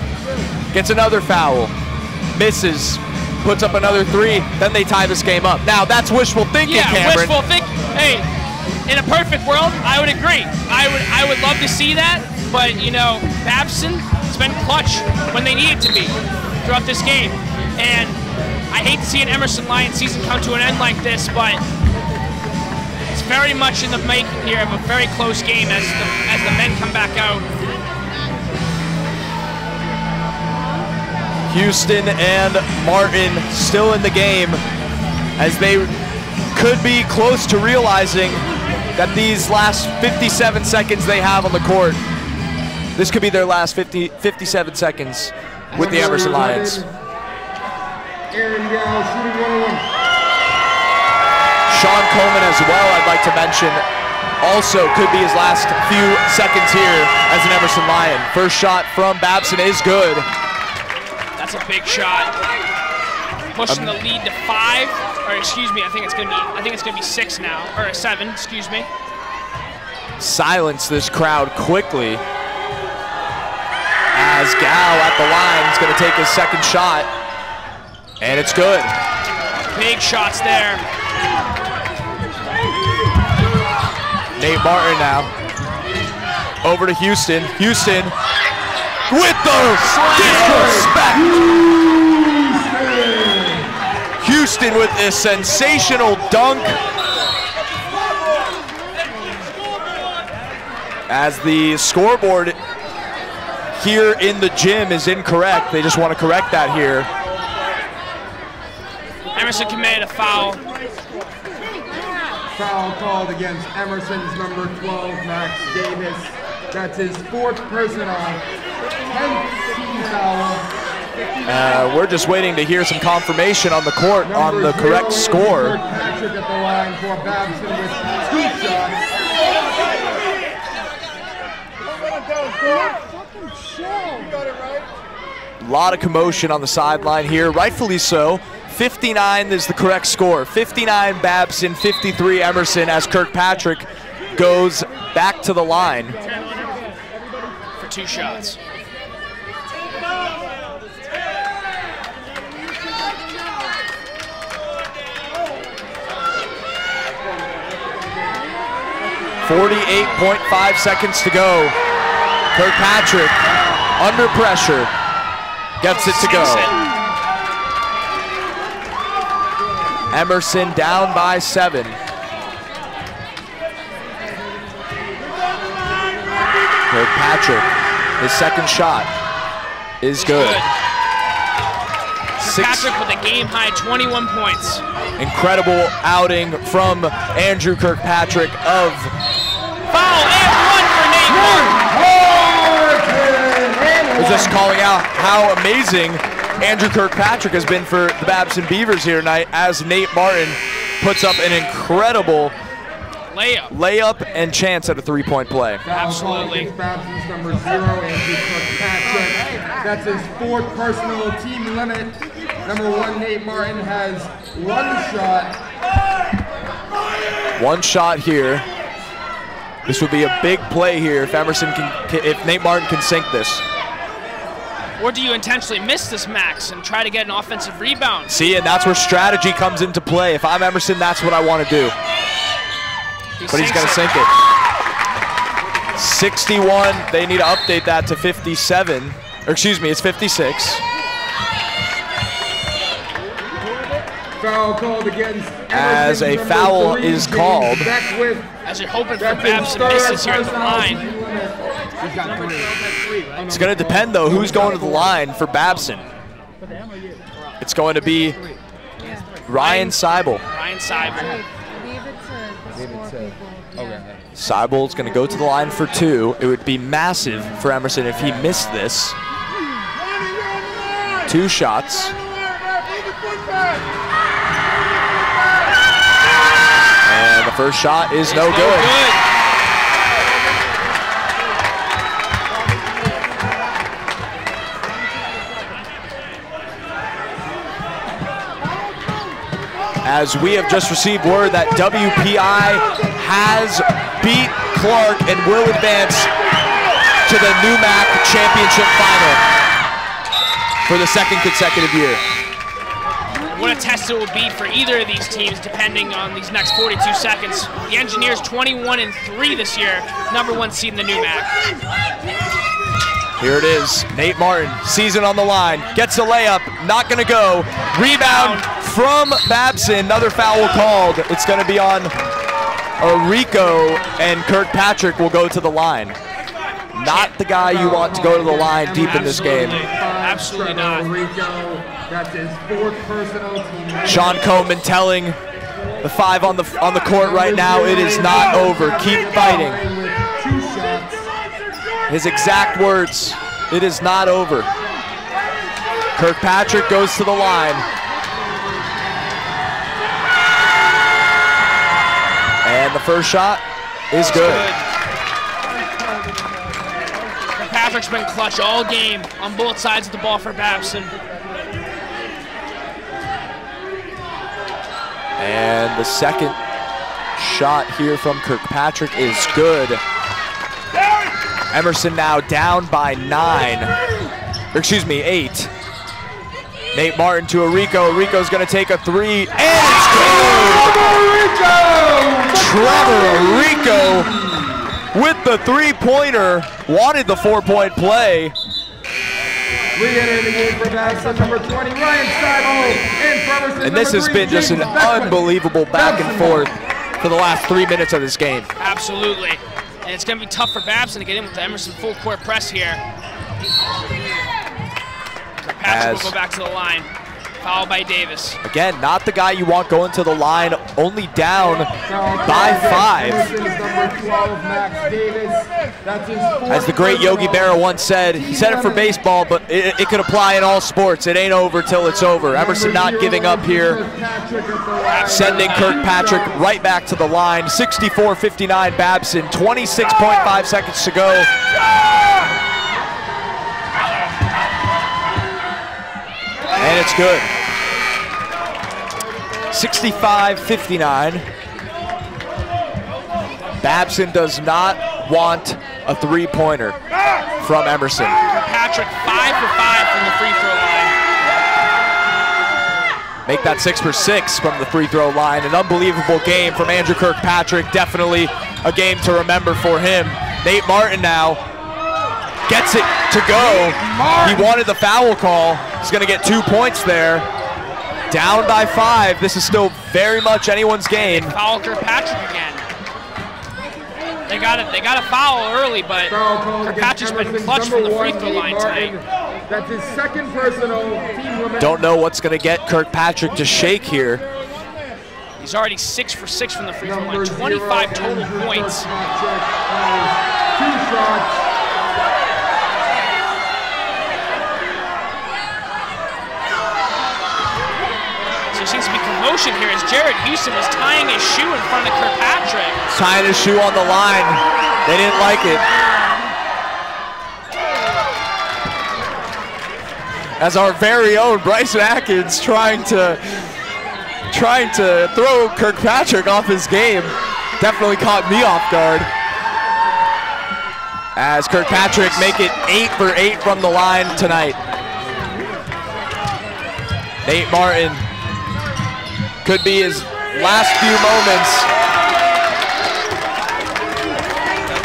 gets another foul, misses, puts up another three, then they tie this game up. Now, that's wishful thinking, Cameron. Yeah, wishful thinking. Hey, in a perfect world, I would agree. I would love to see that, but, you know, Babson has been clutch when they needed to be throughout this game. And I hate to see an Emerson Lions season come to an end like this, but it's very much in the making here of a very close game as the men come back out. Houston and Martin still in the game as they could be close to realizing that these last 57 seconds they have on the court, this could be their last 57 seconds with the Emerson Lions. Sean Coleman as well, I'd like to mention, also could be his last few seconds here as an Emerson Lion. First shot from Babson is good. That's a big shot. Pushing the lead to five, or excuse me, I think it's gonna be six now, or seven, excuse me. Silence this crowd quickly as Gao at the line is gonna take his second shot, and it's good. Big shots there. Nate Martin now over to Houston. Houston. With the disrespect. Houston with a sensational dunk. As the scoreboard here in the gym is incorrect, they just want to correct that here. Emerson committed a foul. Foul called against Emerson's number 12, Max Davis. That's his fourth personal. We're just waiting to hear some confirmation on the court on the correct score. A lot of commotion on the sideline here, rightfully so. 59 is the correct score. 59 Babson, 53 Emerson, as Kirkpatrick goes back to the line for two shots. .5 seconds to go. Kirkpatrick, under pressure, gets it to go. Emerson down by 7. Kirkpatrick, his second shot is good. Kirkpatrick with a game-high 21 points. Incredible outing from Andrew Kirkpatrick of... Foul and run for Nate Martin! We're just calling out how amazing Andrew Kirkpatrick has been for the Babson Beavers here tonight as Nate Martin puts up an incredible layup and chance at a three-point play. Absolutely. Babson's number 0, Andrew Kirkpatrick. That's his fourth personal, team limit. Number 1, Nate Martin has one shot. One shot here. This would be a big play here if Nate Martin can sink this. Or do you intentionally miss this, Max, and try to get an offensive rebound? See, and that's where strategy comes into play. If I'm Emerson, that's what I want to do. But he's going to sink it. 61, they need to update that to 57. Or excuse me, it's 56. Foul called against Emerson. As a foul is called. As you're hoping for Babson misses here at the line. It's going to depend, though, who's going to the line for Babson. It's going to be Ryan Seibel. Ryan Seibel. Seibel's going to go to the line for two. It would be massive for Emerson if he missed this. Two shots. And the first shot is no good. As we have just received word that WPI has beat Clark and will advance to the NEWMAC championship final for the second consecutive year. What a test it will be for either of these teams, depending on these next 42 seconds. The Engineers 21-3 this year, #1 seed in the NEWMAC. Here it is, Nate Martin, season on the line, gets a layup, not gonna go. Rebound from Babson, another foul called. It's gonna be on Arico, and Kirkpatrick will go to the line. Not the guy you want to go to the line deep in this game. Absolutely not. That's his fourth personal. Sean Coleman telling the five on the court right now, it is not over. Keep fighting. His exact words, it is not over. Kirkpatrick goes to the line. And the first shot is good. Patrick's been clutch all game on both sides of the ball for Babson. And the second shot here from Kirkpatrick is good. Emerson now down by 8. Nate Martin to Arico. Arico's going to take a three, and it's good! Trevor Arico with the three-pointer, wanted the four-point play. We get in the game for Babson, #20, Ryan Seibel, and for Emerson, and this has been just an unbelievable back and forth for the last 3 minutes of this game. Absolutely, and it's gonna be tough for Babson to get in with the Emerson full-court press here. Kirkpatrick will go back to the line, fouled by Davis. Again, not the guy you want going to the line, only down by 5. As the great Yogi Berra once said, he said it for baseball, but it could apply in all sports. It ain't over till it's over. Emerson not giving up here, sending Kirkpatrick right back to the line. 64-59 Babson, 26.5 seconds to go. And it's good. 65-59. Babson does not want a three-pointer from Emerson. Patrick 5 for 5 from the free throw line. Make that 6 for 6 from the free throw line. An unbelievable game from Andrew Kirkpatrick. Definitely a game to remember for him. Nate Martin now gets it to go. He wanted the foul call. He's gonna get 2 points there. Down by 5. This is still very much anyone's game. Foul Kirkpatrick again. They got a foul early, but Kirkpatrick's been clutch from the free throw line tonight. That's his second personal. Don't know what's gonna get Kirkpatrick to shake here. He's already 6 for 6 from the free throw line. 25 total points. 2 shots. There seems to be commotion here as Jared Houston was tying his shoe in front of Kirkpatrick. Tying his shoe on the line. They didn't like it. As our very own Bryson Atkins trying to throw Kirkpatrick off his game. Definitely caught me off guard. As Kirkpatrick make it 8 for 8 from the line tonight. Nate Martin. Could be his last few moments.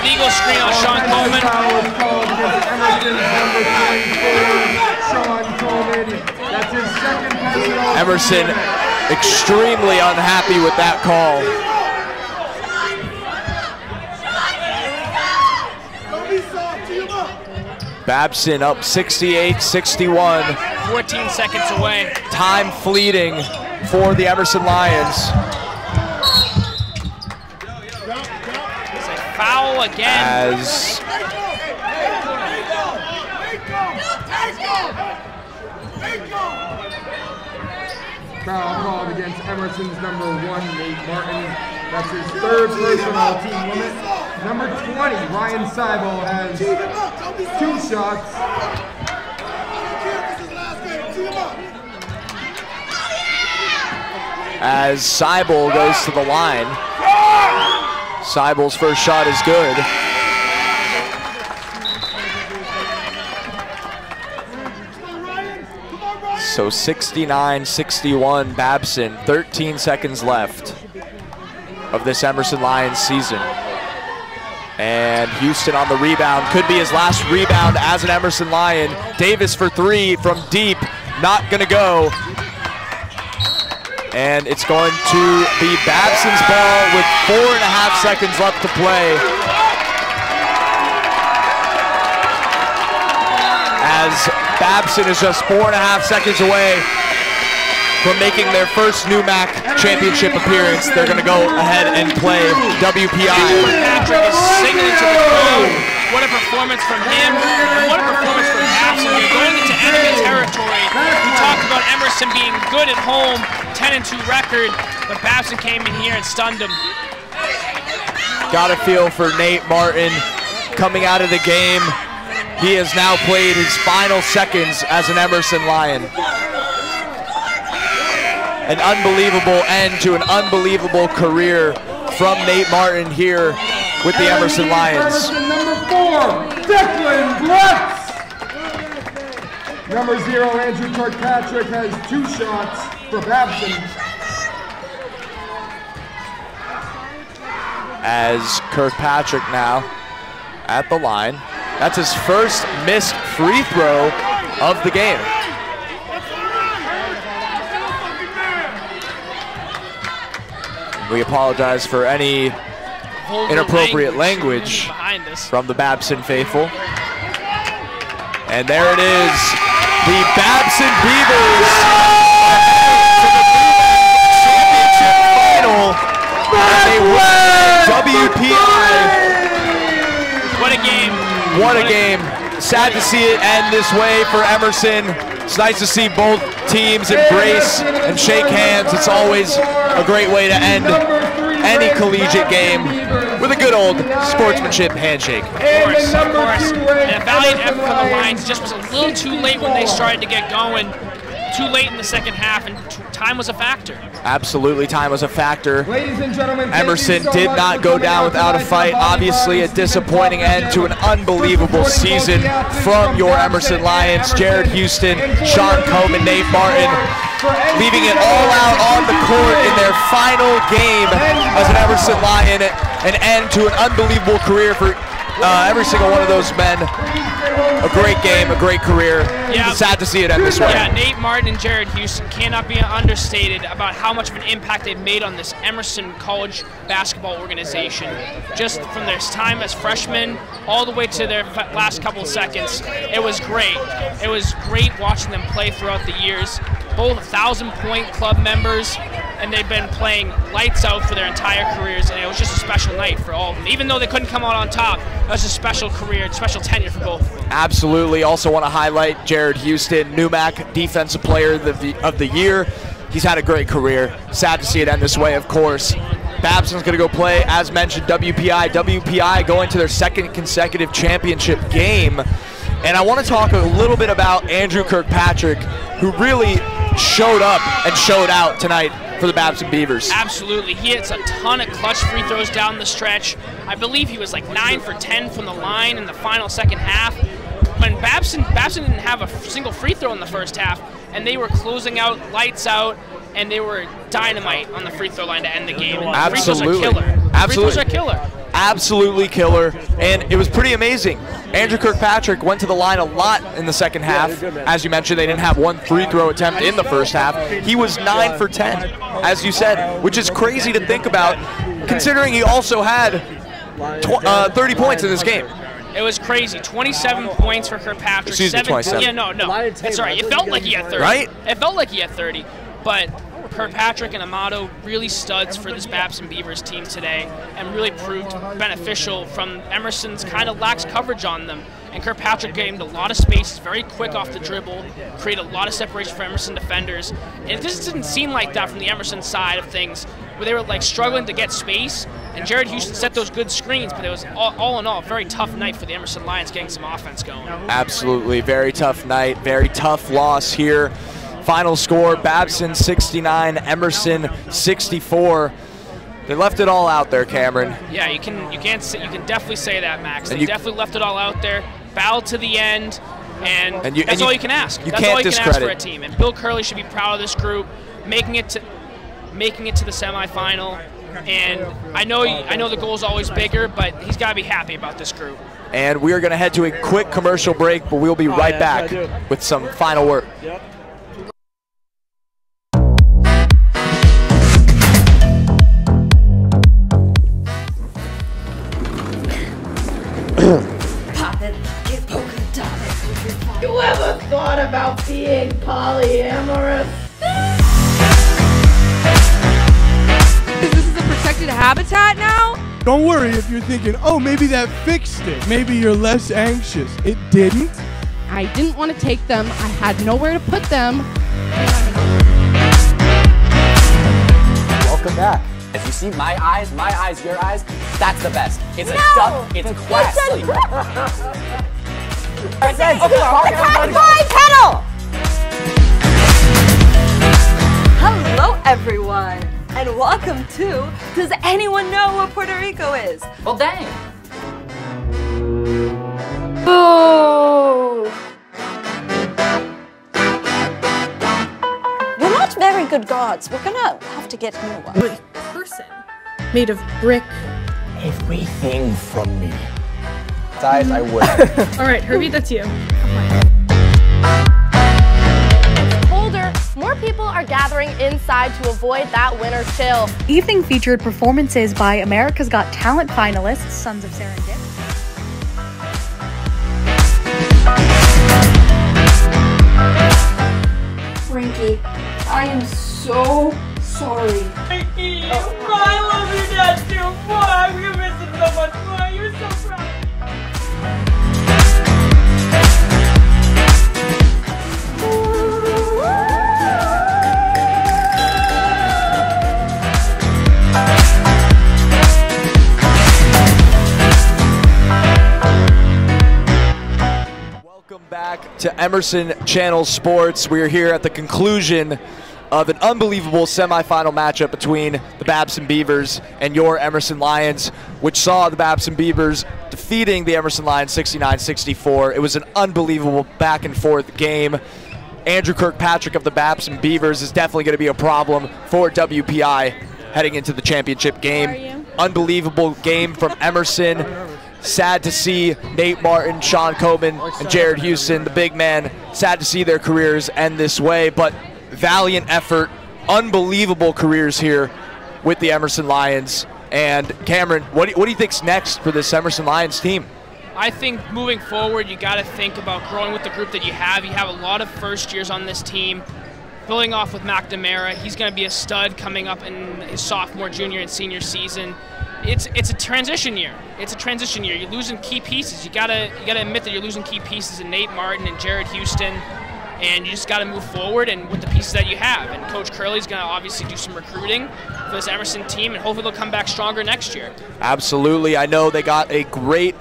Legal screen on Sean Coleman. Emerson extremely unhappy with that call. Babson up 68-61. 14 seconds away. Time fleeting for the Emerson Lions. It's a foul again. As foul called against Emerson's number 1, Nate Martin. That's his third personal team limit. Number 20, Ryan Seibel, has 2 shots. As Seibel goes to the line. Seibel's first shot is good. So 69-61 Babson, 13 seconds left of this Emerson Lions season. And Houston on the rebound, could be his last rebound as an Emerson Lion. Davis for 3 from deep, not gonna go. And it's going to be Babson's ball with 4.5 seconds left to play. As Babson is just 4.5 seconds away from making their first NEWMAC championship appearance. They're going to go ahead and play WPI. What a performance from him. What a performance from Babson. You're going into enemy territory. We talked about Emerson being good at home, 10-2 record, but Babson came in here and stunned him. Got a feel for Nate Martin coming out of the game. He has now played his final seconds as an Emerson Lion. An unbelievable end to an unbelievable career from Nate Martin here with the Emerson Lions. Emerson number 4, Declan Blitz. Number 0, Andrew Kirkpatrick, has 2 shots for Babson. As Kirkpatrick now at the line. That's his first missed free throw of the game. We apologize for any inappropriate language from the Babson faithful. And there it is, the Babson Beavers to the NEWMAC championship final as they win WPI. What a game. What a game. Sad to see it end this way for Emerson. It's nice to see both teams embrace and shake hands. It's always a great way to end any collegiate game with a good old sportsmanship handshake. Of course. And a valiant effort from the Lions. Just was a little too late when they started to get going. Too late in the second half, and time was a factor. Absolutely, time was a factor. Ladies and gentlemen, Emerson did not go down without a fight. Obviously, a disappointing end to an unbelievable season from your Emerson Lions. Jared Houston, Sean Coleman, Nate Martin, leaving it all out on the court in their final game as an Emerson Lion. An end to an unbelievable career for every single one of those men. A great game, a great career. Yep. Sad to see it end this way. Yeah, Nate Martin and Jared Houston cannot be understated about how much of an impact they've made on this Emerson College basketball organization. Just from their time as freshmen all the way to their last couple of seconds, it was great. It was great watching them play throughout the years. Both 1,000-point club members, and they've been playing lights out for their entire careers, and it was just a special night for all of them. Even though they couldn't come out on top, that was a special career, special tenure for both of them. Absolutely. Also want to highlight Jared Houston, NEWMAC Defensive Player of the Year. He's had a great career. Sad to see it end this way, of course. Babson's going to go play, as mentioned, WPI. WPI going to their second consecutive championship game. And I want to talk a little bit about Andrew Kirkpatrick, who really showed up and showed out tonight for the Babson Beavers. Absolutely. He hits a ton of clutch free throws down the stretch. I believe he was like 9 for 10 from the line in the final second half. When Babson didn't have a single free throw in the first half, and they were closing out, lights out, and they were dynamite on the free throw line to end the game. And absolutely. Free throws are killer. Absolutely. Free throws are killer. Absolutely killer, and it was pretty amazing. Andrew Kirkpatrick went to the line a lot in the second half. As you mentioned, they didn't have one free throw attempt in the first half. He was 9 for 10, as you said, which is crazy to think about, considering he also had 30 points in this game. It was crazy. 27 points for Kirkpatrick. Excuse me, 27. Yeah, no, no. It's all right. It felt like he had 30. Right? It felt like he had 30, but Kirkpatrick and Amato, really studs for this Babson Beavers team today and really proved beneficial from Emerson's kind of lax coverage on them. And Kirkpatrick gained a lot of space, very quick off the dribble, created a lot of separation for Emerson defenders. And it just didn't seem like that from the Emerson side of things, where they were like struggling to get space, and Jared Houston set those good screens, but it was all in all a very tough night for the Emerson Lions getting some offense going. Absolutely, very tough night, very tough loss here. Final score, Babson 69, Emerson 64. They left it all out there, Cameron. Yeah, you can definitely say that, Max. They definitely left it all out there, battled to the end, and that's all you can ask. That's all you can ask for a team. And Bill Curley should be proud of this group, making it to the semifinal. And I know the goal is always bigger, but he's got to be happy about this group. And we are going to head to a quick commercial break, but we'll be right back with some final work. Yep. Pop it, get polka dotted. You ever thought about being polyamorous? This is a protected habitat now? Don't worry if you're thinking, oh, maybe that fixed it. Maybe you're less anxious. It didn't. I didn't want to take them. I had nowhere to put them. Welcome back. If you see my eyes, your eyes, that's the best. It's a stuff, it's classy. It's a kettle! Hello, everyone, and welcome to Does Anyone Know What Puerto Rico Is? Well, dang. Oh. We're not very good gods. We're gonna have to get new ones. Wait. Made of brick. Everything from me. Guys, I would. All right, Herbie, that's you. It's colder. More people are gathering inside to avoid that winter chill. Evening featured performances by America's Got Talent finalists, Sons of Serendip. Frankie, I am so sorry. Frankie, I love your dad too. Boy, I'm gonna miss him so much. Boy, you're so proud. Welcome back to Emerson Channel Sports. We are here at the conclusion of an unbelievable semifinal matchup between the Babson Beavers and your Emerson Lions, which saw the Babson Beavers defeating the Emerson Lions 69-64. It was an unbelievable back-and-forth game. Andrew Kirkpatrick of the Babson Beavers is definitely going to be a problem for WPI heading into the championship game. Unbelievable game from Emerson. Sad to see Nate Martin, Sean Coleman, and Jared Houston, the big man. Sad to see their careers end this way, but valiant effort, unbelievable careers here with the Emerson Lions. And Cameron, what do you think's next for this Emerson Lions team? I think moving forward, you got to think about growing with the group that you have. You have a lot of first years on this team. Building off with McNamara, he's going to be a stud coming up in his sophomore, junior, and senior season. It's a transition year. It's a transition year. You're losing key pieces. You gotta admit that you're losing key pieces in Nate Martin and Jared Houston. And you just got to move forward and with the pieces that you have. And Coach Curley's going to obviously do some recruiting for this Emerson team, and hopefully they'll come back stronger next year. Absolutely. I know they got a great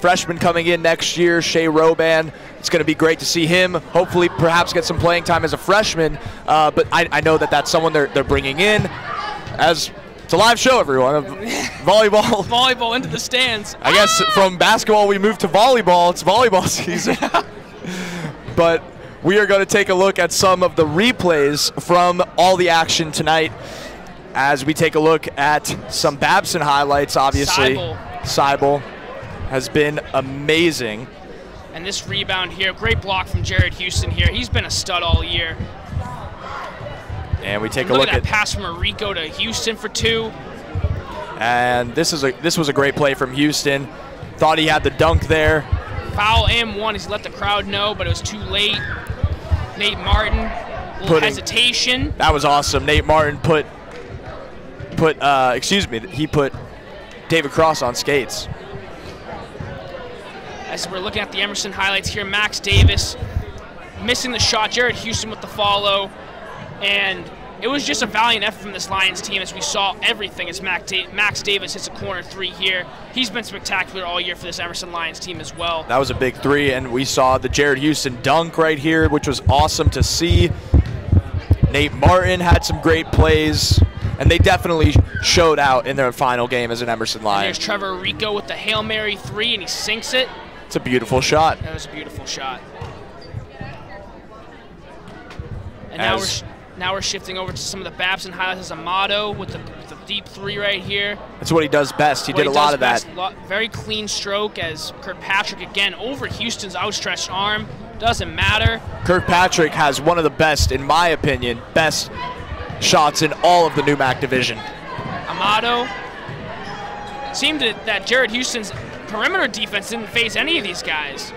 freshman coming in next year, Shea Roban. It's going to be great to see him. Hopefully, perhaps get some playing time as a freshman. But I know that that's someone they're bringing in. As it's a live show, everyone. Volleyball. Volleyball into the stands. I guess from basketball we moved to volleyball. It's volleyball season. But we are going to take a look at some of the replays from all the action tonight as we take a look at some Babson highlights, obviously. Seibel has been amazing. And this rebound here, great block from Jared Houston here. He's been a stud all year. And we take a look at that pass from Arico to Houston for two. And this was a great play from Houston. Thought he had the dunk there. Foul and one, he's let the crowd know, but it was too late. Nate Martin hesitation. That was awesome. Nate Martin put David Cross on skates. As we're looking at the Emerson highlights here, Max Davis missing the shot, Jared Houston with the follow, and it was just a valiant effort from this Lions team as we saw everything as Max Davis hits a corner three here. He's been spectacular all year for this Emerson Lions team as well. That was a big three, and we saw the Jared Houston dunk right here, which was awesome to see. Nate Martin had some great plays, and they definitely showed out in their final game as an Emerson Lion. There's Trevor Arico with the Hail Mary three, and he sinks it. It's a beautiful shot. That was a beautiful shot. And now we're shifting over to some of the Babson highlights as Amato with the deep three right here. That's what he does best. He did a lot of that. Very clean stroke as Kirkpatrick again over Houston's outstretched arm. Doesn't matter. Kirkpatrick has one of the best, in my opinion, best shots in all of the NEWMAC division. Amato. It seemed that Jared Houston's perimeter defense didn't phase any of these guys.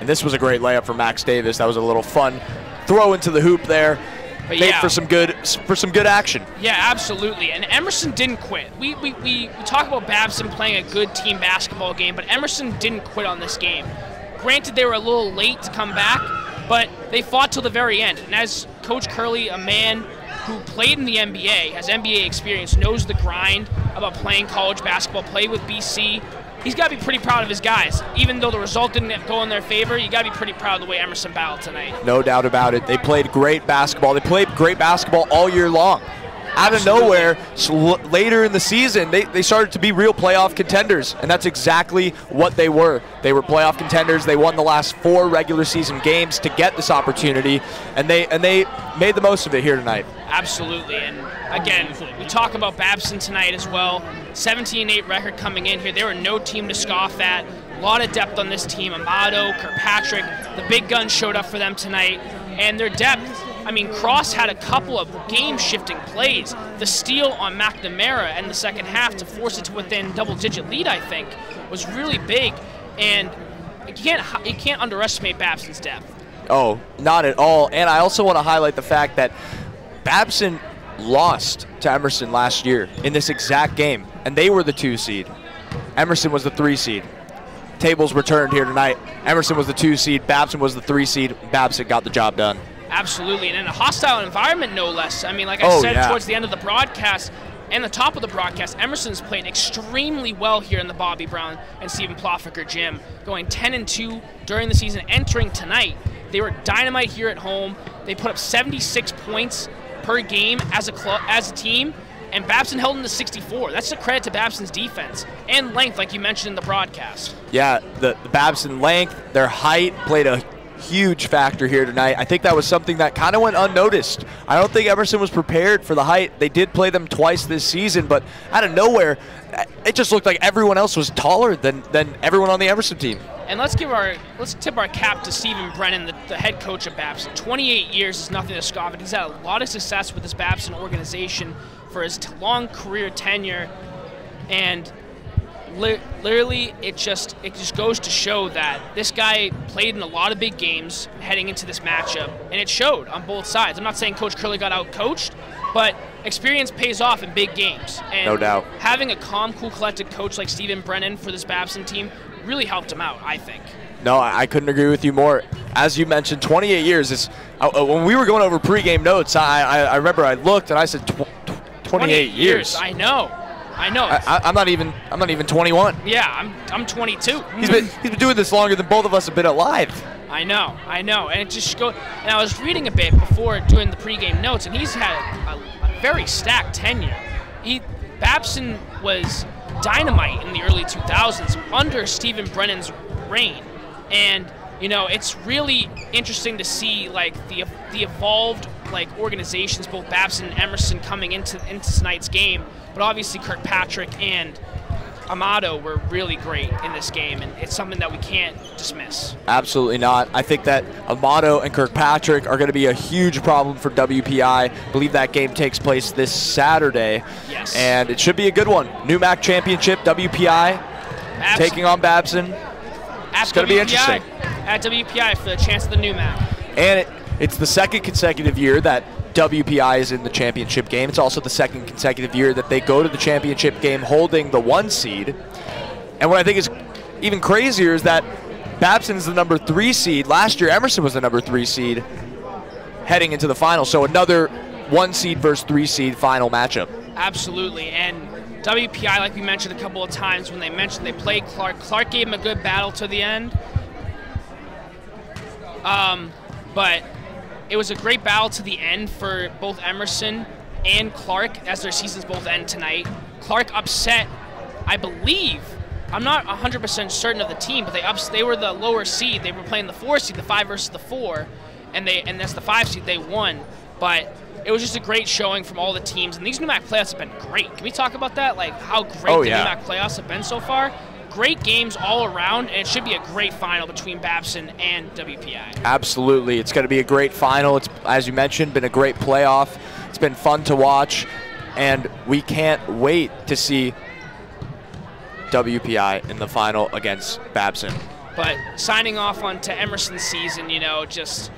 And this was a great layup for Max Davis. That was a little fun throw into the hoop there, for some good action. Yeah, absolutely. And Emerson didn't quit. We talk about Babson playing a good team basketball game, but Emerson didn't quit on this game. Granted, they were a little late to come back, but they fought till the very end. And as Coach Curley, a man who played in the NBA, has NBA experience, knows the grind about playing college basketball, played with BC. He's got to be pretty proud of his guys. Even though the result didn't go in their favor, you got to be pretty proud of the way Emerson battled tonight. No doubt about it. They played great basketball. They played great basketball all year long. Out of nowhere, later in the season, they started to be real playoff contenders, and that's exactly what they were. They were playoff contenders. They won the last four regular season games to get this opportunity, and they made the most of it here tonight. Absolutely, and again, we talk about Babson tonight as well. 17-8 record coming in here. They were no team to scoff at. A lot of depth on this team. Amato, Kirkpatrick, the big guns showed up for them tonight, and their depth. I mean, Cross had a couple of game-shifting plays. The steal on McNamara in the second half to force it to within double-digit lead, I think, was really big. And you can't underestimate Babson's depth. Oh, not at all. And I also want to highlight the fact that Babson lost to Emerson last year in this exact game, and they were the 2 seed. Emerson was the 3 seed. Tables were turned here tonight. Emerson was the 2 seed. Babson was the 3 seed. Babson got the job done. Absolutely, and in a hostile environment, no less. I mean, like I said towards the end of the broadcast and the top of the broadcast, Emerson's played extremely well here in the Bobbi Brown and Steven Plofker gym, going 10-2 during the season, entering tonight. They were dynamite here at home. They put up 76 points per game as a club, as a team, and Babson held them to 64. That's a credit to Babson's defense and length, like you mentioned in the broadcast. Yeah, the Babson length, their height played a huge factor here tonight. I think that was something that kind of went unnoticed. I don't think Emerson was prepared for the height. They did play them twice this season, but out of nowhere, it just looked like everyone else was taller than everyone on the Emerson team. And let's tip our cap to Steven Brennan, the head coach of Babson. 28 years is nothing to scoff at. He's had a lot of success with this Babson organization for his long career tenure, and literally, it just goes to show that this guy played in a lot of big games heading into this matchup, and it showed on both sides. I'm not saying Coach Curley got out-coached, but experience pays off in big games. And no doubt. Having a calm, cool, collected coach like Steven Brennan for this Babson team really helped him out, I think. No, I couldn't agree with you more. As you mentioned, 28 years. When we were going over pregame notes, I remember I looked and I said 28 years. I know. I know. I'm not even 21. Yeah, I'm 22. He's been doing this longer than both of us have been alive. I know, and it just goes. And I was reading a bit before doing the pregame notes, and he's had a very stacked tenure. Babson was dynamite in the early 2000s under Steven Brennan's reign, and you know it's really interesting to see like the evolved like organizations, both Babson and Emerson, coming into tonight's game. But obviously Kirkpatrick and Amato were really great in this game, and it's something that we can't dismiss. Absolutely not. I think that Amato and Kirkpatrick are going to be a huge problem for WPI. I believe that game takes place this Saturday. Yes. And it should be a good one. NEWMAC Championship, WPI taking on Babson. It's going to be interesting. At WPI for the chance of the NEWMAC. And It's the second consecutive year that WPI is in the championship game. It's also the second consecutive year that they go to the championship game holding the 1 seed. And what I think is even crazier is that Babson's the number 3 seed. Last year, Emerson was the number 3 seed heading into the final. So another 1 seed versus 3 seed final matchup. Absolutely. And WPI, like we mentioned a couple of times, when they mentioned they played Clark, Clark gave him a good battle to the end. But it was a great battle to the end for both Emerson and Clark as their seasons both end tonight. Clark upset, I believe, I'm not 100% certain of the team, but they were the lower seed. They were playing the 4 seed, the 5 versus the 4, and that's the 5 seed. They won, but it was just a great showing from all the teams. And these NEWMAC playoffs have been great. Can we talk about that? Like how great the NEWMAC playoffs have been so far? Great games all around, and it should be a great final between Babson and WPI. Absolutely. It's going to be a great final. It's, as you mentioned, been a great playoff. It's been fun to watch, and we can't wait to see WPI in the final against Babson. But signing off on to Emerson's season, you know, just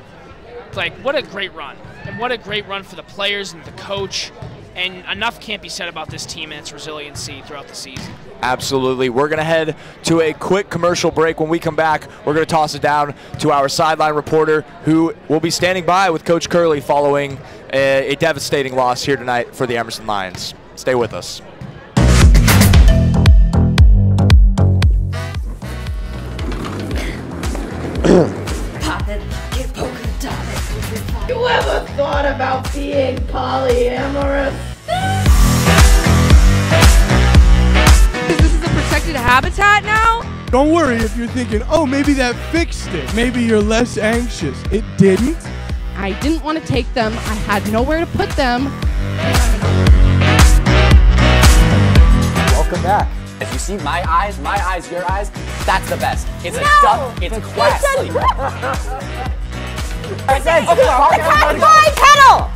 like what a great run. And what a great run for the players and the coach. And enough can't be said about this team and its resiliency throughout the season. Absolutely. We're going to head to a quick commercial break. When we come back, we're going to toss it down to our sideline reporter, who will be standing by with Coach Curley following a devastating loss here tonight for the Emerson Lions. Stay with us. Pop it, get polka dotted. You ever thought about being polyamorous? This is a protected habitat now? Don't worry if you're thinking, oh, maybe that fixed it. Maybe you're less anxious. It didn't. I didn't want to take them. I had nowhere to put them. Welcome back. If you see my eyes, your eyes, that's the best. It's a duck, it's quackly. I said, the cat-fly kettle!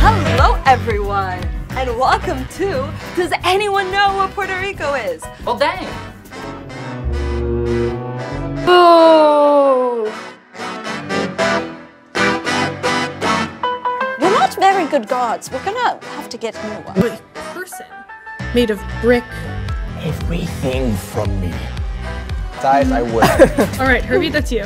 Hello, everyone, and welcome to Does Anyone Know What Puerto Rico Is? Well, dang. Boo! We're not very good gods. We're gonna have to get a new one. With person, made of brick. Everything from me. Size, I would. All right, Herbie, that's you.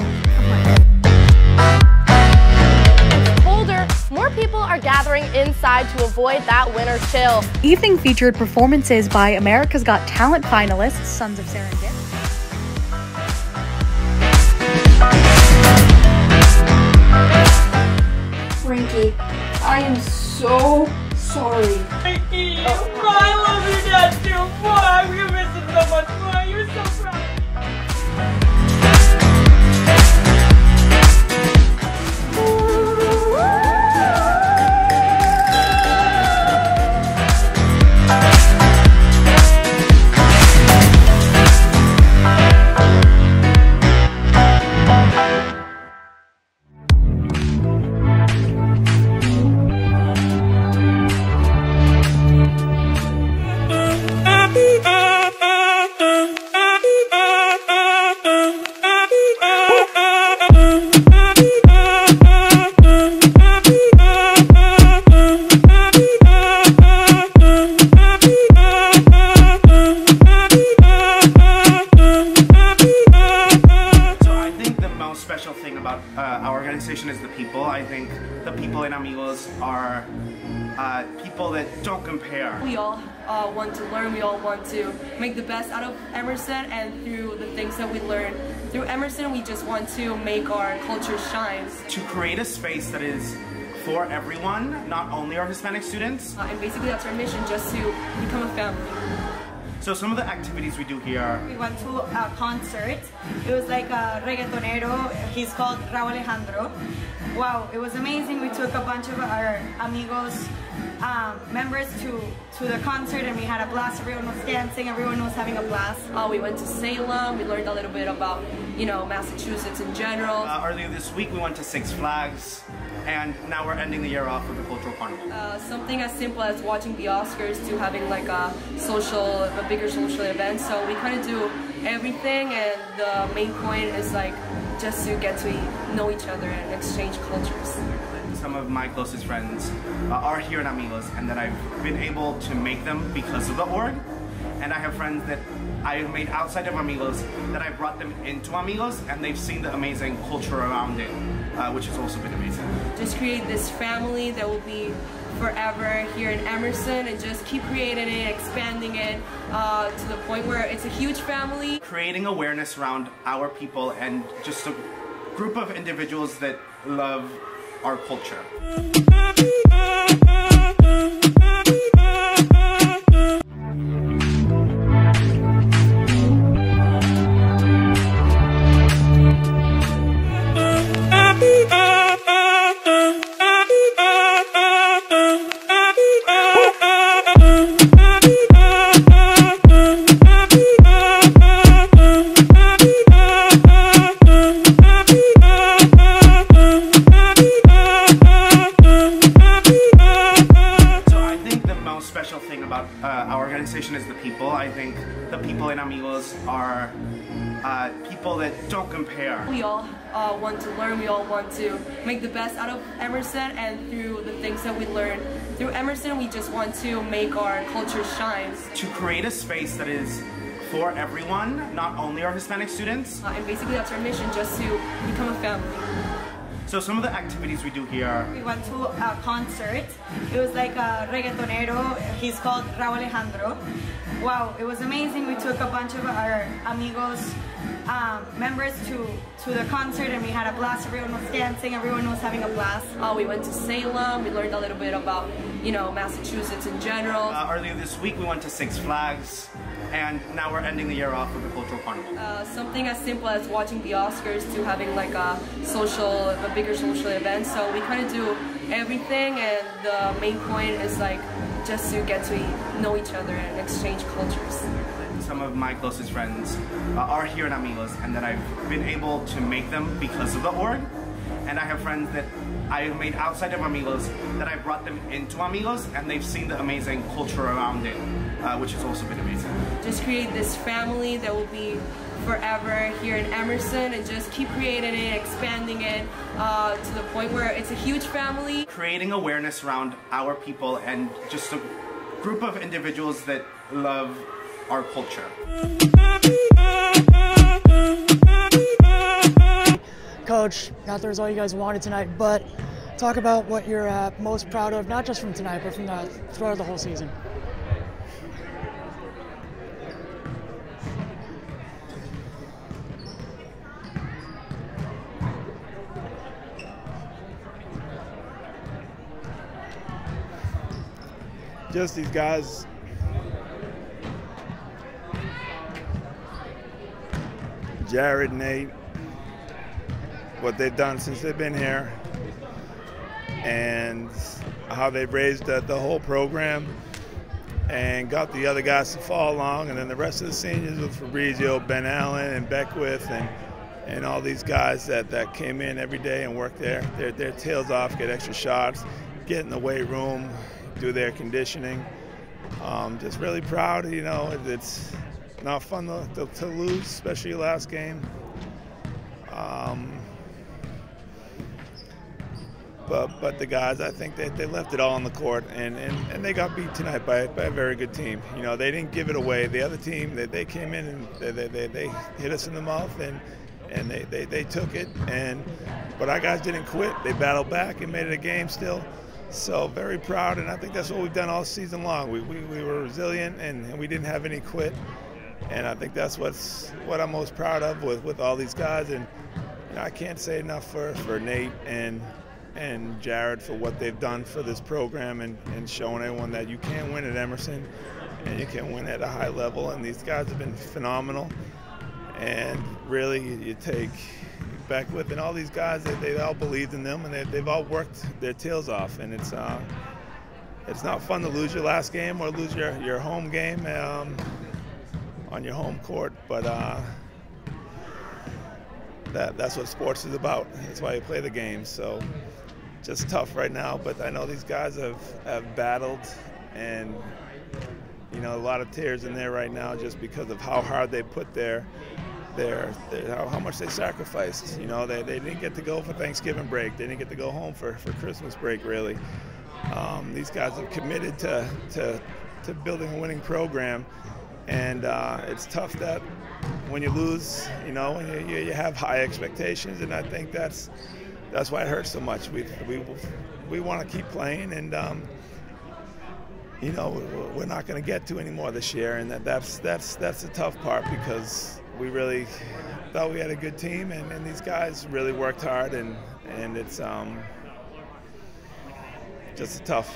Colder, more people are gathering inside to avoid that winter chill. Evening featured performances by America's Got Talent finalists, Sons of Serendip. Frankie, I am so sorry. Frankie, I love you, Dad, too. Boy, I'm gonna miss it so much. Boy, you're so proud. Make the best out of Emerson, and through the things that we learn through Emerson, we just want to make our culture shine. To create a space that is for everyone, not only our Hispanic students. And basically that's our mission, just to become a family. So some of the activities we do here. We went to a concert. It was like a reggaetonero. He's called Rauw Alejandro. Wow, it was amazing. We took a bunch of our amigos, members to the concert, and we had a blast. Everyone was dancing, everyone was having a blast. We went to Salem, we learned a little bit about, you know, Massachusetts in general. Earlier this week we went to Six Flags, and now we're ending the year off with a cultural carnival. Something as simple as watching the Oscars to having like a social, a bigger social event. So we kind of do everything, and the main point is like just to get to know each other and exchange cultures. Some of my closest friends are here in Amigos, and that I've been able to make them because of the org. And I have friends that I have made outside of Amigos that I brought them into Amigos, and they've seen the amazing culture around it, which has also been amazing. Just create this family that will be forever here in Emerson, and just keep creating it, expanding it to the point where it's a huge family. Creating awareness around our people and just a group of individuals that love our culture. Is the people. I think the people in Amigos are people that don't compare. We all want to learn, we all want to make the best out of Emerson, and through the things that we learn through Emerson, we just want to make our culture shine. To create a space that is for everyone, not only our Hispanic students. And basically that's our mission, just to become a family. So some of the activities we do here. We went to a concert. It was like a reggaetonero. He's called Rauw Alejandro. Wow, it was amazing. We took a bunch of our Amigos members to the concert, and we had a blast. Everyone was dancing. Everyone was having a blast. We went to Salem. We learned a little bit about, you know, Massachusetts in general. Earlier this week, we went to Six Flags. And now we're ending the year off with a cultural carnival. Something as simple as watching the Oscars to having like a bigger social event. So we kind of do everything, and the main point is like just to get to know each other and exchange cultures. Some of my closest friends are here in Amigos, and that I've been able to make them because of the org. And I have friends that I have made outside of Amigos that I brought them into Amigos, and they've seen the amazing culture around it, which has also been amazing. Just create this family that will be forever here in Emerson, and just keep creating it, expanding it to the point where it's a huge family. Creating awareness around our people and just a group of individuals that love our culture. Coach, not the result you guys wanted tonight, but talk about what you're most proud of, not just from tonight, but from throughout the whole season. Just these guys. Jared, Nate, what they've done since they've been here, and how they've raised the whole program and got the other guys to follow along, and then the rest of the seniors with Fabrizio, Ben Allen, and Beckwith, and all these guys that came in every day and worked their tails off, get extra shots, get in the weight room, do their conditioning. Just really proud, you know, it's not fun to lose, especially last game. But the guys, I think they left it all on the court, and they got beat tonight by a very good team. You know, they didn't give it away. The other team, they came in and they hit us in the mouth, and they took it. But our guys didn't quit. They battled back and made it a game still. So very proud, and I think that's what we've done all season long. We were resilient, and we didn't have any quit, and I think that's what I'm most proud of with all these guys. And you know, I can't say enough for Nate and Jared for what they've done for this program, and showing everyone that you can win at Emerson, and you can win at a high level. And these guys have been phenomenal, and really you take Beckwith and all these guys, they all believed in them, and they've all worked their tails off. And it's not fun to lose your last game or lose your home game on your home court, but that's what sports is about. That's why you play the game. So just tough right now, but I know these guys have battled, and you know, a lot of tears in there right now just because of how hard they put their how much they sacrificed. You know, they didn't get to go for Thanksgiving break. They didn't get to go home for Christmas break, really. These guys are committed to building a winning program. And it's tough that when you lose, you know, and you have high expectations. And I think that's why it hurts so much. We want to keep playing, and you know, we're not going to get to any more this year, and that's the tough part, because we really thought we had a good team, and these guys really worked hard, and it's just tough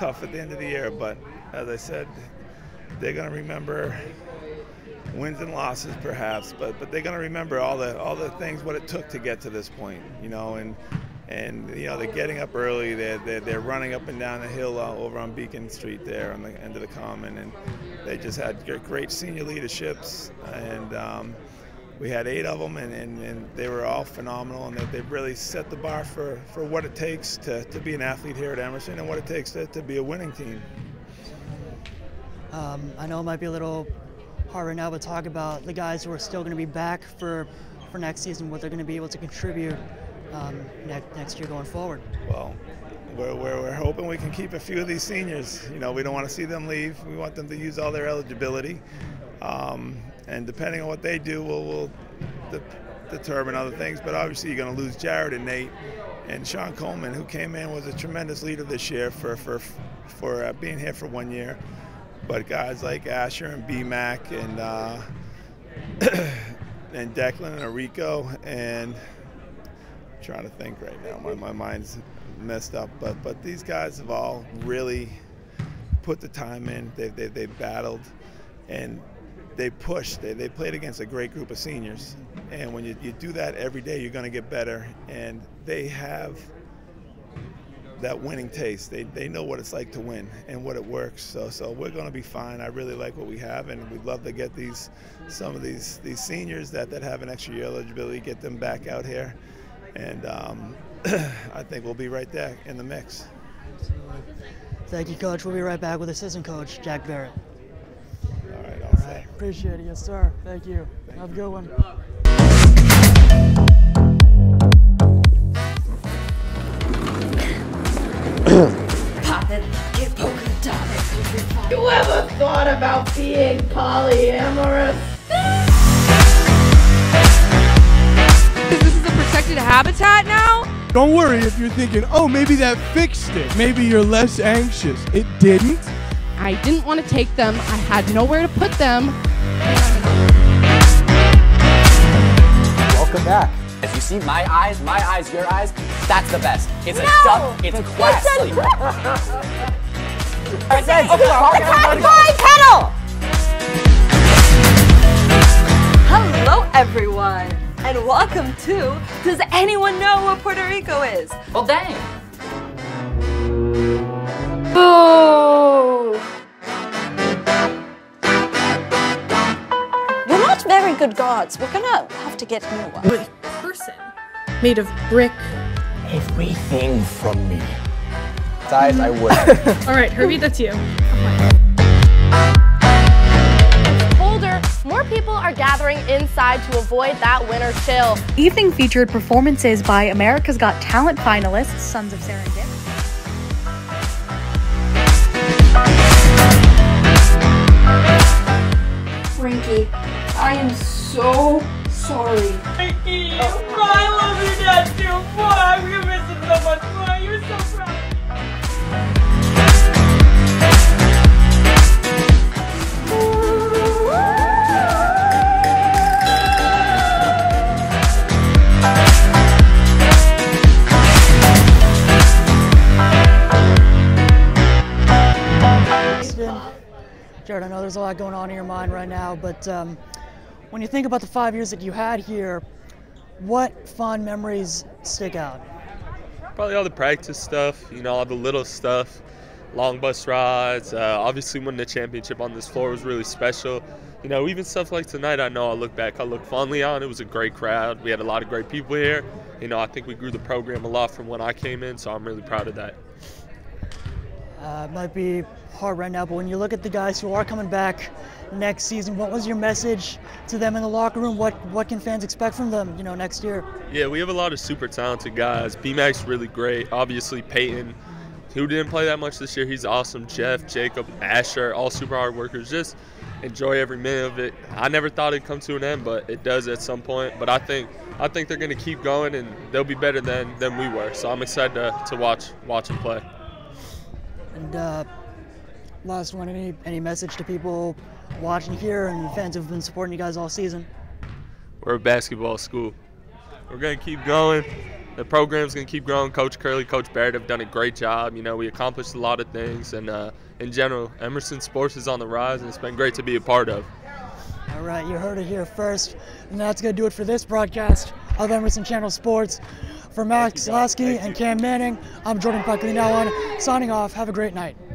at the end of the year. But as I said, they're going to remember wins and losses, perhaps, but they're going to remember all the things, what it took to get to this point, you know, and you know, they're getting up early, they're running up and down the hill over on Beacon Street there on the end of the common, and they just had great senior leaderships, and we had 8 of them, and they were all phenomenal, and they've really set the bar for what it takes to be an athlete here at Emerson, and what it takes to be a winning team. I know it might be a little hard right now, but talk about the guys who are still going to be back for next season, what they're going to be able to contribute next year going forward. Well, we're hoping we can keep a few of these seniors. You know, we don't want to see them leave. We want them to use all their eligibility. And depending on what they do, we'll determine other things. But obviously you're going to lose Jared and Nate and Sean Coleman, who came in, was a tremendous leader this year for being here for 1 year. But guys like Asher and BMAC and and Declan and Arico, and I'm trying to think right now, my mind's messed up. But these guys have all really put the time in. They battled and they pushed. They played against a great group of seniors. And when you do that every day, you're going to get better. And they have that winning taste. They know what it's like to win and what it works. So we're going to be fine. I really like what we have, and we'd love to get some of these seniors that have an extra year eligibility, get them back out here, and I think we'll be right there in the mix. Thank you, Coach. We'll be right back with Assistant Coach Jack Barrett. All right, I'll say. Right. Appreciate it. Yes, sir. Thank you. Have a good one. Pop it, get polka dotted. You ever thought about being polyamorous? This is a protected habitat now? Don't worry if you're thinking, oh, maybe that fixed it. Maybe you're less anxious. It didn't. I didn't want to take them. I had nowhere to put them. Welcome back. If you see my eyes, your eyes, that's the best. It's a duck, it's quackly. It's the Category Kettle! Hello, everyone, and welcome to Does Anyone Know What Puerto Rico Is? Well, dang. Boo! We're not very good gods. We're gonna have to get new ones. Person made of brick. Everything from me. Size, I would. All right, Herbie, that's you. It's colder. More people are gathering inside to avoid that winter chill. Evening featured performances by America's Got Talent finalists, Sons of Serendip. Frankie, I am so sorry. Frankie, I love you, Dad, too. Boy, I'm going to miss you so much. Boy, you're so proud. Jared, I know there's a lot going on in your mind right now, but when you think about the 5 years that you had here, what fond memories stick out? Probably all the practice stuff, you know, all the little stuff, long bus rides. Obviously winning the championship on this floor was really special. You know, even stuff like tonight, I know I look fondly on. It was a great crowd. We had a lot of great people here. You know, I think we grew the program a lot from when I came in, so I'm really proud of that. It might be hard right now, but when you look at the guys who are coming back next season, what was your message to them in the locker room? What can fans expect from them, you know, next year? Yeah, we have a lot of super talented guys. BMAC's really great. Obviously, Peyton, who didn't play that much this year, he's awesome. Jeff, Jacob, Asher, all super hard workers. Just enjoy every minute of it. I never thought it'd come to an end, but it does at some point. But I think they're going to keep going, and they'll be better than we were. So I'm excited to watch them play. And last one, any message to people watching here and fans who've been supporting you guys all season? We're a basketball school. We're going to keep going. The program's going to keep growing. Coach Curley, Coach Barrett have done a great job. You know, we accomplished a lot of things. And in general, Emerson sports is on the rise, and it's been great to be a part of. All right, you heard it here first. And that's going to do it for this broadcast of Emerson Channel Sports. For Max Lasky and Cam Manning, I'm Jordan Pagkalinawan, signing off. Have a great night.